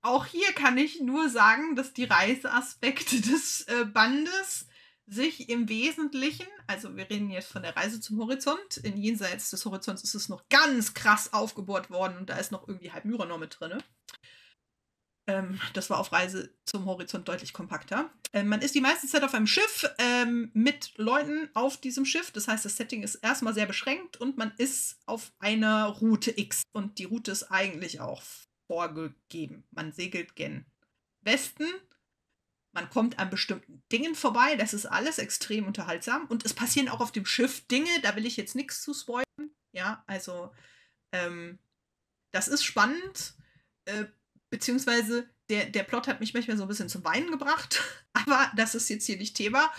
auch hier kann ich nur sagen, dass die Reiseaspekte des äh, Bandes sich im Wesentlichen, also wir reden jetzt von der Reise zum Horizont, in jenseits des Horizonts ist es noch ganz krass aufgebohrt worden und da ist noch irgendwie halb Myranor mit drin. Das war auf Reise zum Horizont deutlich kompakter. Man ist die meiste Zeit auf einem Schiff ähm, mit Leuten auf diesem Schiff. Das heißt, das Setting ist erstmal sehr beschränkt und man ist auf einer Route X. Und die Route ist eigentlich auch vorgegeben. Man segelt gen Westen. Man kommt an bestimmten Dingen vorbei. Das ist alles extrem unterhaltsam. Und es passieren auch auf dem Schiff Dinge. Da will ich jetzt nichts zu spoilern. Ja, also ähm, das ist spannend. Äh, Beziehungsweise der, der Plot hat mich manchmal so ein bisschen zum Weinen gebracht. Aber das ist jetzt hier nicht Thema.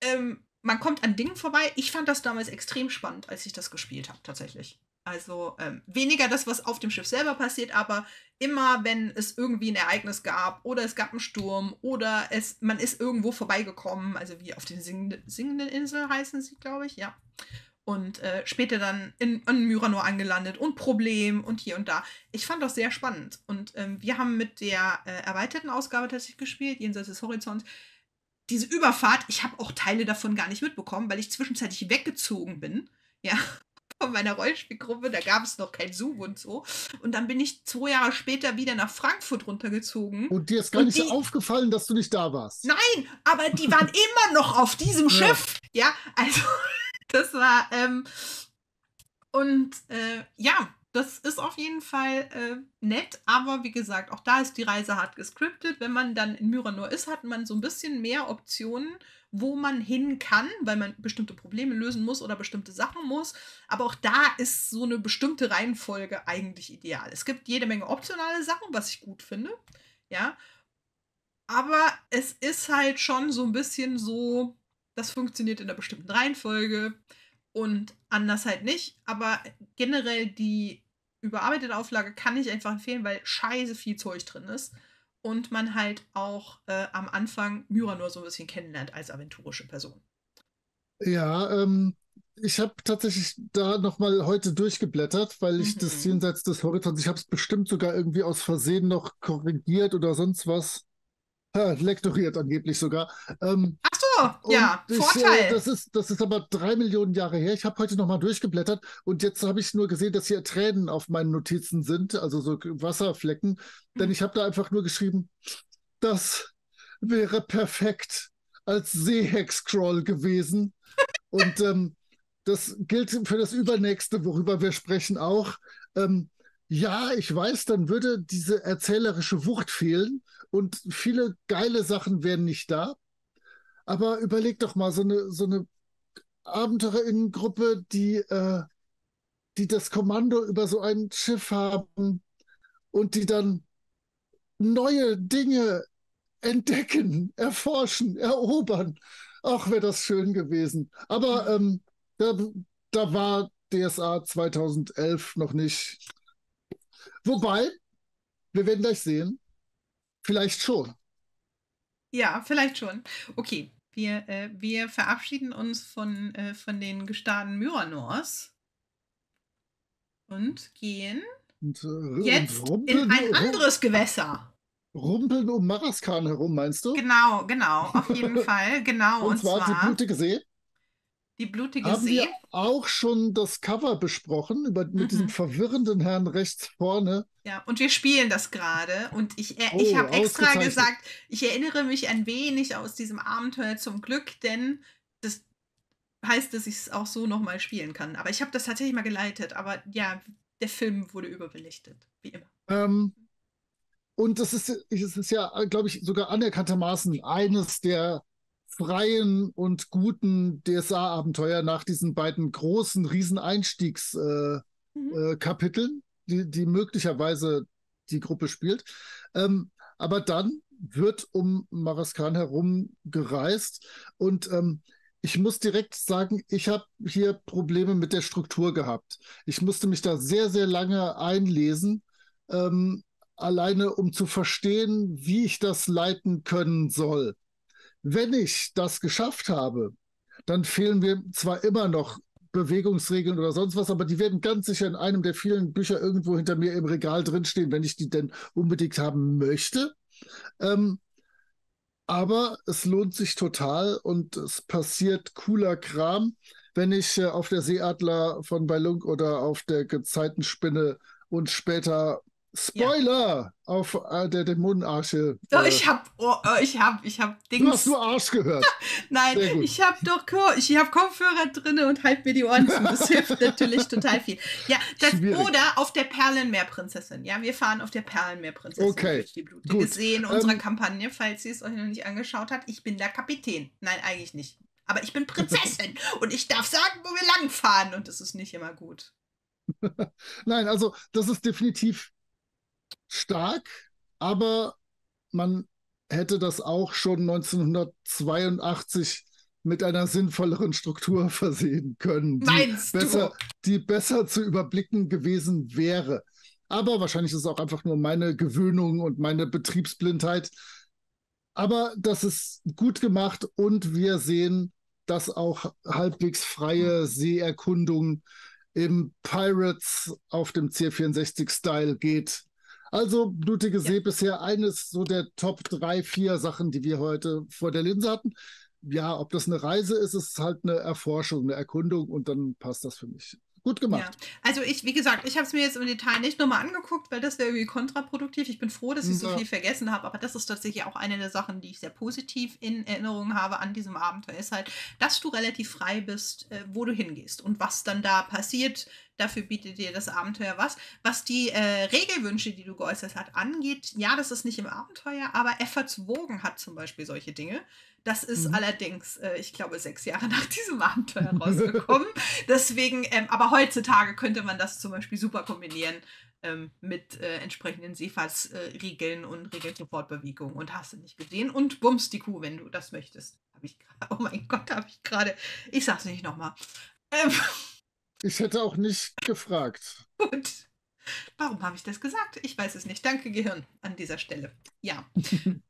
Ähm, man kommt an Dingen vorbei. Ich fand das damals extrem spannend, als ich das gespielt habe, tatsächlich. Also ähm, weniger das, was auf dem Schiff selber passiert, aber immer, wenn es irgendwie ein Ereignis gab oder es gab einen Sturm oder es, man ist irgendwo vorbeigekommen, also wie auf den Singende, Singenden Insel heißen sie, glaube ich, ja. Und äh, später dann in, in Myranor angelandet und Problem und hier und da. Ich fand das sehr spannend. Und ähm, wir haben mit der äh, erweiterten Ausgabe tatsächlich gespielt, jenseits des Horizonts. Diese Überfahrt, ich habe auch Teile davon gar nicht mitbekommen, weil ich zwischenzeitlich weggezogen bin. Ja, von meiner Rollenspielgruppe, da gab es noch kein Zoom und so. Und dann bin ich zwei Jahre später wieder nach Frankfurt runtergezogen. Und dir ist gar und nicht die... aufgefallen, dass du nicht da warst. Nein, aber die waren immer noch auf diesem Schiff. Ja, ja, also... Das war, ähm, und äh, ja, das ist auf jeden Fall äh, nett, aber wie gesagt, auch da ist die Reise hart gescriptet. Wenn man dann in Myranor ist, hat man so ein bisschen mehr Optionen, wo man hin kann, weil man bestimmte Probleme lösen muss oder bestimmte Sachen muss. Aber auch da ist so eine bestimmte Reihenfolge eigentlich ideal. Es gibt jede Menge optionale Sachen, was ich gut finde, ja. Aber es ist halt schon so ein bisschen so, das funktioniert in einer bestimmten Reihenfolge und anders halt nicht. Aber generell die überarbeitete Auflage kann ich einfach empfehlen, weil scheiße viel Zeug drin ist. Und man halt auch äh, am Anfang Myranor so ein bisschen kennenlernt als aventurische Person. Ja, ähm, ich habe tatsächlich da nochmal heute durchgeblättert, weil ich mhm. das jenseits des Horizonts, ich habe es bestimmt sogar irgendwie aus Versehen noch korrigiert oder sonst was. Ha, lektoriert angeblich sogar. Ähm, Ach so, ja, ich, Vorteil. Äh, das, ist, das ist aber drei Millionen Jahre her. Ich habe heute nochmal durchgeblättert und jetzt habe ich nur gesehen, dass hier Tränen auf meinen Notizen sind, also so Wasserflecken. Mhm. Denn ich habe da einfach nur geschrieben, das wäre perfekt als Seehex-Crawl gewesen. Und ähm, das gilt für das Übernächste, worüber wir sprechen auch. Ähm, ja, ich weiß, dann würde diese erzählerische Wucht fehlen. Und viele geile Sachen wären nicht da. Aber überleg doch mal, so eine, so eine AbenteurerInnen-Gruppe, die, äh, die das Kommando über so ein Schiff haben und die dann neue Dinge entdecken, erforschen, erobern. Ach, wäre das schön gewesen. Aber ähm, da, da war D S A zweitausendelf noch nicht. Wobei, wir werden gleich sehen. Vielleicht schon. Ja, vielleicht schon. Okay, wir, äh, wir verabschieden uns von, äh, von den Gestaden Myranors und gehen und, äh, jetzt und rumpeln, in ein anderes Gewässer. Rumpeln um Maraskan herum, meinst du? Genau, genau, auf jeden Fall. Genau, und, und zwar, zwar die blutige See. Die blutige Haben See. Haben wir auch schon das Cover besprochen, über, mit mhm. diesem verwirrenden Herrn rechts vorne. Ja, und wir spielen das gerade. Und ich, er, oh, ich habe extra gesagt, ich erinnere mich ein wenig aus diesem Abenteuer zum Glück, denn das heißt, dass ich es auch so nochmal spielen kann. Aber ich habe das tatsächlich mal geleitet. Aber ja, der Film wurde überbelichtet, wie immer. Ähm, und das ist, das ist ja, glaube ich, sogar anerkanntermaßen eines der freien und guten D S A-Abenteuer nach diesen beiden großen, riesen Einstiegskapiteln, äh, mhm. äh, die, die möglicherweise die Gruppe spielt. Ähm, aber dann wird um Maraskan herum gereist und ähm, ich muss direkt sagen, ich habe hier Probleme mit der Struktur gehabt. Ich musste mich da sehr, sehr lange einlesen, ähm, alleine um zu verstehen, wie ich das leiten können soll. Wenn ich das geschafft habe, dann fehlen mir zwar immer noch Bewegungsregeln oder sonst was, aber die werden ganz sicher in einem der vielen Bücher irgendwo hinter mir im Regal drinstehen, wenn ich die denn unbedingt haben möchte. Ähm, aber es lohnt sich total und es passiert cooler Kram, wenn ich äh, auf der Seeadler von Bailung oder auf der Gezeitenspinne und später... Spoiler ja. auf äh, der Dämonenarche. Doch, äh, ich habe oh, ich hab, ich hab Dings. Du hast nur Arsch gehört. Nein, ich habe doch ich hab Kopfhörer drin und halte mir die Ohren zu. Das hilft natürlich total viel. Ja, das, oder auf der Perlenmeerprinzessin. Ja, wir fahren auf der Perlenmeerprinzessin. Okay, durch die blutige gut. See in unserer ähm, Kampagne, falls ihr es euch noch nicht angeschaut habt. Ich bin der Kapitän. Nein, eigentlich nicht. Aber ich bin Prinzessin und ich darf sagen, wo wir langfahren. Und das ist nicht immer gut. Nein, also das ist definitiv stark, aber man hätte das auch schon neunzehnhundertzweiundachtzig mit einer sinnvolleren Struktur versehen können, die, Meinst du? besser, die besser zu überblicken gewesen wäre. Aber wahrscheinlich ist es auch einfach nur meine Gewöhnung und meine Betriebsblindheit. Aber das ist gut gemacht und wir sehen, dass auch halbwegs freie Seeerkundung im Pirates auf dem C vierundsechzig-Style geht. Also, blutige See, ja. bisher eines so der Top drei, vier Sachen, die wir heute vor der Linse hatten. Ja, ob das eine Reise ist, ist halt eine Erforschung, eine Erkundung und dann passt das für mich. Gut gemacht. Ja. Also, ich, wie gesagt, ich habe es mir jetzt im Detail nicht nochmal angeguckt, weil das wäre irgendwie kontraproduktiv. Ich bin froh, dass ich ja. so viel vergessen habe, aber das ist tatsächlich auch eine der Sachen, die ich sehr positiv in Erinnerung habe an diesem Abenteuer, ist halt, dass du relativ frei bist, wo du hingehst und was dann da passiert. Dafür bietet dir das Abenteuer was. Was die äh, Regelwünsche, die du geäußert hast, angeht, ja, das ist nicht im Abenteuer, aber Efforts Wogen hat zum Beispiel solche Dinge. Das ist mhm. allerdings, äh, ich glaube, sechs Jahre nach diesem Abenteuer rausgekommen. Deswegen, ähm, aber heutzutage könnte man das zum Beispiel super kombinieren ähm, mit äh, entsprechenden Seefahrtsregeln äh, und Regeln zur Fortbewegung und hast du nicht gesehen. Und bums die Kuh, wenn du das möchtest. Hab ich grad, oh mein Gott, habe ich gerade, ich sag's nicht nochmal. Ähm, Ich hätte auch nicht gefragt. Gut. Warum habe ich das gesagt? Ich weiß es nicht. Danke, Gehirn, an dieser Stelle. Ja.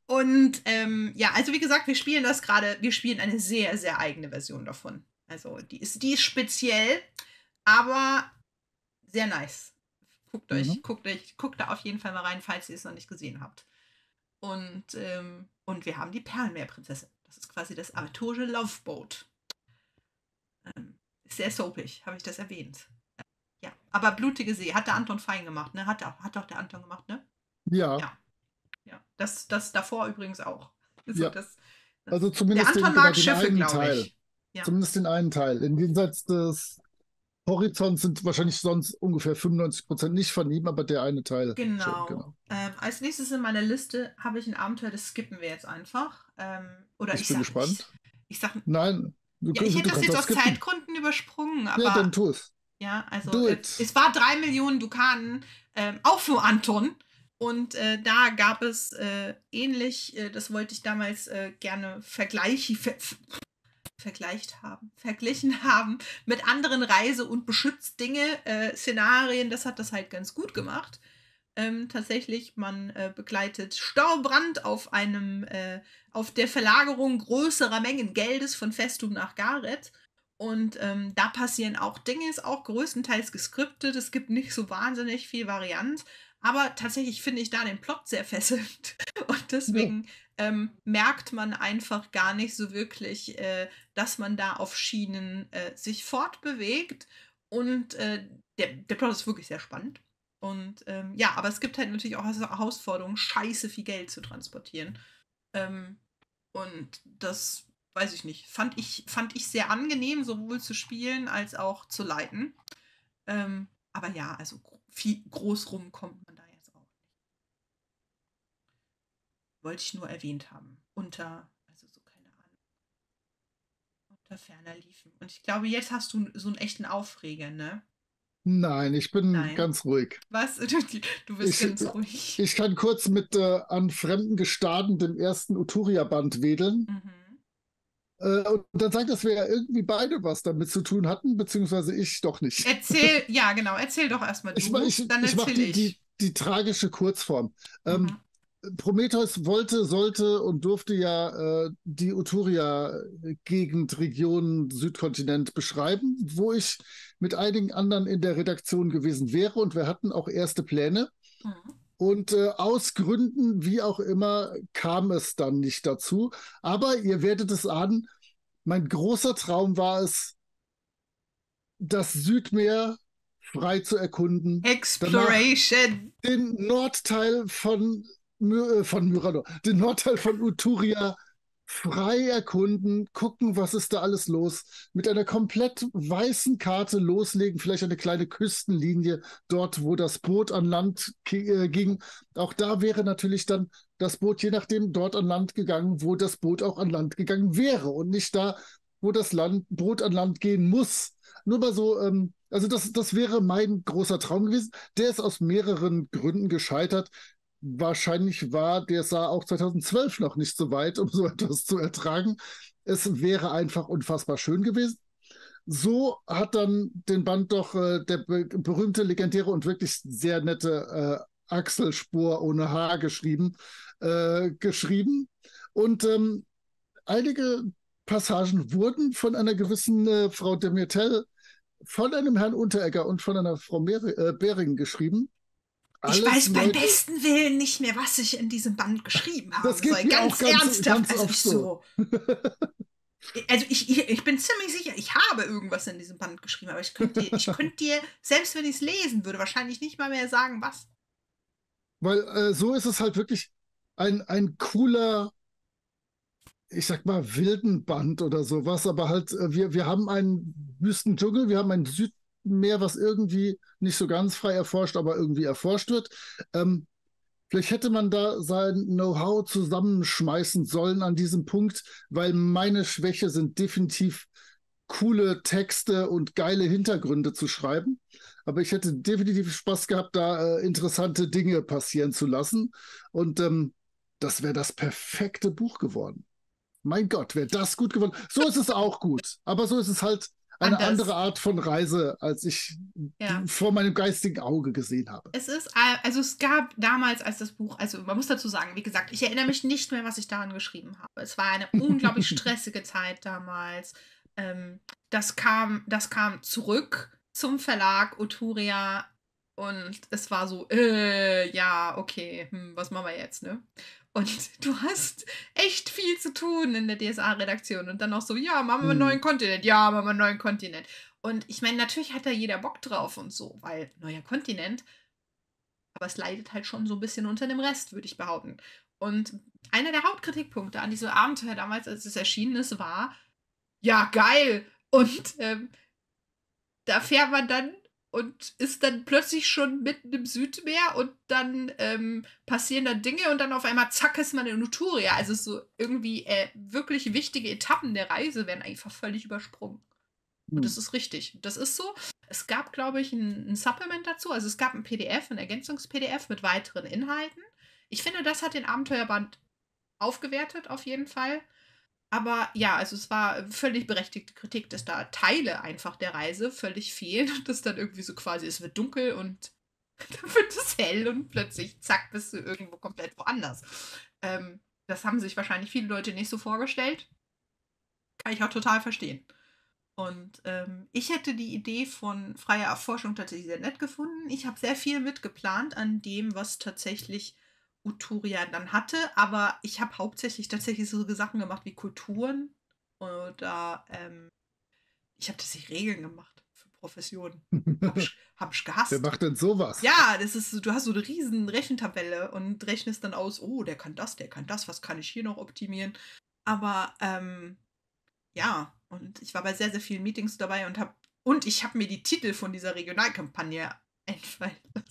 Und ähm, ja, also wie gesagt, wir spielen das gerade, wir spielen eine sehr, sehr eigene Version davon. Also die ist, die ist speziell, aber sehr nice. Guckt euch, mhm. guckt euch, guckt da auf jeden Fall mal rein, falls ihr es noch nicht gesehen habt. Und, ähm, und wir haben die Perlenmeerprinzessin. Das ist quasi das aventurische Love Boat. Ähm. Sehr soapig, habe ich das erwähnt. Ja, aber blutige See hat der Anton fein gemacht, ne? Hat, hat doch der Anton gemacht, ne? Ja. Ja, ja. Das, das davor übrigens auch. Also, ja. das, das also zumindest der Anton mag Schiffe, glaube ich. Ja. Zumindest den einen Teil. Im Jenseits des Horizonts sind wahrscheinlich sonst ungefähr fünfundneunzig Prozent nicht von ihm, aber der eine Teil. Genau. Schon, genau. Ähm, als nächstes in meiner Liste habe ich ein Abenteuer, das skippen wir jetzt einfach. Ähm, oder ich, ich bin gespannt. Nicht. Ich sag, Nein. Ja, ich hätte das jetzt aus Zeitgründen übersprungen, aber... Ja, dann tu es. Ja, also es, es war drei Millionen Dukanen, ähm, auch für Anton. Und äh, da gab es äh, ähnlich, äh, das wollte ich damals äh, gerne vergleichen, ver vergleicht haben, verglichen haben mit anderen Reise- und Beschützdinge, äh, Szenarien, das hat das halt ganz gut gemacht. Ähm, tatsächlich, man äh, begleitet Staubrand auf einem, äh, auf der Verlagerung größerer Mengen Geldes von Festum nach Gareth. Und ähm, da passieren auch Dinge, ist auch größtenteils geskriptet. Es gibt nicht so wahnsinnig viel Varianz. Aber tatsächlich finde ich da den Plot sehr fesselnd. Und deswegen ja. ähm, merkt man einfach gar nicht so wirklich, äh, dass man da auf Schienen äh, sich fortbewegt. Und äh, der, der Plot ist wirklich sehr spannend. Und ähm, ja, aber es gibt halt natürlich auch Herausforderungen, scheiße viel Geld zu transportieren. Ähm, und das, weiß ich nicht, fand ich, fand ich sehr angenehm, sowohl zu spielen als auch zu leiten. Ähm, aber ja, also viel groß rum kommt man da jetzt auch nicht. Wollte ich nur erwähnt haben. Unter, also so keine Ahnung, unter ferner liefen. Und ich glaube, jetzt hast du so einen echten Aufreger, ne? Nein, ich bin Nein. ganz ruhig. Was? Du, du bist ich, ganz ruhig. Ich kann kurz mit äh, an fremden Gestaden dem ersten Uthuria-Band wedeln. Mhm. Äh, und dann sagt, dass wir ja irgendwie beide was damit zu tun hatten, beziehungsweise ich doch nicht. Erzähl, ja genau, erzähl doch erstmal du, ich, ich, dann ich erzähl die, ich. Die, die tragische Kurzform. Mhm. Ähm, Prometheus wollte, sollte und durfte ja äh, die Uthuria-Gegend, Region, Südkontinent beschreiben, wo ich mit einigen anderen in der Redaktion gewesen wäre und wir hatten auch erste Pläne. Mhm. Und äh, aus Gründen, wie auch immer, kam es dann nicht dazu. Aber ihr werdet es ahnen, mein großer Traum war es, das Südmeer frei zu erkunden. Exploration! Danach den Nordteil von, äh, von Myranor, den Nordteil von Uthuria frei erkunden, gucken, was ist da alles los, mit einer komplett weißen Karte loslegen, vielleicht eine kleine Küstenlinie dort, wo das Boot an Land ging. Auch da wäre natürlich dann das Boot je nachdem dort an Land gegangen, wo das Boot auch an Land gegangen wäre und nicht da, wo das Land, Boot an Land gehen muss. Nur mal so, ähm, also das, das wäre mein großer Traum gewesen. Der ist aus mehreren Gründen gescheitert. Wahrscheinlich war der Saar auch zweitausendzwölf noch nicht so weit, um so etwas zu ertragen. Es wäre einfach unfassbar schön gewesen. So hat dann den Band doch äh, der be berühmte, legendäre und wirklich sehr nette äh, Axel Spohr ohne Haar geschrieben. Äh, geschrieben. Und ähm, einige Passagen wurden von einer gewissen äh, Frau de Mertel, von einem Herrn Unteregger und von einer Frau Mer äh, Bering geschrieben. Alles ich weiß beim besten Willen nicht mehr, was ich in diesem Band geschrieben habe. Das geht soll. Mir ganz, auch ganz ernsthaft. Ganz also, ich so. also ich, ich, ich bin ziemlich sicher, ich habe irgendwas in diesem Band geschrieben, aber ich könnte dir, ich könnt dir selbst wenn ich es lesen würde, wahrscheinlich nicht mal mehr sagen, was. Weil äh, so ist es halt wirklich ein, ein cooler, ich sag mal, wilden Band oder sowas, aber halt, äh, wir, wir haben einen Wüstendschungel, wir haben einen Süd Meer, was irgendwie nicht so ganz frei erforscht, aber irgendwie erforscht wird. Ähm, vielleicht hätte man da sein Know-how zusammenschmeißen sollen an diesem Punkt, weil meine Schwäche sind definitiv coole Texte und geile Hintergründe zu schreiben. Aber ich hätte definitiv Spaß gehabt, da äh, interessante Dinge passieren zu lassen. Und ähm, das wäre das perfekte Buch geworden. Mein Gott, wäre das gut geworden. So ist es auch gut. Aber so ist es halt eine Anders. andere Art von Reise, als ich ja. vor meinem geistigen Auge gesehen habe. Es ist, also es gab damals, als das Buch, also man muss dazu sagen, wie gesagt, ich erinnere mich nicht mehr, was ich daran geschrieben habe. Es war eine unglaublich stressige Zeit damals. Ähm, das kam, das kam zurück zum Verlag Uthuria und es war so, äh, ja, okay, hm, was machen wir jetzt, ne? Und du hast echt viel zu tun in der D S A-Redaktion. Und dann noch so, ja, machen wir einen neuen Kontinent. Ja, machen wir einen neuen Kontinent. Und ich meine, natürlich hat da jeder Bock drauf und so, weil neuer Kontinent. Aber es leidet halt schon so ein bisschen unter dem Rest, würde ich behaupten. Und einer der Hauptkritikpunkte an diesem Abenteuer damals, als es erschienen ist, war, ja, geil. Und ähm, da fährt man dann und ist dann plötzlich schon mitten im Südmeer und dann ähm, passieren da Dinge und dann auf einmal zack ist man in Uthuria. Also so irgendwie äh, wirklich wichtige Etappen der Reise werden einfach völlig übersprungen. Mhm. Und das ist richtig. Das ist so. Es gab, glaube ich, ein, ein Supplement dazu. Also es gab ein P D F, ein Ergänzungs-P D F mit weiteren Inhalten. Ich finde, das hat den Abenteuerband aufgewertet auf jeden Fall. Aber ja, also es war völlig berechtigte Kritik, dass da Teile einfach der Reise völlig fehlen und das dann irgendwie so quasi, es wird dunkel und dann wird es hell und plötzlich, zack, bist du irgendwo komplett woanders. Ähm, das haben sich wahrscheinlich viele Leute nicht so vorgestellt. Kann ich auch total verstehen. Und ähm, ich hätte die Idee von freier Erforschung tatsächlich sehr nett gefunden. Ich habe sehr viel mitgeplant an dem, was tatsächlich Uthuria dann hatte, aber ich habe hauptsächlich tatsächlich so Sachen gemacht wie Kulturen oder ähm, ich habe tatsächlich Regeln gemacht für Professionen. Hab ich, hab ich gehasst. Wer macht denn sowas? Ja, das ist, du hast so eine riesen Rechentabelle und rechnest dann aus, oh, der kann das, der kann das, was kann ich hier noch optimieren? Aber ähm, ja, und ich war bei sehr, sehr vielen Meetings dabei und habe und ich habe mir die Titel von dieser Regionalkampagne einfallen lassen.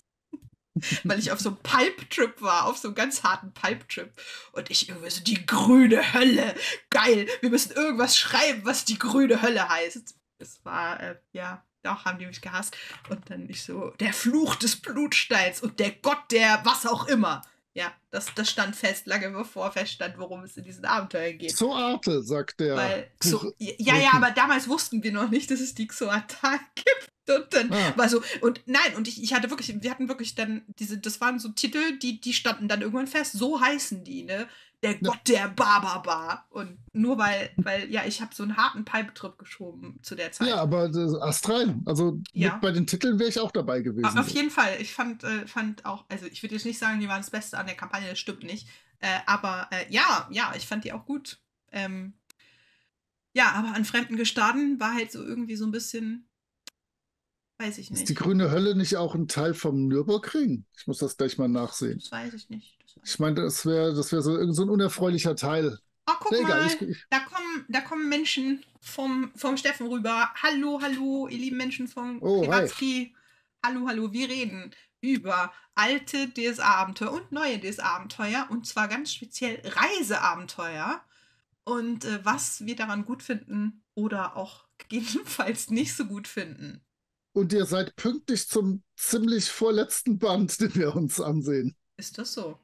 Weil ich auf so einem Pulp-Trip war, auf so einem ganz harten Pulp-Trip. Und ich irgendwie so, die grüne Hölle, geil, wir müssen irgendwas schreiben, was die grüne Hölle heißt. Es war, äh, ja, auch haben die mich gehasst. Und dann ich so, der Fluch des Blutsteins und der Gott der was auch immer. Ja, das, das stand fest, lange bevor feststand, worum es in diesen Abenteuern geht. Xoate, sagt der. Weil, Xo ja, ja, aber damals wussten wir noch nicht, dass es die Xoata gibt. Und dann ah. war so, und nein, und ich, ich hatte wirklich, wir hatten wirklich dann diese, das waren so Titel, die, die standen dann irgendwann fest, so heißen die, ne? Der Gott ja. der Barbaba. Und nur weil, weil, ja, ich habe so einen harten Pipe-Trip geschoben zu der Zeit. Ja, aber das Astral, also ja. mit bei den Titeln wäre ich auch dabei gewesen. Auf so. jeden Fall, ich fand, äh, fand auch, also ich würde jetzt nicht sagen, die waren das Beste an der Kampagne, das stimmt nicht. Äh, aber äh, ja, ja, ich fand die auch gut. Ähm, ja, aber an fremden Gestaden war halt so irgendwie so ein bisschen. Weiß ich nicht. Ist die grüne Hölle nicht auch ein Teil vom Nürburgring? Ich muss das gleich mal nachsehen. Das weiß ich nicht. Das weiß ich meine, das wäre das wär so, irgend so ein unerfreulicher Teil. Oh, guck Egal, mal, ich, ich... Da, kommen, da kommen Menschen vom, vom Steffen rüber. Hallo, hallo, ihr lieben Menschen vom oh, Privatski. Hallo, hallo, wir reden über alte D S A-Abenteuer und neue D S A-Abenteuer und zwar ganz speziell Reiseabenteuer und äh, was wir daran gut finden oder auch gegebenenfalls nicht so gut finden. Und ihr seid pünktlich zum ziemlich vorletzten Band, den wir uns ansehen. Ist das so?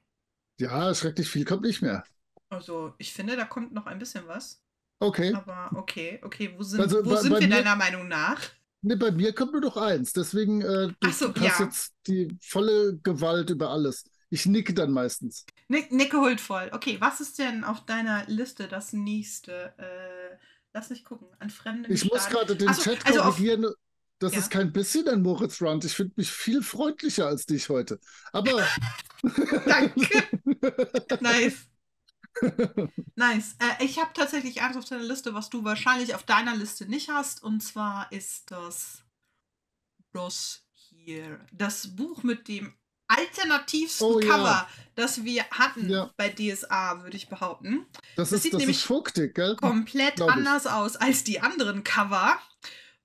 Ja, schrecklich viel kommt nicht mehr. Also, ich finde, da kommt noch ein bisschen was. Okay. Aber okay, okay, wo sind, also, wo bei, sind bei wir mir, deiner Meinung nach? Ne, bei mir kommt nur noch eins. Deswegen, äh, du Ach so, hast ja. jetzt die volle Gewalt über alles. Ich nicke dann meistens. Nick, nicke huldvoll. Okay, was ist denn auf deiner Liste das nächste? Äh, lass mich gucken. An fremden Ich Staden. muss gerade den so, Chat also korrigieren. Das ja. ist kein bisschen ein Moritz-Rund. Ich finde mich viel freundlicher als dich heute. Aber. Danke. Nice. Nice. Äh, ich habe tatsächlich eins auf deiner Liste, was du wahrscheinlich auf deiner Liste nicht hast. Und zwar ist das. Das hier. Das Buch mit dem alternativsten oh, Cover, ja. das wir hatten ja. bei D S A, würde ich behaupten. Das, das ist, sieht das nämlich ist Vogtig, gell? komplett Glaub anders ich. aus als die anderen Cover.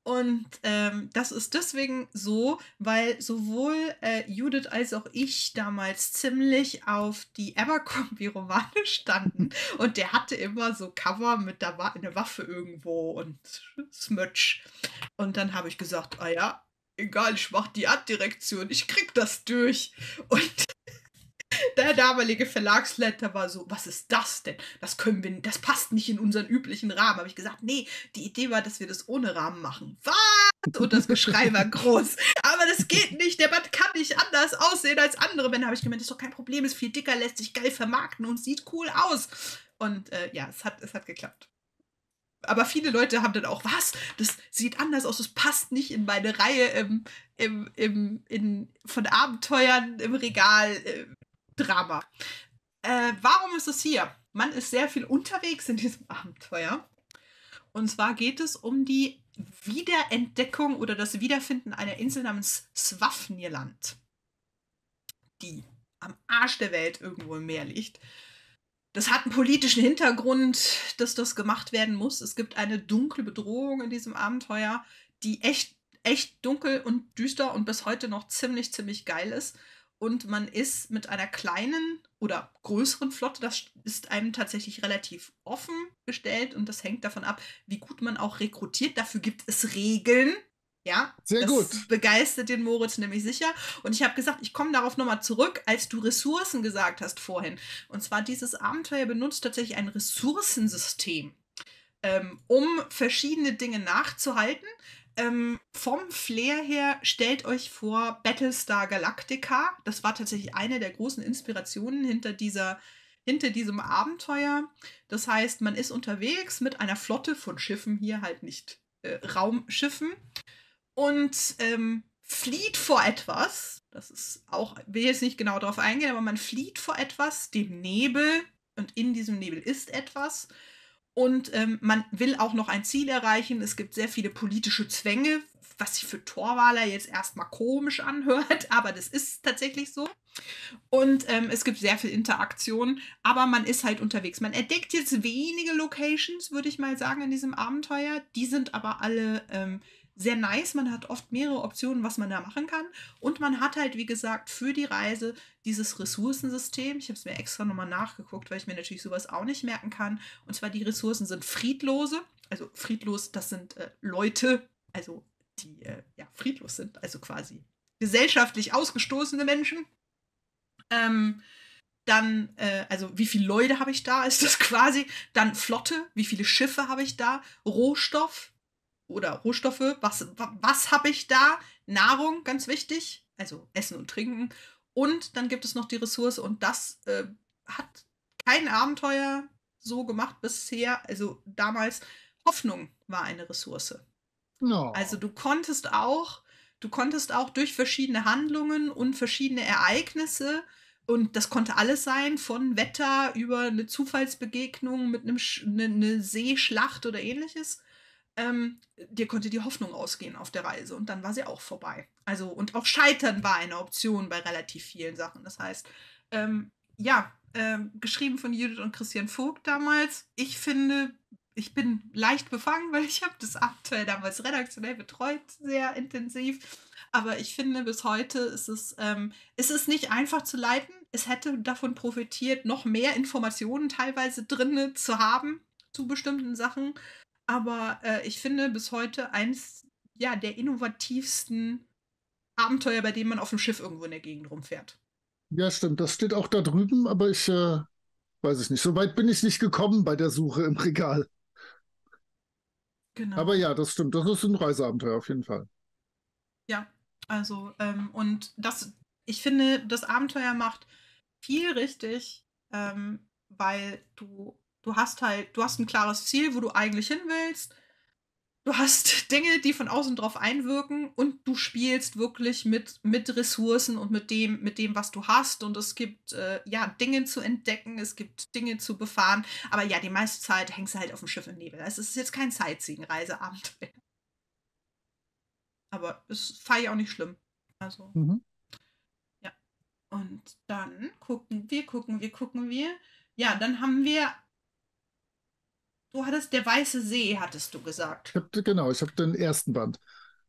Und ähm, das ist deswegen so, weil sowohl äh, Judith als auch ich damals ziemlich auf die Abercrombie-Romane standen. Und der hatte immer so Cover mit da war eine Waffe irgendwo und Smutsch. Und dann habe ich gesagt, ah ja, egal, ich mach die Artdirektion, ich krieg das durch. Und der damalige Verlagsleiter war so, was ist das denn? Das können wir, das passt nicht in unseren üblichen Rahmen. Habe ich gesagt, nee, die Idee war, dass wir das ohne Rahmen machen. Was? Und das Geschrei war groß. Aber das geht nicht, der Band kann nicht anders aussehen als andere Bände. Habe ich gemeint, das ist doch kein Problem, ist viel dicker, lässt sich geil vermarkten und sieht cool aus. Und äh, ja, es hat, es hat geklappt. Aber viele Leute haben dann auch, was? Das sieht anders aus, das passt nicht in meine Reihe im, im, im, in, von Abenteuern im Regal. Äh, Drama. Äh, warum ist es hier? Man ist sehr viel unterwegs in diesem Abenteuer. Und zwar geht es um die Wiederentdeckung oder das Wiederfinden einer Insel namens Schwafelhelden, die am Arsch der Welt irgendwo im Meer liegt. Das hat einen politischen Hintergrund, dass das gemacht werden muss. Es gibt eine dunkle Bedrohung in diesem Abenteuer, die echt, echt dunkel und düster und bis heute noch ziemlich, ziemlich geil ist. Und man ist mit einer kleinen oder größeren Flotte, das ist einem tatsächlich relativ offen gestellt. Und das hängt davon ab, wie gut man auch rekrutiert. Dafür gibt es Regeln. Ja, sehr gut. Das begeistert den Moritz nämlich sicher. Und ich habe gesagt, ich komme darauf nochmal zurück, als du Ressourcen gesagt hast vorhin. Und zwar dieses Abenteuer benutzt tatsächlich ein Ressourcensystem, ähm, um verschiedene Dinge nachzuhalten. Ähm, vom Flair her, stellt euch vor Battlestar Galactica. Das war tatsächlich eine der großen Inspirationen hinter, dieser, hinter diesem Abenteuer. Das heißt, man ist unterwegs mit einer Flotte von Schiffen, hier halt nicht äh, Raumschiffen, und ähm, flieht vor etwas. Das ist auch, will jetzt nicht genau darauf eingehen, aber man flieht vor etwas, dem Nebel, und in diesem Nebel ist etwas. Und ähm, man will auch noch ein Ziel erreichen. Es gibt sehr viele politische Zwänge, was sich für Thorwaler jetzt erstmal komisch anhört, aber das ist tatsächlich so. Und ähm, es gibt sehr viel Interaktion, aber man ist halt unterwegs. Man entdeckt jetzt wenige Locations, würde ich mal sagen, in diesem Abenteuer. Die sind aber alle ähm, sehr nice. Man hat oft mehrere Optionen, was man da machen kann. Und man hat halt, wie gesagt, für die Reise dieses Ressourcensystem. Ich habe es mir extra nochmal nachgeguckt, weil ich mir natürlich sowas auch nicht merken kann. Und zwar die Ressourcen sind friedlose. Also friedlos, das sind äh, Leute, also die äh, ja, friedlos sind. Also quasi gesellschaftlich ausgestoßene Menschen. Ähm, dann, äh, also wie viele Leute habe ich da, ist das quasi. Dann Flotte, wie viele Schiffe habe ich da. Rohstoff oder Rohstoffe, was, was habe ich da? Nahrung, ganz wichtig, also Essen und Trinken. Und dann gibt es noch die Ressource, und das äh, hat kein Abenteuer so gemacht bisher. Also damals, Hoffnung war eine Ressource. No. Also du konntest auch, du konntest auch durch verschiedene Handlungen und verschiedene Ereignisse, und das konnte alles sein, von Wetter über eine Zufallsbegegnung mit einem Sch- eine, eine Seeschlacht oder ähnliches. Ähm, dir konnte die Hoffnung ausgehen auf der Reise, und dann war sie auch vorbei. Also, und auch Scheitern war eine Option bei relativ vielen Sachen. Das heißt, ähm, ja, ähm, geschrieben von Judith und Christian Vogt damals. Ich finde, ich bin leicht befangen, weil ich habe das Abenteuer damals redaktionell betreut, sehr intensiv. Aber ich finde, bis heute ist es, ähm, ist es nicht einfach zu leiten. Es hätte davon profitiert, noch mehr Informationen teilweise drin zu haben zu bestimmten Sachen. Aber äh, ich finde bis heute eins ja, der innovativsten Abenteuer, bei dem man auf dem Schiff irgendwo in der Gegend rumfährt. Ja, stimmt. Das steht auch da drüben, aber ich äh, weiß es nicht. So weit bin ich nicht gekommen bei der Suche im Regal. Genau. Aber ja, das stimmt. Das ist ein Reiseabenteuer auf jeden Fall. Ja, also ähm, und das, ich finde, das Abenteuer macht viel richtig, ähm, weil du Du hast halt, du hast ein klares Ziel, wo du eigentlich hin willst. Du hast Dinge, die von außen drauf einwirken, und du spielst wirklich mit, mit Ressourcen und mit dem, mit dem, was du hast. Und es gibt äh, ja Dinge zu entdecken, es gibt Dinge zu befahren. Aber ja, die meiste Zeit hängst du halt auf dem Schiff im Nebel. Es ist jetzt kein Sightseeing-Reiseabenteuer. Aber es fand ich auch nicht schlimm. Also, mhm. ja. Und dann gucken wir, gucken wir, gucken wir. Ja, dann haben wir Du hattest der Weiße See, hattest du gesagt. Ich hab, genau, ich habe den ersten Band.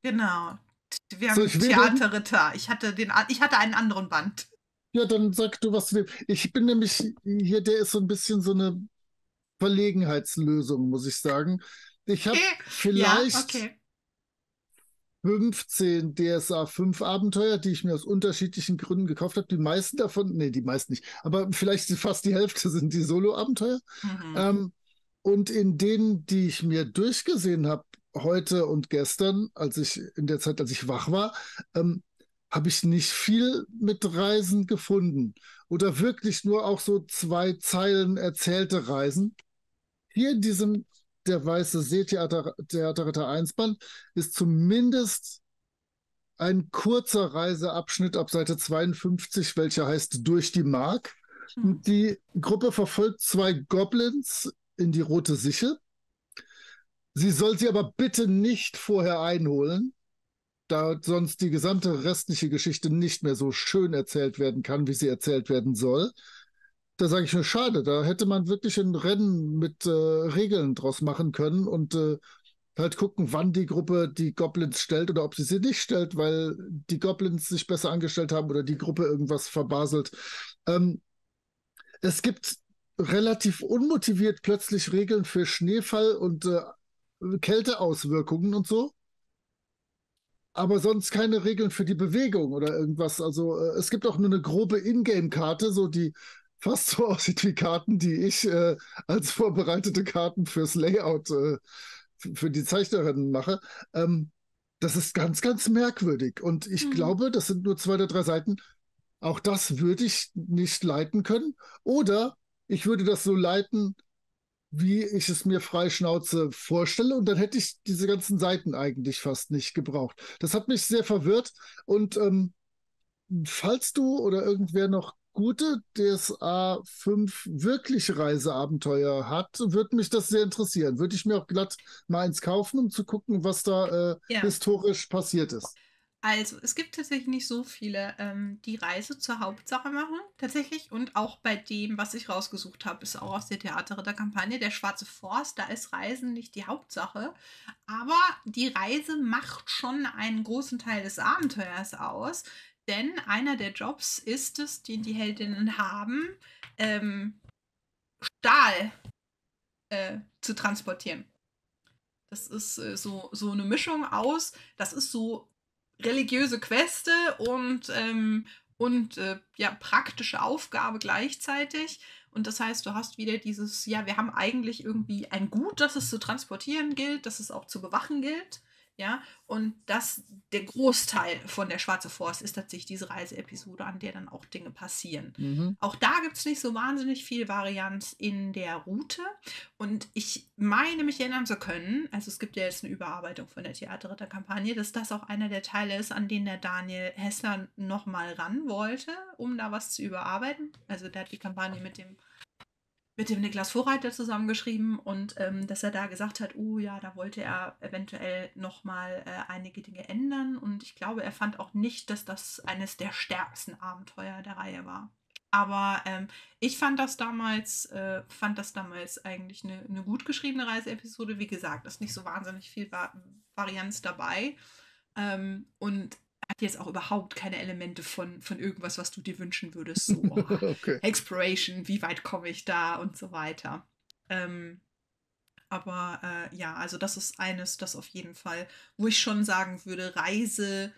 Genau. Wir haben so, Theaterritter. Ich hatte, den, ich hatte einen anderen Band. Ja, dann sag du was zu dem. Ich bin nämlich hier, der ist so ein bisschen so eine Verlegenheitslösung, muss ich sagen. Ich habe okay. vielleicht ja, okay. fünfzehn D S A fünf Abenteuer, die ich mir aus unterschiedlichen Gründen gekauft habe. Die meisten davon, nee, die meisten nicht, aber vielleicht fast die Hälfte sind die Solo-Abenteuer. Mhm. Ähm, und in denen, die ich mir durchgesehen habe, heute und gestern, als ich in der Zeit, als ich wach war, ähm, habe ich nicht viel mit Reisen gefunden. Oder wirklich nur auch so zwei Zeilen erzählte Reisen. Hier in diesem Der Weiße See Theater, Theaterritter eins Band ist zumindest ein kurzer Reiseabschnitt ab Seite zweiundfünfzig, welcher heißt Durch die Mark. Hm. Die Gruppe verfolgt zwei Goblins in die Rote Sichel. Sie soll sie aber bitte nicht vorher einholen, da sonst die gesamte restliche Geschichte nicht mehr so schön erzählt werden kann, wie sie erzählt werden soll. Da sage ich mir, schade, da hätte man wirklich ein Rennen mit äh, Regeln draus machen können und äh, halt gucken, wann die Gruppe die Goblins stellt oder ob sie sie nicht stellt, weil die Goblins sich besser angestellt haben oder die Gruppe irgendwas verbaselt. Ähm, es gibt relativ unmotiviert plötzlich Regeln für Schneefall und äh, Kälteauswirkungen und so. Aber sonst keine Regeln für die Bewegung oder irgendwas. Also äh, es gibt auch nur eine grobe Ingame-Karte, so die fast so aussieht wie Karten, die ich äh, als vorbereitete Karten fürs Layout äh, für die Zeichnerinnen mache. Ähm, das ist ganz, ganz merkwürdig. Und ich mhm. glaube, das sind nur zwei oder drei Seiten. Auch das würde ich nicht leiten können. Oder ich würde das so leiten, wie ich es mir freischnauze vorstelle. Und dann hätte ich diese ganzen Seiten eigentlich fast nicht gebraucht. Das hat mich sehr verwirrt. Und ähm, falls du oder irgendwer noch gute D S A fünf wirklich Reiseabenteuer hat, würde mich das sehr interessieren. Würde ich mir auch glatt mal eins kaufen, um zu gucken, was da äh, ja. historisch passiert ist. Also, es gibt tatsächlich nicht so viele, ähm, die Reise zur Hauptsache machen, tatsächlich. Und auch bei dem, was ich rausgesucht habe, ist auch aus der Theaterritter-Kampagne der Schwarze Forst. Da ist Reisen nicht die Hauptsache. Aber die Reise macht schon einen großen Teil des Abenteuers aus. Denn einer der Jobs ist es, den die Heldinnen haben, ähm, Stahl äh, zu transportieren. Das ist äh, so, so eine Mischung aus, das ist so religiöse Queste und, ähm, und äh, ja, praktische Aufgabe gleichzeitig. Und das heißt, du hast wieder dieses, ja, wir haben eigentlich irgendwie ein Gut, das es zu transportieren gilt, das es auch zu bewachen gilt. Ja, und das, der Großteil von der Schwarze Forst ist tatsächlich diese Reiseepisode, an der dann auch Dinge passieren. Mhm. Auch da gibt es nicht so wahnsinnig viel Varianz in der Route. Und ich meine, mich erinnern zu können, also es gibt ja jetzt eine Überarbeitung von der Theaterritter-Kampagne, dass das auch einer der Teile ist, an denen der Daniel Hessler nochmal ran wollte, um da was zu überarbeiten. Also der hat die Kampagne mit dem mit dem Niklas Vorreiter zusammengeschrieben und ähm, dass er da gesagt hat, oh ja, da wollte er eventuell nochmal äh, einige Dinge ändern und ich glaube, er fand auch nicht, dass das eines der stärksten Abenteuer der Reihe war. Aber ähm, ich fand das damals äh, fand das damals eigentlich eine, eine gut geschriebene Reiseepisode. Wie gesagt, ist nicht so wahnsinnig viel Va- Varianz dabei ähm, und hat jetzt auch überhaupt keine Elemente von, von irgendwas, was du dir wünschen würdest. So, oh, okay. Exploration, wie weit komme ich da und so weiter. Ähm, aber äh, ja, also das ist eines, das auf jeden Fall, wo ich schon sagen würde, Reise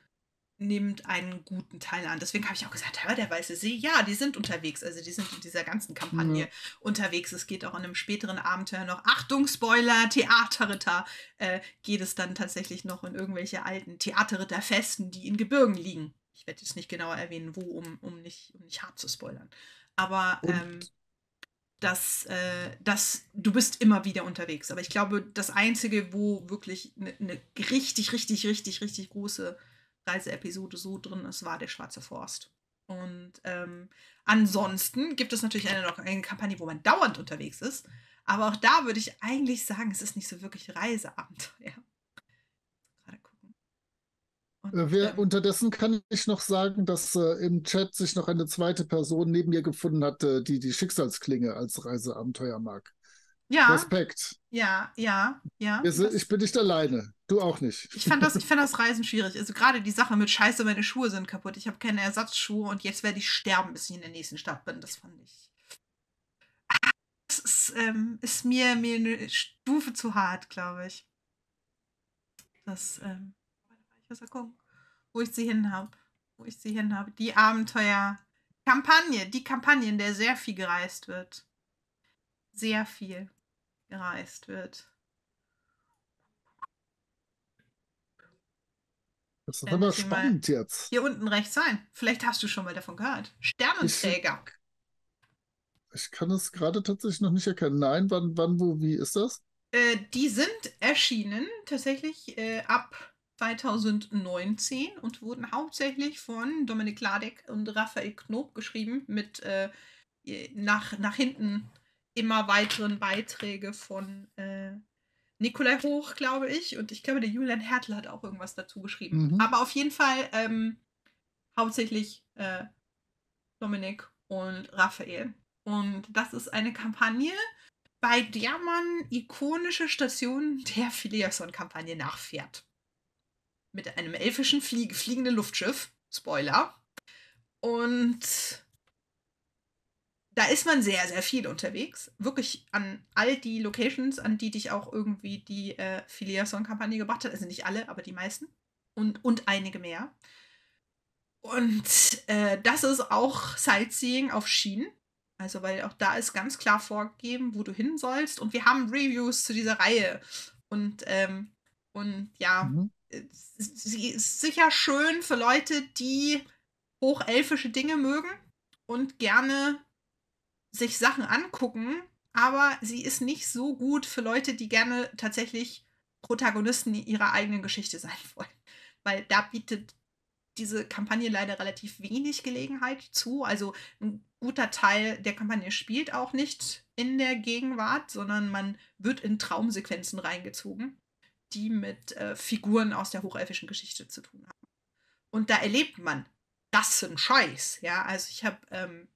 nimmt einen guten Teil an. Deswegen habe ich auch gesagt, hör, der Weiße See, ja, die sind unterwegs. Also die sind in dieser ganzen Kampagne ja. unterwegs. Es geht auch in einem späteren Abenteuer noch, Achtung, Spoiler, Theaterritter, äh, geht es dann tatsächlich noch in irgendwelche alten Theaterritterfesten, die in Gebirgen liegen. Ich werde jetzt nicht genauer erwähnen, wo, um, um, nicht, um nicht hart zu spoilern. Aber ähm, das, äh, das, du bist immer wieder unterwegs. Aber ich glaube, das Einzige, wo wirklich eine ne richtig, richtig, richtig, richtig große Reiseepisode so drin ist, war der Schwarze Forst. Und ähm, ansonsten gibt es natürlich eine, noch eine Kampagne, wo man dauernd unterwegs ist. Aber auch da würde ich eigentlich sagen, es ist nicht so wirklich Reiseabenteuer. Gerade gucken. Und, äh, wer, ähm, unterdessen kann ich noch sagen, dass äh, im Chat sich noch eine zweite Person neben mir gefunden hat, äh, die die Schicksalsklinge als Reiseabenteuer mag. Ja. Respekt. Ja, ja, ja. Ich, ich bin nicht alleine. Du auch nicht. Ich fand das, ich fand das Reisen schwierig. Also gerade die Sache mit Scheiße, meine Schuhe sind kaputt. Ich habe keine Ersatzschuhe und jetzt werde ich sterben, bis ich in der nächsten Stadt bin. Das fand ich. Das ist, ähm, ist mir, mir eine Stufe zu hart, glaube ich. Das, ähm, wo ich sie hin habe. Wo ich sie hin habe. Die Abenteuer-Kampagne. Die Kampagne, in der sehr viel gereist wird. Sehr viel gereist wird. Das ist aber spannend jetzt. Hier unten rechts sein. Vielleicht hast du schon mal davon gehört. Sternenträger. Ich, ich kann es gerade tatsächlich noch nicht erkennen. Nein, wann, wann, wo, wie ist das? Äh, die sind erschienen tatsächlich äh, ab zweitausendneunzehn und wurden hauptsächlich von Dominik Ladek und Raphael Knob geschrieben mit äh, nach, nach hinten immer weiteren Beiträge von äh, Nikolai Hoch, glaube ich. Und ich glaube, der Julian Hertel hat auch irgendwas dazu geschrieben. Mhm. Aber auf jeden Fall ähm, hauptsächlich äh, Dominik und Raphael. Und das ist eine Kampagne, bei der man ikonische Stationen der Phileason-Kampagne nachfährt. Mit einem elfischen Flie fliegenden Luftschiff. Spoiler. Und da ist man sehr, sehr viel unterwegs. Wirklich an all die Locations, an die dich auch irgendwie die äh, Phileason-Kampagne gebracht hat. Also nicht alle, aber die meisten. Und, und einige mehr. Und äh, das ist auch Sightseeing auf Schienen. Also weil auch da ist ganz klar vorgegeben, wo du hin sollst. Und wir haben Reviews zu dieser Reihe. Und, ähm, und ja, mhm. Sie ist sicher schön für Leute, die hochelfische Dinge mögen und gerne sich Sachen angucken, aber sie ist nicht so gut für Leute, die gerne tatsächlich Protagonisten ihrer eigenen Geschichte sein wollen. Weil da bietet diese Kampagne leider relativ wenig Gelegenheit zu. Also ein guter Teil der Kampagne spielt auch nicht in der Gegenwart, sondern man wird in Traumsequenzen reingezogen, die mit äh, Figuren aus der hochelfischen Geschichte zu tun haben. Und da erlebt man krassen Scheiß. Ja, also ich habe ähm,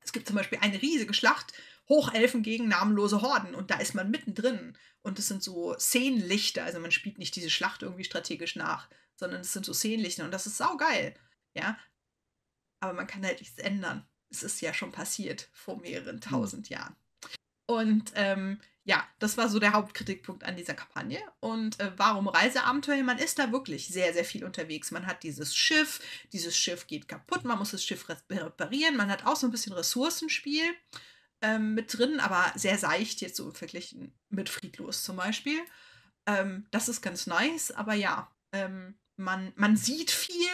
es gibt zum Beispiel eine riesige Schlacht, Hochelfen gegen namenlose Horden. Und da ist man mittendrin. Und es sind so Szenenlichter. Also man spielt nicht diese Schlacht irgendwie strategisch nach, sondern es sind so Szenenlichter. Und das ist saugeil. Ja? Aber man kann halt nichts ändern. Es ist ja schon passiert vor mehreren tausend Jahren. Und ähm, ja, das war so der Hauptkritikpunkt an dieser Kampagne. Und äh, warum Reiseabenteuer? Man ist da wirklich sehr, sehr viel unterwegs. Man hat dieses Schiff, dieses Schiff geht kaputt, man muss das Schiff reparieren. Man hat auch so ein bisschen Ressourcenspiel ähm, mit drin, aber sehr seicht jetzt so verglichen mit Friedlos zum Beispiel. Ähm, das ist ganz nice, aber ja, ähm, man, man sieht viel,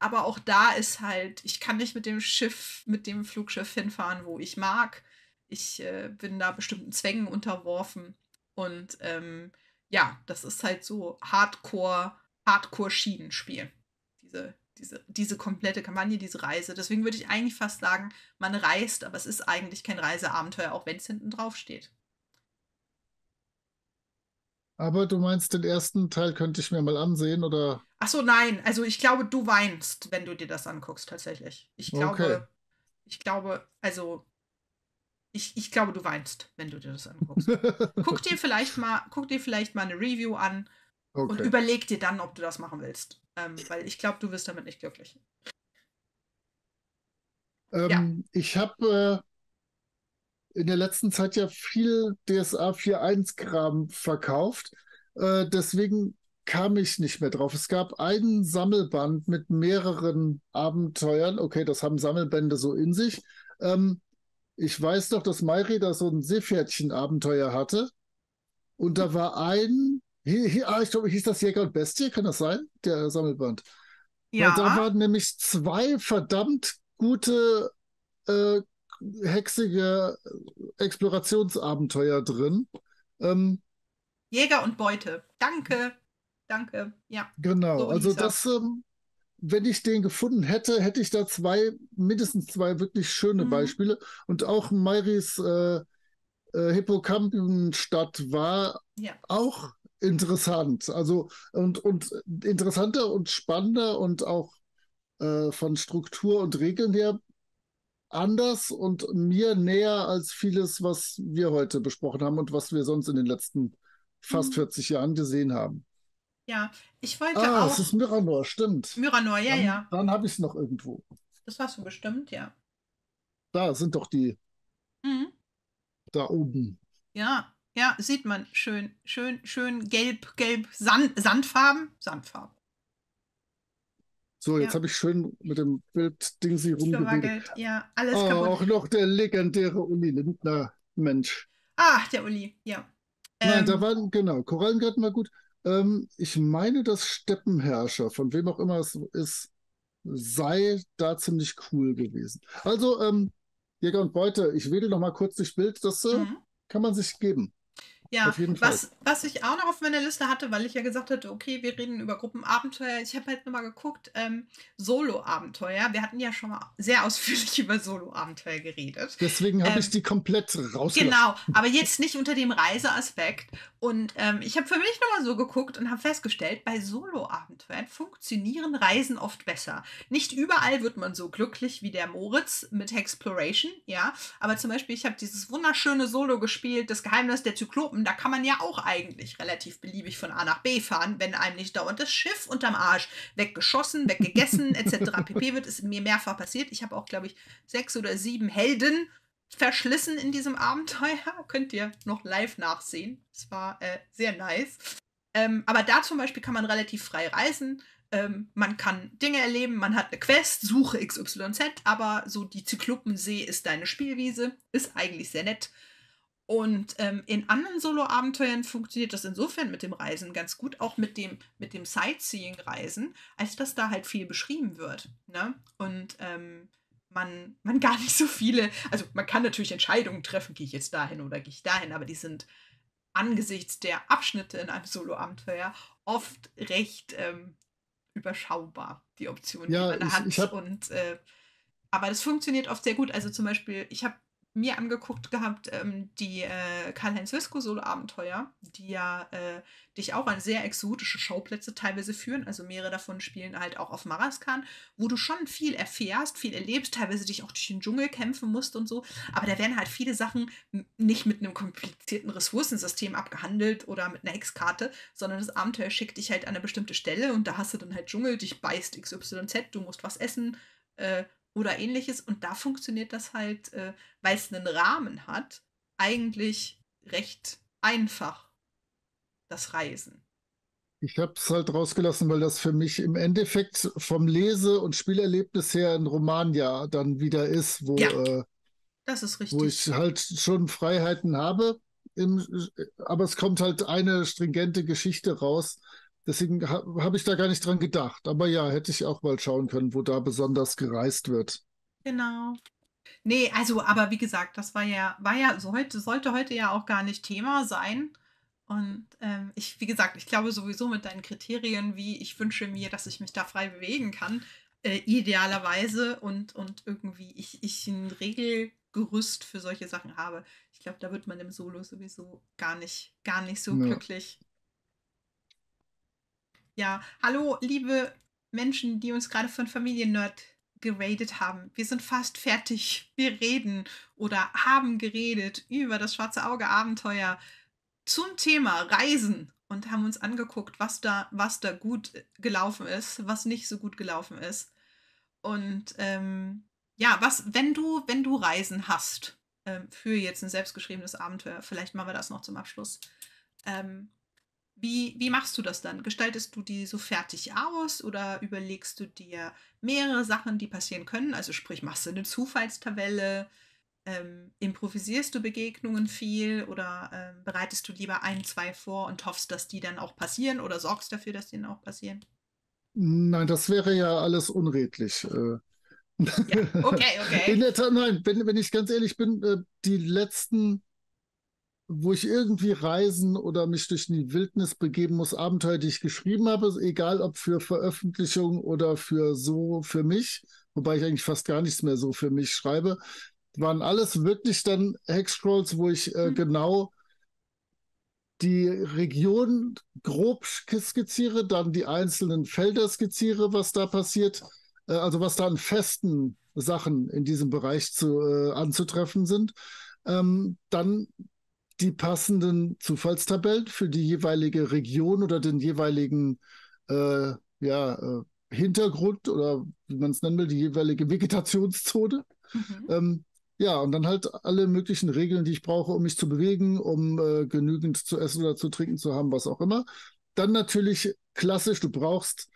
aber auch da ist halt, ich kann nicht mit dem Schiff, mit dem Flugschiff hinfahren, wo ich mag. Ich äh, bin da bestimmten Zwängen unterworfen. Und ähm, ja, das ist halt so Hardcore, Hardcore-Schienenspiel. Diese, diese, diese komplette Kampagne, diese Reise. Deswegen würde ich eigentlich fast sagen, man reist, aber es ist eigentlich kein Reiseabenteuer, auch wenn es hinten drauf steht. Aber du meinst, den ersten Teil könnte ich mir mal ansehen, oder? Ach so, nein. Also ich glaube, du weinst, wenn du dir das anguckst, tatsächlich. Ich glaube, okay. ich glaube, also... Ich, ich glaube, du weinst, wenn du dir das anguckst. Guck dir vielleicht mal, guck dir vielleicht mal eine Review an, okay, und überleg dir dann, ob du das machen willst. Ähm, weil ich glaube, du wirst damit nicht glücklich. Ähm, ja. Ich habe äh, in der letzten Zeit ja viel D S A vier Punkt eins-Kram verkauft. Äh, deswegen kam ich nicht mehr drauf. Es gab einen Sammelband mit mehreren Abenteuern. Okay, das haben Sammelbände so in sich. Ähm, Ich weiß doch, dass Mayri da so ein Seepferdchen-Abenteuer hatte. Und da war ein, hier, hier, ah, ich glaube, hieß das Jäger und Bestie, kann das sein? Der Sammelband. Ja. Und da waren nämlich zwei verdammt gute, äh, hexige Explorationsabenteuer drin. Ähm, Jäger und Beute. Danke. Danke. Ja. Genau. So, also das... Ähm, wenn ich den gefunden hätte, hätte ich da zwei, mindestens zwei wirklich schöne mhm. Beispiele. Und auch Mháires äh, äh, Hippocampenstadt war ja auch interessant. Also und, und interessanter und spannender und auch äh, von Struktur und Regeln her anders und mir näher als vieles, was wir heute besprochen haben und was wir sonst in den letzten fast vierzig Jahren gesehen haben. Ja, ich wollte ah, auch... Ah, es ist Myranor, stimmt. Myranor, ja, dann, ja. Dann habe ich es noch irgendwo. Das hast du bestimmt, ja. Da sind doch die... Mhm. Da oben. Ja, ja, sieht man. Schön, schön, schön gelb, gelb, Sand, Sandfarben. Sandfarben. So, jetzt ja. habe ich schön mit dem Bild-Ding sie rumgewickelt. Ja, alles oh, kaputt. Auch noch der legendäre Uli Lindner, Mensch. Ach, der Uli, ja. Nein, ähm, da waren, genau, Korallengarten war gut. Ähm, ich meine, das Steppenherrscher, von wem auch immer es ist, sei da ziemlich cool gewesen. Also, ähm, Jäger und Beute, ich wedel noch mal kurz durchs Bild, das äh, mhm. kann man sich geben. Ja, auf jeden Fall. Was, was ich auch noch auf meiner Liste hatte, weil ich ja gesagt hatte, okay, wir reden über Gruppenabenteuer. Ich habe halt nochmal geguckt, ähm, Solo-Abenteuer. Wir hatten ja schon mal sehr ausführlich über Solo-Abenteuer geredet. Deswegen habe ähm, ich die komplett rausgelassen. Genau, aber jetzt nicht unter dem Reiseaspekt. Und ähm, ich habe für mich nochmal so geguckt und habe festgestellt, bei Solo-Abenteuern funktionieren Reisen oft besser. Nicht überall wird man so glücklich wie der Moritz mit Hexploration, ja. Aber zum Beispiel, ich habe dieses wunderschöne Solo gespielt, das Geheimnis der Zyklopen. Da kann man ja auch eigentlich relativ beliebig von A nach B fahren, wenn einem nicht dauernd das Schiff unterm Arsch weggeschossen, weggegessen et cetera pp. Wird es mir mehrfach passiert. Ich habe auch, glaube ich, sechs oder sieben Helden verschlissen in diesem Abenteuer. Könnt ihr noch live nachsehen. Es war äh, sehr nice. Ähm, aber da zum Beispiel kann man relativ frei reisen. Ähm, man kann Dinge erleben, man hat eine Quest, Suche X Y Z, aber so die Zyklopensee ist deine Spielwiese. Ist eigentlich sehr nett. Und ähm, in anderen Solo-Abenteuern funktioniert das insofern mit dem Reisen ganz gut, auch mit dem, mit dem Sightseeing-Reisen, als dass da halt viel beschrieben wird. Ne? Und ähm, man, man gar nicht so viele, also man kann natürlich Entscheidungen treffen, gehe ich jetzt dahin oder gehe ich dahin, aber die sind angesichts der Abschnitte in einem Solo-Abenteuer oft recht ähm, überschaubar, die Optionen, ja, die man da hat. Ich hab... Und, äh, aber das funktioniert oft sehr gut. Also zum Beispiel, ich habe mir angeguckt gehabt, ähm, die äh, Karl-Heinz Wisko-Solo-Abenteuer, die ja äh, dich auch an sehr exotische Schauplätze teilweise führen, also mehrere davon spielen halt auch auf Maraskan, wo du schon viel erfährst, viel erlebst, teilweise dich auch durch den Dschungel kämpfen musst und so, aber da werden halt viele Sachen nicht mit einem komplizierten Ressourcensystem abgehandelt oder mit einer Hexkarte, sondern das Abenteuer schickt dich halt an eine bestimmte Stelle und da hast du dann halt Dschungel, dich beißt X Y Z, du musst was essen, äh, oder ähnliches. Und da funktioniert das halt, äh, weil es einen Rahmen hat, eigentlich recht einfach, das Reisen. Ich habe es halt rausgelassen, weil das für mich im Endeffekt vom Lese- und Spielerlebnis her ein Roman ja dann wieder ist, wo, ja, äh, das ist richtig. Wo ich halt schon Freiheiten habe, im, aber es kommt halt eine stringente Geschichte raus. Deswegen habe ich da gar nicht dran gedacht. Aber ja, hätte ich auch mal schauen können, wo da besonders gereist wird. Genau. Nee, also, aber wie gesagt, das war ja, war ja, so heute, sollte heute ja auch gar nicht Thema sein. Und ähm, ich, wie gesagt, ich glaube sowieso mit deinen Kriterien, wie ich wünsche mir, dass ich mich da frei bewegen kann, äh, idealerweise und, und irgendwie ich, ich ein Regelgerüst für solche Sachen habe. Ich glaube, da wird man im Solo sowieso gar nicht, gar nicht so ja. glücklich. Ja, hallo liebe Menschen, die uns gerade von Familiennerd geradet haben. Wir sind fast fertig. Wir reden oder haben geredet über das Schwarze Auge Abenteuer zum Thema Reisen und haben uns angeguckt, was da, was da gut gelaufen ist, was nicht so gut gelaufen ist. Und ähm, ja, was, wenn du, wenn du Reisen hast, ähm, für jetzt ein selbstgeschriebenes Abenteuer, vielleicht machen wir das noch zum Abschluss. Ähm, Wie, wie machst du das dann? Gestaltest du die so fertig aus oder überlegst du dir mehrere Sachen, die passieren können? Also sprich, machst du eine Zufallstabelle? Ähm, improvisierst du Begegnungen viel oder ähm, bereitest du lieber ein, zwei vor und hoffst, dass die dann auch passieren oder sorgst dafür, dass die dann auch passieren? Nein, das wäre ja alles unredlich. Äh. Ja, okay, okay. In der Tat, nein, wenn, wenn ich ganz ehrlich bin, die letzten... wo ich irgendwie reisen oder mich durch die Wildnis begeben muss, Abenteuer, die ich geschrieben habe, egal ob für Veröffentlichung oder für so für mich, wobei ich eigentlich fast gar nichts mehr so für mich schreibe, waren alles wirklich dann Hexscrolls, wo ich äh, mhm. genau die Region grob skizziere, dann die einzelnen Felder skizziere, was da passiert, äh, also was da an festen Sachen in diesem Bereich zu, äh, anzutreffen sind, ähm, dann die passenden Zufallstabellen für die jeweilige Region oder den jeweiligen äh, ja, äh, Hintergrund oder wie man es nennen will, die jeweilige Vegetationszone. Mhm. Ähm, ja, und dann halt alle möglichen Regeln, die ich brauche, um mich zu bewegen, um äh, genügend zu essen oder zu trinken zu haben, was auch immer. Dann natürlich klassisch, du brauchst,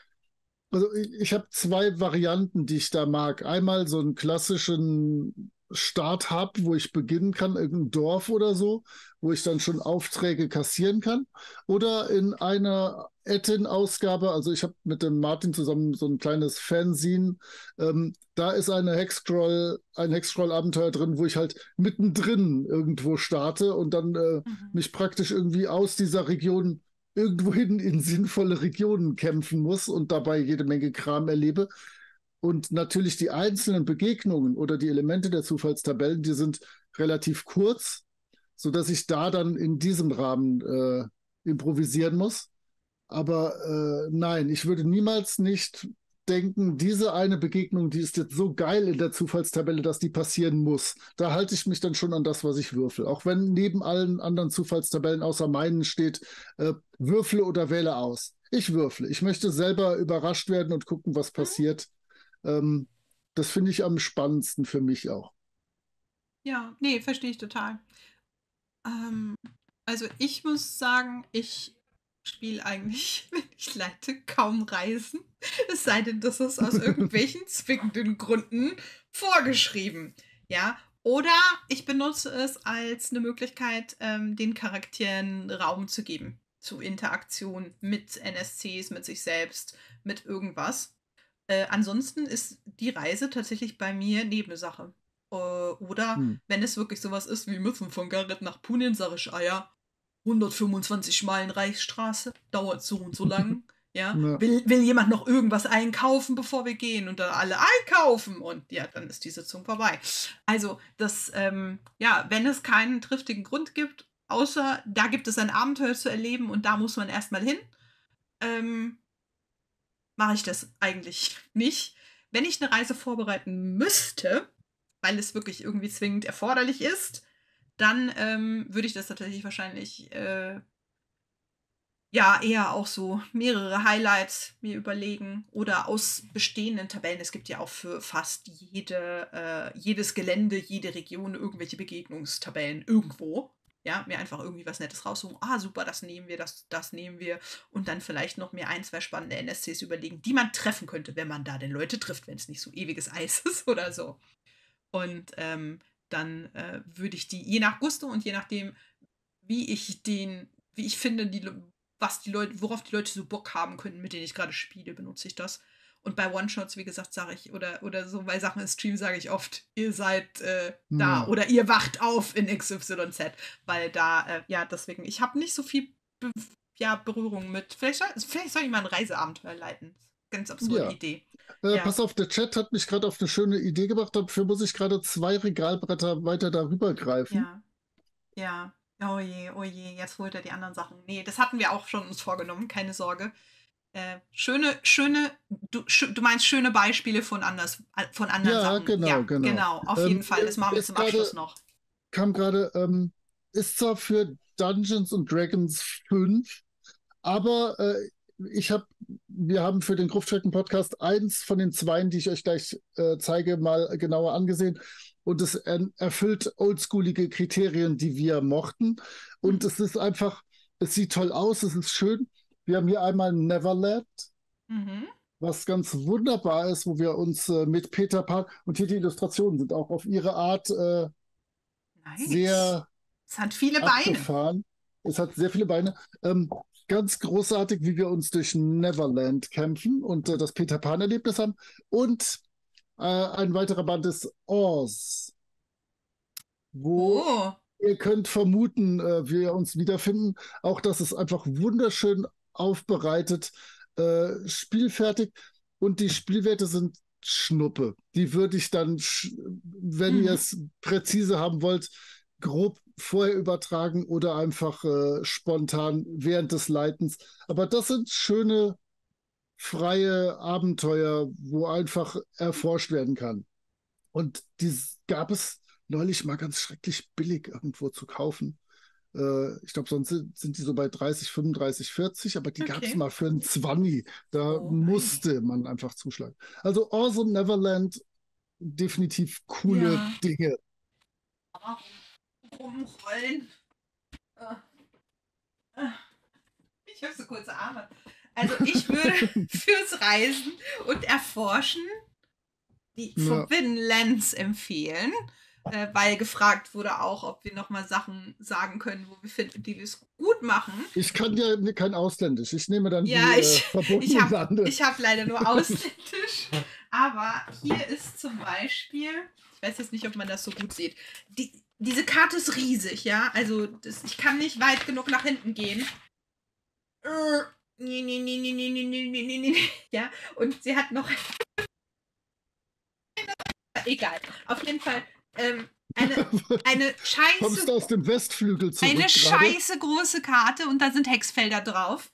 also ich, ich habe zwei Varianten, die ich da mag. Einmal so einen klassischen Start habe, wo ich beginnen kann, irgendein Dorf oder so, wo ich dann schon Aufträge kassieren kann. Oder in einer Etten-Ausgabe, also ich habe mit dem Martin zusammen so ein kleines Fanzine, ähm, da ist eine Hexcrawl, ein Hexcrawl-Abenteuer drin, wo ich halt mittendrin irgendwo starte und dann äh, mhm. mich praktisch irgendwie aus dieser Region irgendwohin in sinnvolle Regionen kämpfen muss und dabei jede Menge Kram erlebe. Und natürlich die einzelnen Begegnungen oder die Elemente der Zufallstabellen, die sind relativ kurz, sodass ich da dann in diesem Rahmen äh, improvisieren muss. Aber äh, nein, ich würde niemals nicht denken, diese eine Begegnung, die ist jetzt so geil in der Zufallstabelle, dass die passieren muss. Da halte ich mich dann schon an das, was ich würfel. Auch wenn neben allen anderen Zufallstabellen außer meinen steht, äh, würfle oder wähle aus. Ich würfle. Ich möchte selber überrascht werden und gucken, was passiert. Ähm, das finde ich am spannendsten für mich auch. Ja, nee, verstehe ich total. Ähm, also ich muss sagen, ich spiele eigentlich, wenn ich leite, kaum Reisen. Es sei denn, das ist aus irgendwelchen zwingenden Gründen vorgeschrieben. Ja, oder ich benutze es als eine Möglichkeit, ähm, den Charakteren Raum zu geben. Zu Interaktion mit N S Cs, mit sich selbst, mit irgendwas. Äh, ansonsten ist die Reise tatsächlich bei mir Nebensache. Äh, oder hm. wenn es wirklich sowas ist wie Müpfen von Gareth nach Punin, sage ich, ah ja, hundertfünfundzwanzig Meilen Reichsstraße, dauert so und so lang. Ja? Ja. Will, will jemand noch irgendwas einkaufen, bevor wir gehen? Und dann alle einkaufen! Und ja, dann ist die Sitzung vorbei. Also, das, ähm, ja, wenn es keinen triftigen Grund gibt, außer da gibt es ein Abenteuer zu erleben und da muss man erstmal hin, ähm, mache ich das eigentlich nicht. Wenn ich eine Reise vorbereiten müsste, weil es wirklich irgendwie zwingend erforderlich ist, dann ähm, würde ich das tatsächlich wahrscheinlich äh, ja eher auch so mehrere Highlights mir überlegen oder aus bestehenden Tabellen. Es gibt ja auch für fast jede, äh, jedes Gelände, jede Region irgendwelche Begegnungstabellen irgendwo. Ja, mir einfach irgendwie was Nettes raussuchen. Ah, super, das nehmen wir, das, das nehmen wir. Und dann vielleicht noch mir ein, zwei spannende N S Cs überlegen, die man treffen könnte, wenn man da denn Leute trifft, wenn es nicht so ewiges Eis ist oder so. Und ähm, dann äh, würde ich die, je nach Gusto und je nachdem, wie ich den, wie ich finde, die, was die Leute, worauf die Leute so Bock haben können, mit denen ich gerade spiele, benutze ich das. Und bei One-Shots, wie gesagt, sage ich, oder, oder so bei Sachen im Stream sage ich oft, ihr seid äh, da ja. oder ihr wacht auf in X Y Z. Weil da, äh, ja, deswegen, ich habe nicht so viel Be ja, Berührung mit. Vielleicht soll, vielleicht soll ich mal ein Reiseabenteuer leiten. Ganz absurde ja. Idee. Äh, ja. Pass auf, der Chat hat mich gerade auf eine schöne Idee gebracht. Dafür muss ich gerade zwei Regalbretter weiter darüber greifen. Ja, ja. Oh je, oh je, jetzt holt er die anderen Sachen. Nee, das hatten wir auch schon uns vorgenommen, keine Sorge. Äh, schöne, schöne, du, sch, du meinst schöne Beispiele von, anders, von anderen ja, Sachen. Genau, ja, genau, genau. Auf ähm, jeden Fall, das machen wir zum Abschluss grade, noch. Kam gerade, ähm, ist zwar für Dungeons and Dragons fünf, aber äh, ich habe, wir haben für den Gruftschrecken-Podcast eins von den zweien, die ich euch gleich äh, zeige, mal genauer angesehen. Und es er, erfüllt oldschoolige Kriterien, die wir mochten. Und mhm. es ist einfach, es sieht toll aus, es ist schön. Wir haben hier einmal Neverland, mhm. was ganz wunderbar ist, wo wir uns äh, mit Peter Pan, und hier die Illustrationen sind auch auf ihre Art äh, nice. sehr Es hat viele abgefahren. Beine. Es hat sehr viele Beine. Ähm, ganz großartig, wie wir uns durch Neverland kämpfen und äh, das Peter Pan-Erlebnis haben. Und äh, ein weiterer Band ist Oz, wo... Oh. Ihr könnt vermuten, äh, wir uns wiederfinden. Auch das ist einfach wunderschön aufbereitet, äh, spielfertig, und die Spielwerte sind Schnuppe. Die würde ich dann, wenn mhm. ihr es präzise haben wollt, grob vorher übertragen oder einfach äh, spontan während des Leitens. Aber das sind schöne, freie Abenteuer, wo einfach erforscht werden kann. Und dies gab es neulich mal ganz schrecklich billig irgendwo zu kaufen. Äh, ich glaube, sonst sind, sind die so bei dreißig, fünfunddreißig, vierzig, aber die okay. gab es mal für einen Zwanni. Da oh musste man einfach zuschlagen. Also Awesome Neverland, definitiv coole ja. Dinge. Ah, rumrollen. Ah. Ah. Ich habe so kurze Arme. Also ich würde fürs Reisen und Erforschen die ja. Forbidden Lands empfehlen, äh, weil gefragt wurde auch, ob wir nochmal Sachen sagen können, wo wir finden, die wir es gut machen. Ich kann ja kein Ausländisch, ich nehme dann ja, die ich, äh, verbotenen Lande. Ich habe hab leider nur Ausländisch, aber hier ist zum Beispiel, ich weiß jetzt nicht, ob man das so gut sieht, die, diese Karte ist riesig, ja, also das, ich kann nicht weit genug nach hinten gehen. Äh, nee, nee, nee, nee, nee, nee, nee, nee, ja, und sie hat noch egal, auf jeden Fall ähm, eine, eine scheiße kommst du aus dem Westflügel zurück eine scheiße große Karte und da sind Hexfelder drauf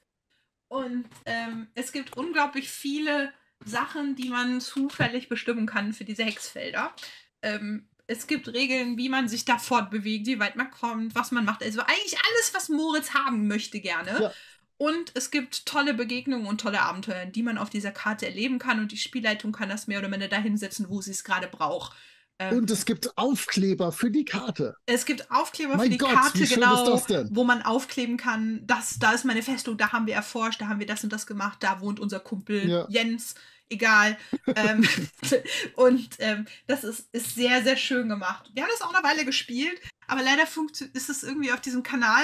und ähm, es gibt unglaublich viele Sachen, die man zufällig bestimmen kann für diese Hexfelder. Ähm, es gibt Regeln, wie man sich da fortbewegt, wie weit man kommt, was man macht, also eigentlich alles, was Moritz haben möchte gerne. Ja. Und es gibt tolle Begegnungen und tolle Abenteuer, die man auf dieser Karte erleben kann. Und die Spielleitung kann das mehr oder minder dahin setzen, wo sie es gerade braucht. Ähm, und es gibt Aufkleber für die Karte. Es gibt Aufkleber mein für die Gott, Karte, genau, wo man aufkleben kann. Das, da ist meine Festung, da haben wir erforscht, da haben wir das und das gemacht, da wohnt unser Kumpel ja. Jens, egal. ähm, und ähm, das ist, ist sehr, sehr schön gemacht. Wir haben das auch eine Weile gespielt. Aber leider ist es irgendwie auf diesem Kanal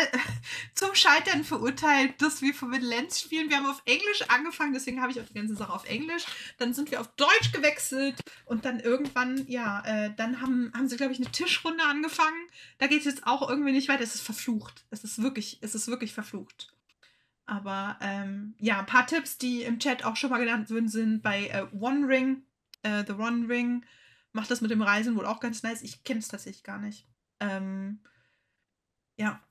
zum Scheitern verurteilt, dass wir Forbidden Lands spielen. Wir haben auf Englisch angefangen, deswegen habe ich auch die ganze Sache auf Englisch. Dann sind wir auf Deutsch gewechselt und dann irgendwann, ja, äh, dann haben, haben sie, glaube ich, eine Tischrunde angefangen. Da geht es jetzt auch irgendwie nicht weiter. Es ist verflucht. Es ist wirklich, es ist wirklich verflucht. Aber ähm, ja, ein paar Tipps, die im Chat auch schon mal genannt wurden, sind bei äh, One Ring, äh, The One Ring. Macht das mit dem Reisen wohl auch ganz nice. Ich kenne es tatsächlich gar nicht. Ähm, ja,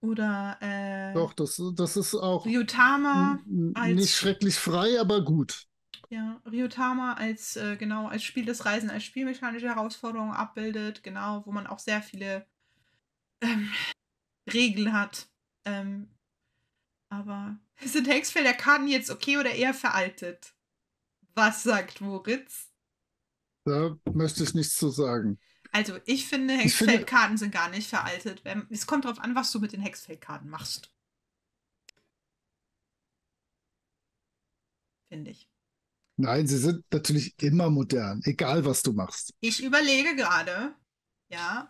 oder äh, doch, das, das ist auch Ryutama als, nicht schrecklich frei, aber gut. Ja, Ryutama als, äh, genau, als Spiel des Reisen, als spielmechanische Herausforderung abbildet, genau, wo man auch sehr viele ähm, Regeln hat. Ähm, aber sind Hexfelder Karten jetzt okay oder eher veraltet? Was sagt Moritz? Da möchte ich nichts zu sagen. Also ich finde, Hexfeldkarten sind gar nicht veraltet. Es kommt darauf an, was du mit den Hexfeldkarten machst. Finde ich. Nein, sie sind natürlich immer modern, egal was du machst. Ich überlege gerade, ja,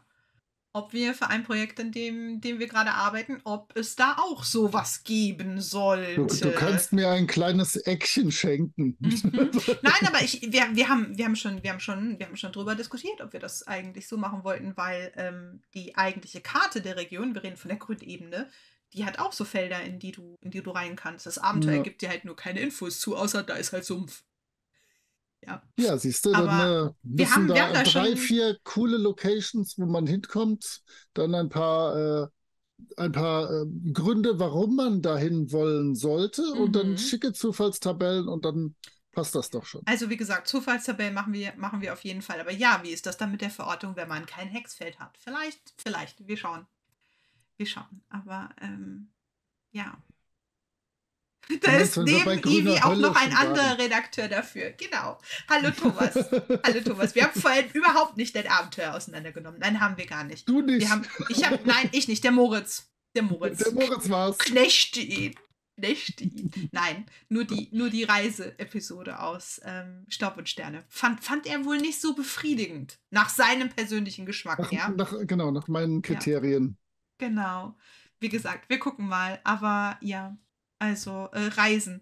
ob wir für ein Projekt, in dem, dem wir gerade arbeiten, ob es da auch sowas geben sollte. Du, du kannst mir ein kleines Eckchen schenken. Mhm. Nein, aber ich, wir, wir, haben, wir, haben schon, wir, haben schon, wir haben schon drüber diskutiert, ob wir das eigentlich so machen wollten, weil ähm, die eigentliche Karte der Region, wir reden von der Grünebene, die hat auch so Felder, in die du, in die du rein kannst. Das Abenteuer ja. gibt dir halt nur keine Infos zu, außer da ist halt Sumpf. Ja, ja, siehst du, dann äh, wir haben, da, wir haben da drei, schon... vier coole Locations, wo man hinkommt, dann ein paar, äh, ein paar äh, Gründe, warum man dahin wollen sollte mhm. und dann schicke Zufallstabellen und dann passt das doch schon. Also wie gesagt, Zufallstabellen machen wir, machen wir auf jeden Fall, aber ja, wie ist das dann mit der Verortung, wenn man kein Hexfeld hat? Vielleicht, vielleicht, wir schauen. Wir schauen, aber ähm, ja. Da ja, ist neben Ivi auch noch ein anderer Redakteur dafür. Genau. Hallo Thomas. Hallo Thomas. Wir haben vorhin überhaupt nicht dein Abenteuer auseinandergenommen. Nein, haben wir gar nicht. Du nicht. Wir haben, ich hab, nein, ich nicht. Der Moritz. Der Moritz. Der Moritz war's. Knechte ihn. Knechte ihn. Nein, nur die, nur die Reise-Episode aus ähm, Staub und Sterne. Fand, fand er wohl nicht so befriedigend. Nach seinem persönlichen Geschmack, nach, ja? Nach, genau, nach meinen Kriterien. Ja. Genau. Wie gesagt, wir gucken mal. Aber ja. Also äh, Reisen.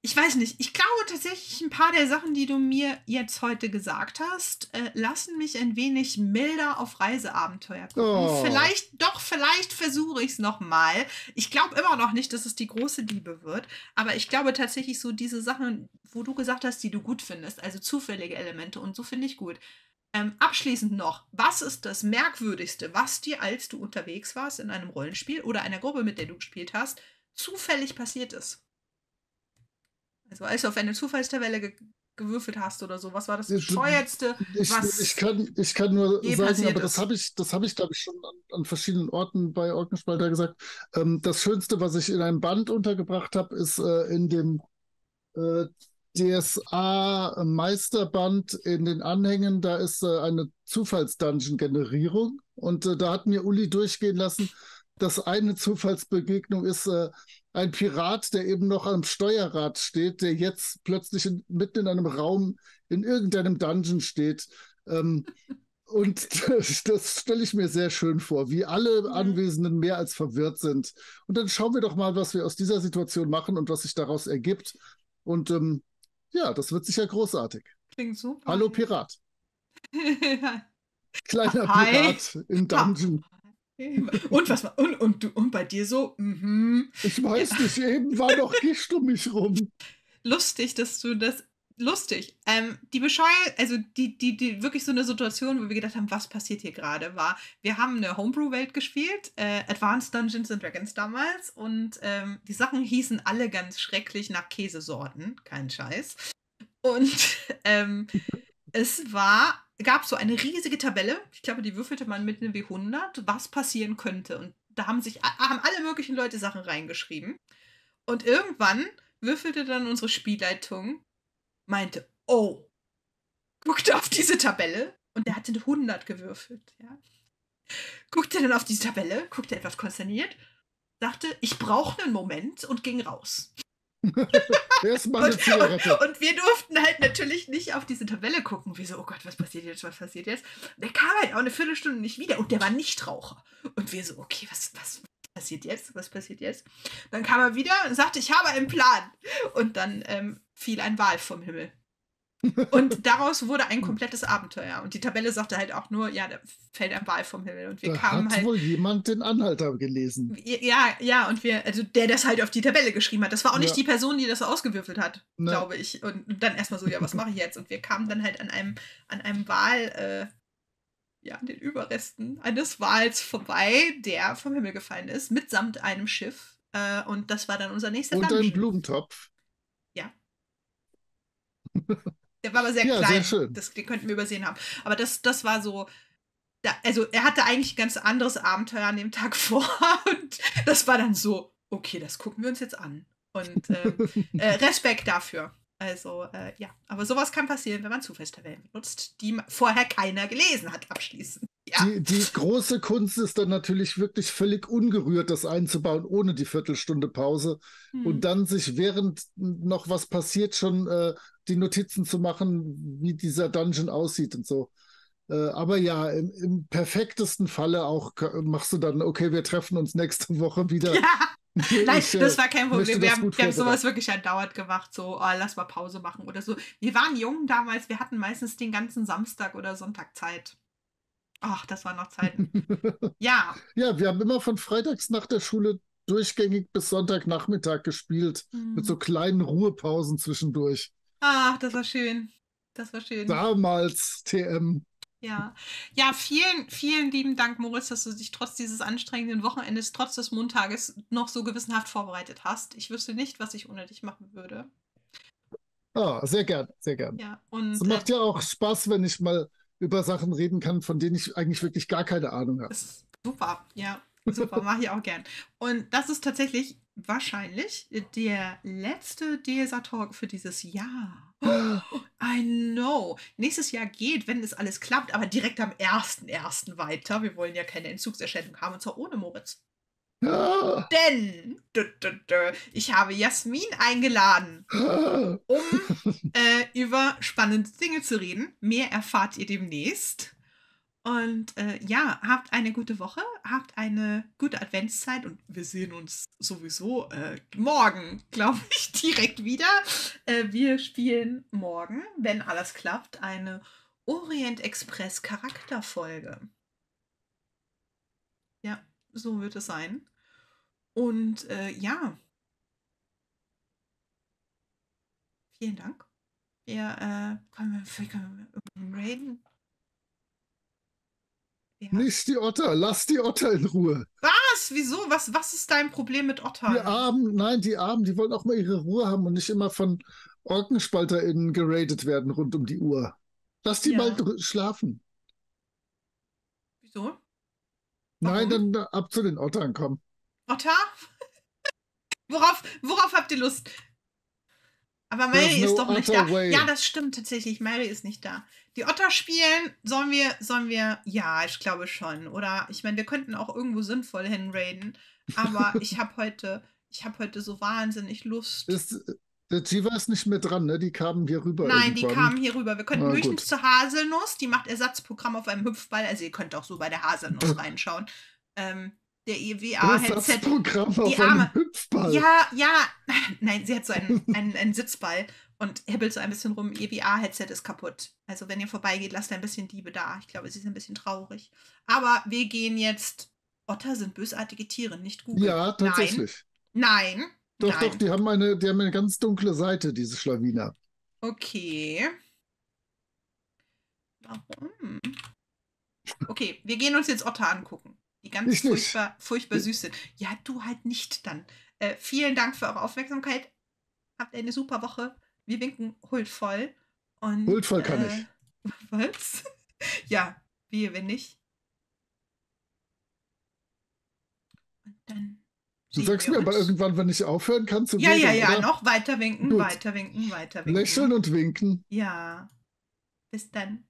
Ich weiß nicht, ich glaube tatsächlich, ein paar der Sachen, die du mir jetzt heute gesagt hast, äh, lassen mich ein wenig milder auf Reiseabenteuer gucken. Oh. Vielleicht, doch, vielleicht versuche ich es nochmal. Ich glaube immer noch nicht, dass es die große Liebe wird, aber ich glaube tatsächlich so diese Sachen, wo du gesagt hast, die du gut findest, also zufällige Elemente und so finde ich gut. Ähm, abschließend noch, was ist das Merkwürdigste, was dir, als du unterwegs warst in einem Rollenspiel oder einer Gruppe, mit der du gespielt hast, zufällig passiert ist? Also als du auf eine Zufallstabelle ge gewürfelt hast oder so. Was war das Bescheuertste? Ich, was ich, kann, ich kann nur sagen, aber das habe ich, das habe ich, glaube ich, schon an, an verschiedenen Orten bei Orkenspalter gesagt. Ähm, das Schönste, was ich in einem Band untergebracht habe, ist äh, in dem äh, D S A-Meisterband in den Anhängen, da ist äh, eine Zufallsdungeon-Generierung. Und äh, da hat mir Uli durchgehen lassen, dass eine Zufallsbegegnung ist, äh, ein Pirat, der eben noch am Steuerrad steht, der jetzt plötzlich in, mitten in einem Raum in irgendeinem Dungeon steht. Ähm, und das, das stelle ich mir sehr schön vor, wie alle Anwesenden mehr als verwirrt sind. Und dann schauen wir doch mal, was wir aus dieser Situation machen und was sich daraus ergibt. Und ähm, ja, das wird sicher großartig. Klingt super. Hallo Pirat. Kleiner Hi. Pirat im Dungeon. Und, was, und, und, und bei dir so? Mhm. Ich weiß nicht, eben war noch Gicht um mich rum. Lustig, dass du das... Lustig. Ähm, die Bescheuer... Also die, die, die wirklich so eine Situation, wo wir gedacht haben, was passiert hier gerade, war, wir haben eine Homebrew-Welt gespielt, äh, Advanced Dungeons and Dragons damals, und ähm, die Sachen hießen alle ganz schrecklich nach Käsesorten. Kein Scheiß. Und ähm, es war... gab so eine riesige Tabelle, ich glaube, die würfelte man mit einem W hundert, was passieren könnte. Und da haben sich haben alle möglichen Leute Sachen reingeschrieben. Und irgendwann würfelte dann unsere Spielleitung, meinte, oh, guckte auf diese Tabelle, und der hatte eine hundert gewürfelt. Ja. Guckte dann auf diese Tabelle, guckte etwas konsterniert, dachte, ich brauche einen Moment, und ging raus. Erstmal eine Zigarette. Und, und, und wir durften halt natürlich nicht auf diese Tabelle gucken. Wir so, oh Gott, was passiert jetzt, was passiert jetzt? Der kam halt auch eine Viertelstunde nicht wieder, und der war Nichtraucher. Und wir so, okay, was, was passiert jetzt, was passiert jetzt? Dann kam er wieder und sagte, ich habe einen Plan. Und dann ähm, fiel ein Wal vom Himmel. Und daraus wurde ein komplettes Abenteuer. Und die Tabelle sagte halt auch nur, ja, da fällt ein Wal vom Himmel. Und wir da kamen hat halt wohl jemand den Anhalter gelesen. Ja, ja, und wir, also der das halt auf die Tabelle geschrieben hat. Das war auch ja. nicht die Person, die das ausgewürfelt hat, ne. glaube ich. Und dann erstmal so, ja, was mache ich jetzt? Und wir kamen dann halt an einem, an einem Wal, äh, ja, an den Überresten eines Wals vorbei, der vom Himmel gefallen ist, mitsamt einem Schiff. Äh, und das war dann unser nächster Dungeon. Und ein Blumentopf. Ja. Der war aber sehr ja, klein, sehr das, den könnten wir übersehen haben. Aber das, das war so, da, also er hatte eigentlich ein ganz anderes Abenteuer an dem Tag vor, und das war dann so, okay, das gucken wir uns jetzt an. Und ähm, äh, Respekt dafür. Also äh, ja, aber sowas kann passieren, wenn man Zufallstabellen benutzt, die vorher keiner gelesen hat abschließend. Ja. Die, die große Kunst ist dann natürlich wirklich völlig ungerührt, das einzubauen, ohne die Viertelstunde Pause. Hm. Und dann sich, während noch was passiert, schon äh, die Notizen zu machen, wie dieser Dungeon aussieht und so. Äh, aber ja, im, im perfektesten Falle auch machst du dann, okay, wir treffen uns nächste Woche wieder. Ja. Nein, ich, das war kein Problem. Wir haben, wir haben sowas wirklich andauernd gemacht, so, oh, lass mal Pause machen oder so. Wir waren jung damals, wir hatten meistens den ganzen Samstag oder Sonntag Zeit. Ach, das waren noch Zeiten. Ja. Ja, wir haben immer von freitags nach der Schule durchgängig bis Sonntagnachmittag gespielt, mhm. mit so kleinen Ruhepausen zwischendurch. Ach, das war schön. Das war schön. Damals, T M. Ja, ja, vielen, vielen lieben Dank, Moritz, dass du dich trotz dieses anstrengenden Wochenendes, trotz des Montages noch so gewissenhaft vorbereitet hast. Ich wüsste nicht, was ich ohne dich machen würde. Ah, oh, sehr gern, sehr gern. Ja, und es macht ja auch Spaß, wenn ich mal über Sachen reden kann, von denen ich eigentlich wirklich gar keine Ahnung habe. Super, ja, super, mache ich auch gern. Und das ist tatsächlich wahrscheinlich der letzte D S A-Talk für dieses Jahr. Oh, I know. Nächstes Jahr geht, wenn es alles klappt, aber direkt am ersten ersten weiter. Wir wollen ja keine Entzugserscheinung haben, und zwar ohne Moritz. Ah. Denn dü, dü, dü, ich habe Jasmin eingeladen, ah. um äh, über spannende Dinge zu reden. Mehr erfahrt ihr demnächst. Und äh, ja, habt eine gute Woche, habt eine gute Adventszeit, und wir sehen uns sowieso äh, morgen, glaube ich, direkt wieder. Äh, wir spielen morgen, wenn alles klappt, eine Orient-Express-Charakterfolge. Ja, so wird es sein. Und äh, ja, vielen Dank. Ja, äh, können wir, vielleicht können wir raiden. Ja. Nicht die Otter, lass die Otter in Ruhe. Was? Wieso? Was, was ist dein Problem mit Ottern? Die Armen, nein, die Armen, die wollen auch mal ihre Ruhe haben und nicht immer von OrkenspalterInnen geradet werden rund um die Uhr. Lass die ja. mal schlafen. Wieso? Warum? Nein, dann ab zu den Ottern kommen. Otter? worauf, worauf habt ihr Lust? Aber Mary ist doch nicht da. Ja, das stimmt tatsächlich. Mary ist nicht da. Die Otter spielen, sollen wir, sollen wir, ja, ich glaube schon. Oder, ich meine, wir könnten auch irgendwo sinnvoll hinraiden. Aber ich habe heute, ich habe heute so wahnsinnig Lust. Ist, der Tiva ist nicht mehr dran, ne? Die kamen hier rüber. Nein, irgendwann. die kamen hier rüber. Wir könnten höchstens zur Haselnuss, die macht Ersatzprogramm auf einem Hüpfball. Also ihr könnt auch so bei der Haselnuss reinschauen. Ähm. Der E W A-Headset. Die Arme. Hüpfball. Ja, ja. Nein, sie hat so einen, einen, einen Sitzball und hibbelt so ein bisschen rum. E W A-Headset ist kaputt. Also, wenn ihr vorbeigeht, lasst ein bisschen Diebe da. Ich glaube, sie ist ein bisschen traurig. Aber wir gehen jetzt. Otter sind bösartige Tiere, nicht gut. Ja, tatsächlich. Nein. Nein. Doch, Nein. doch, die haben, eine, die haben eine ganz dunkle Seite, diese Schlawiner. Okay. Warum? Okay, wir gehen uns jetzt Otter angucken. Die ganz furchtbar, furchtbar süß sind. Ja, du halt nicht dann. Äh, vielen Dank für eure Aufmerksamkeit. Habt eine super Woche. Wir winken huldvoll. Und, huldvoll kann äh, ich. Was? Ja, wie, wenn nicht. Und dann du sagst mir uns. aber irgendwann, wenn ich aufhören kann zu ja, winken. Ja, ja, ja, noch weiter winken, Gut. weiter winken, weiter winken. Lächeln und winken. Ja, bis dann.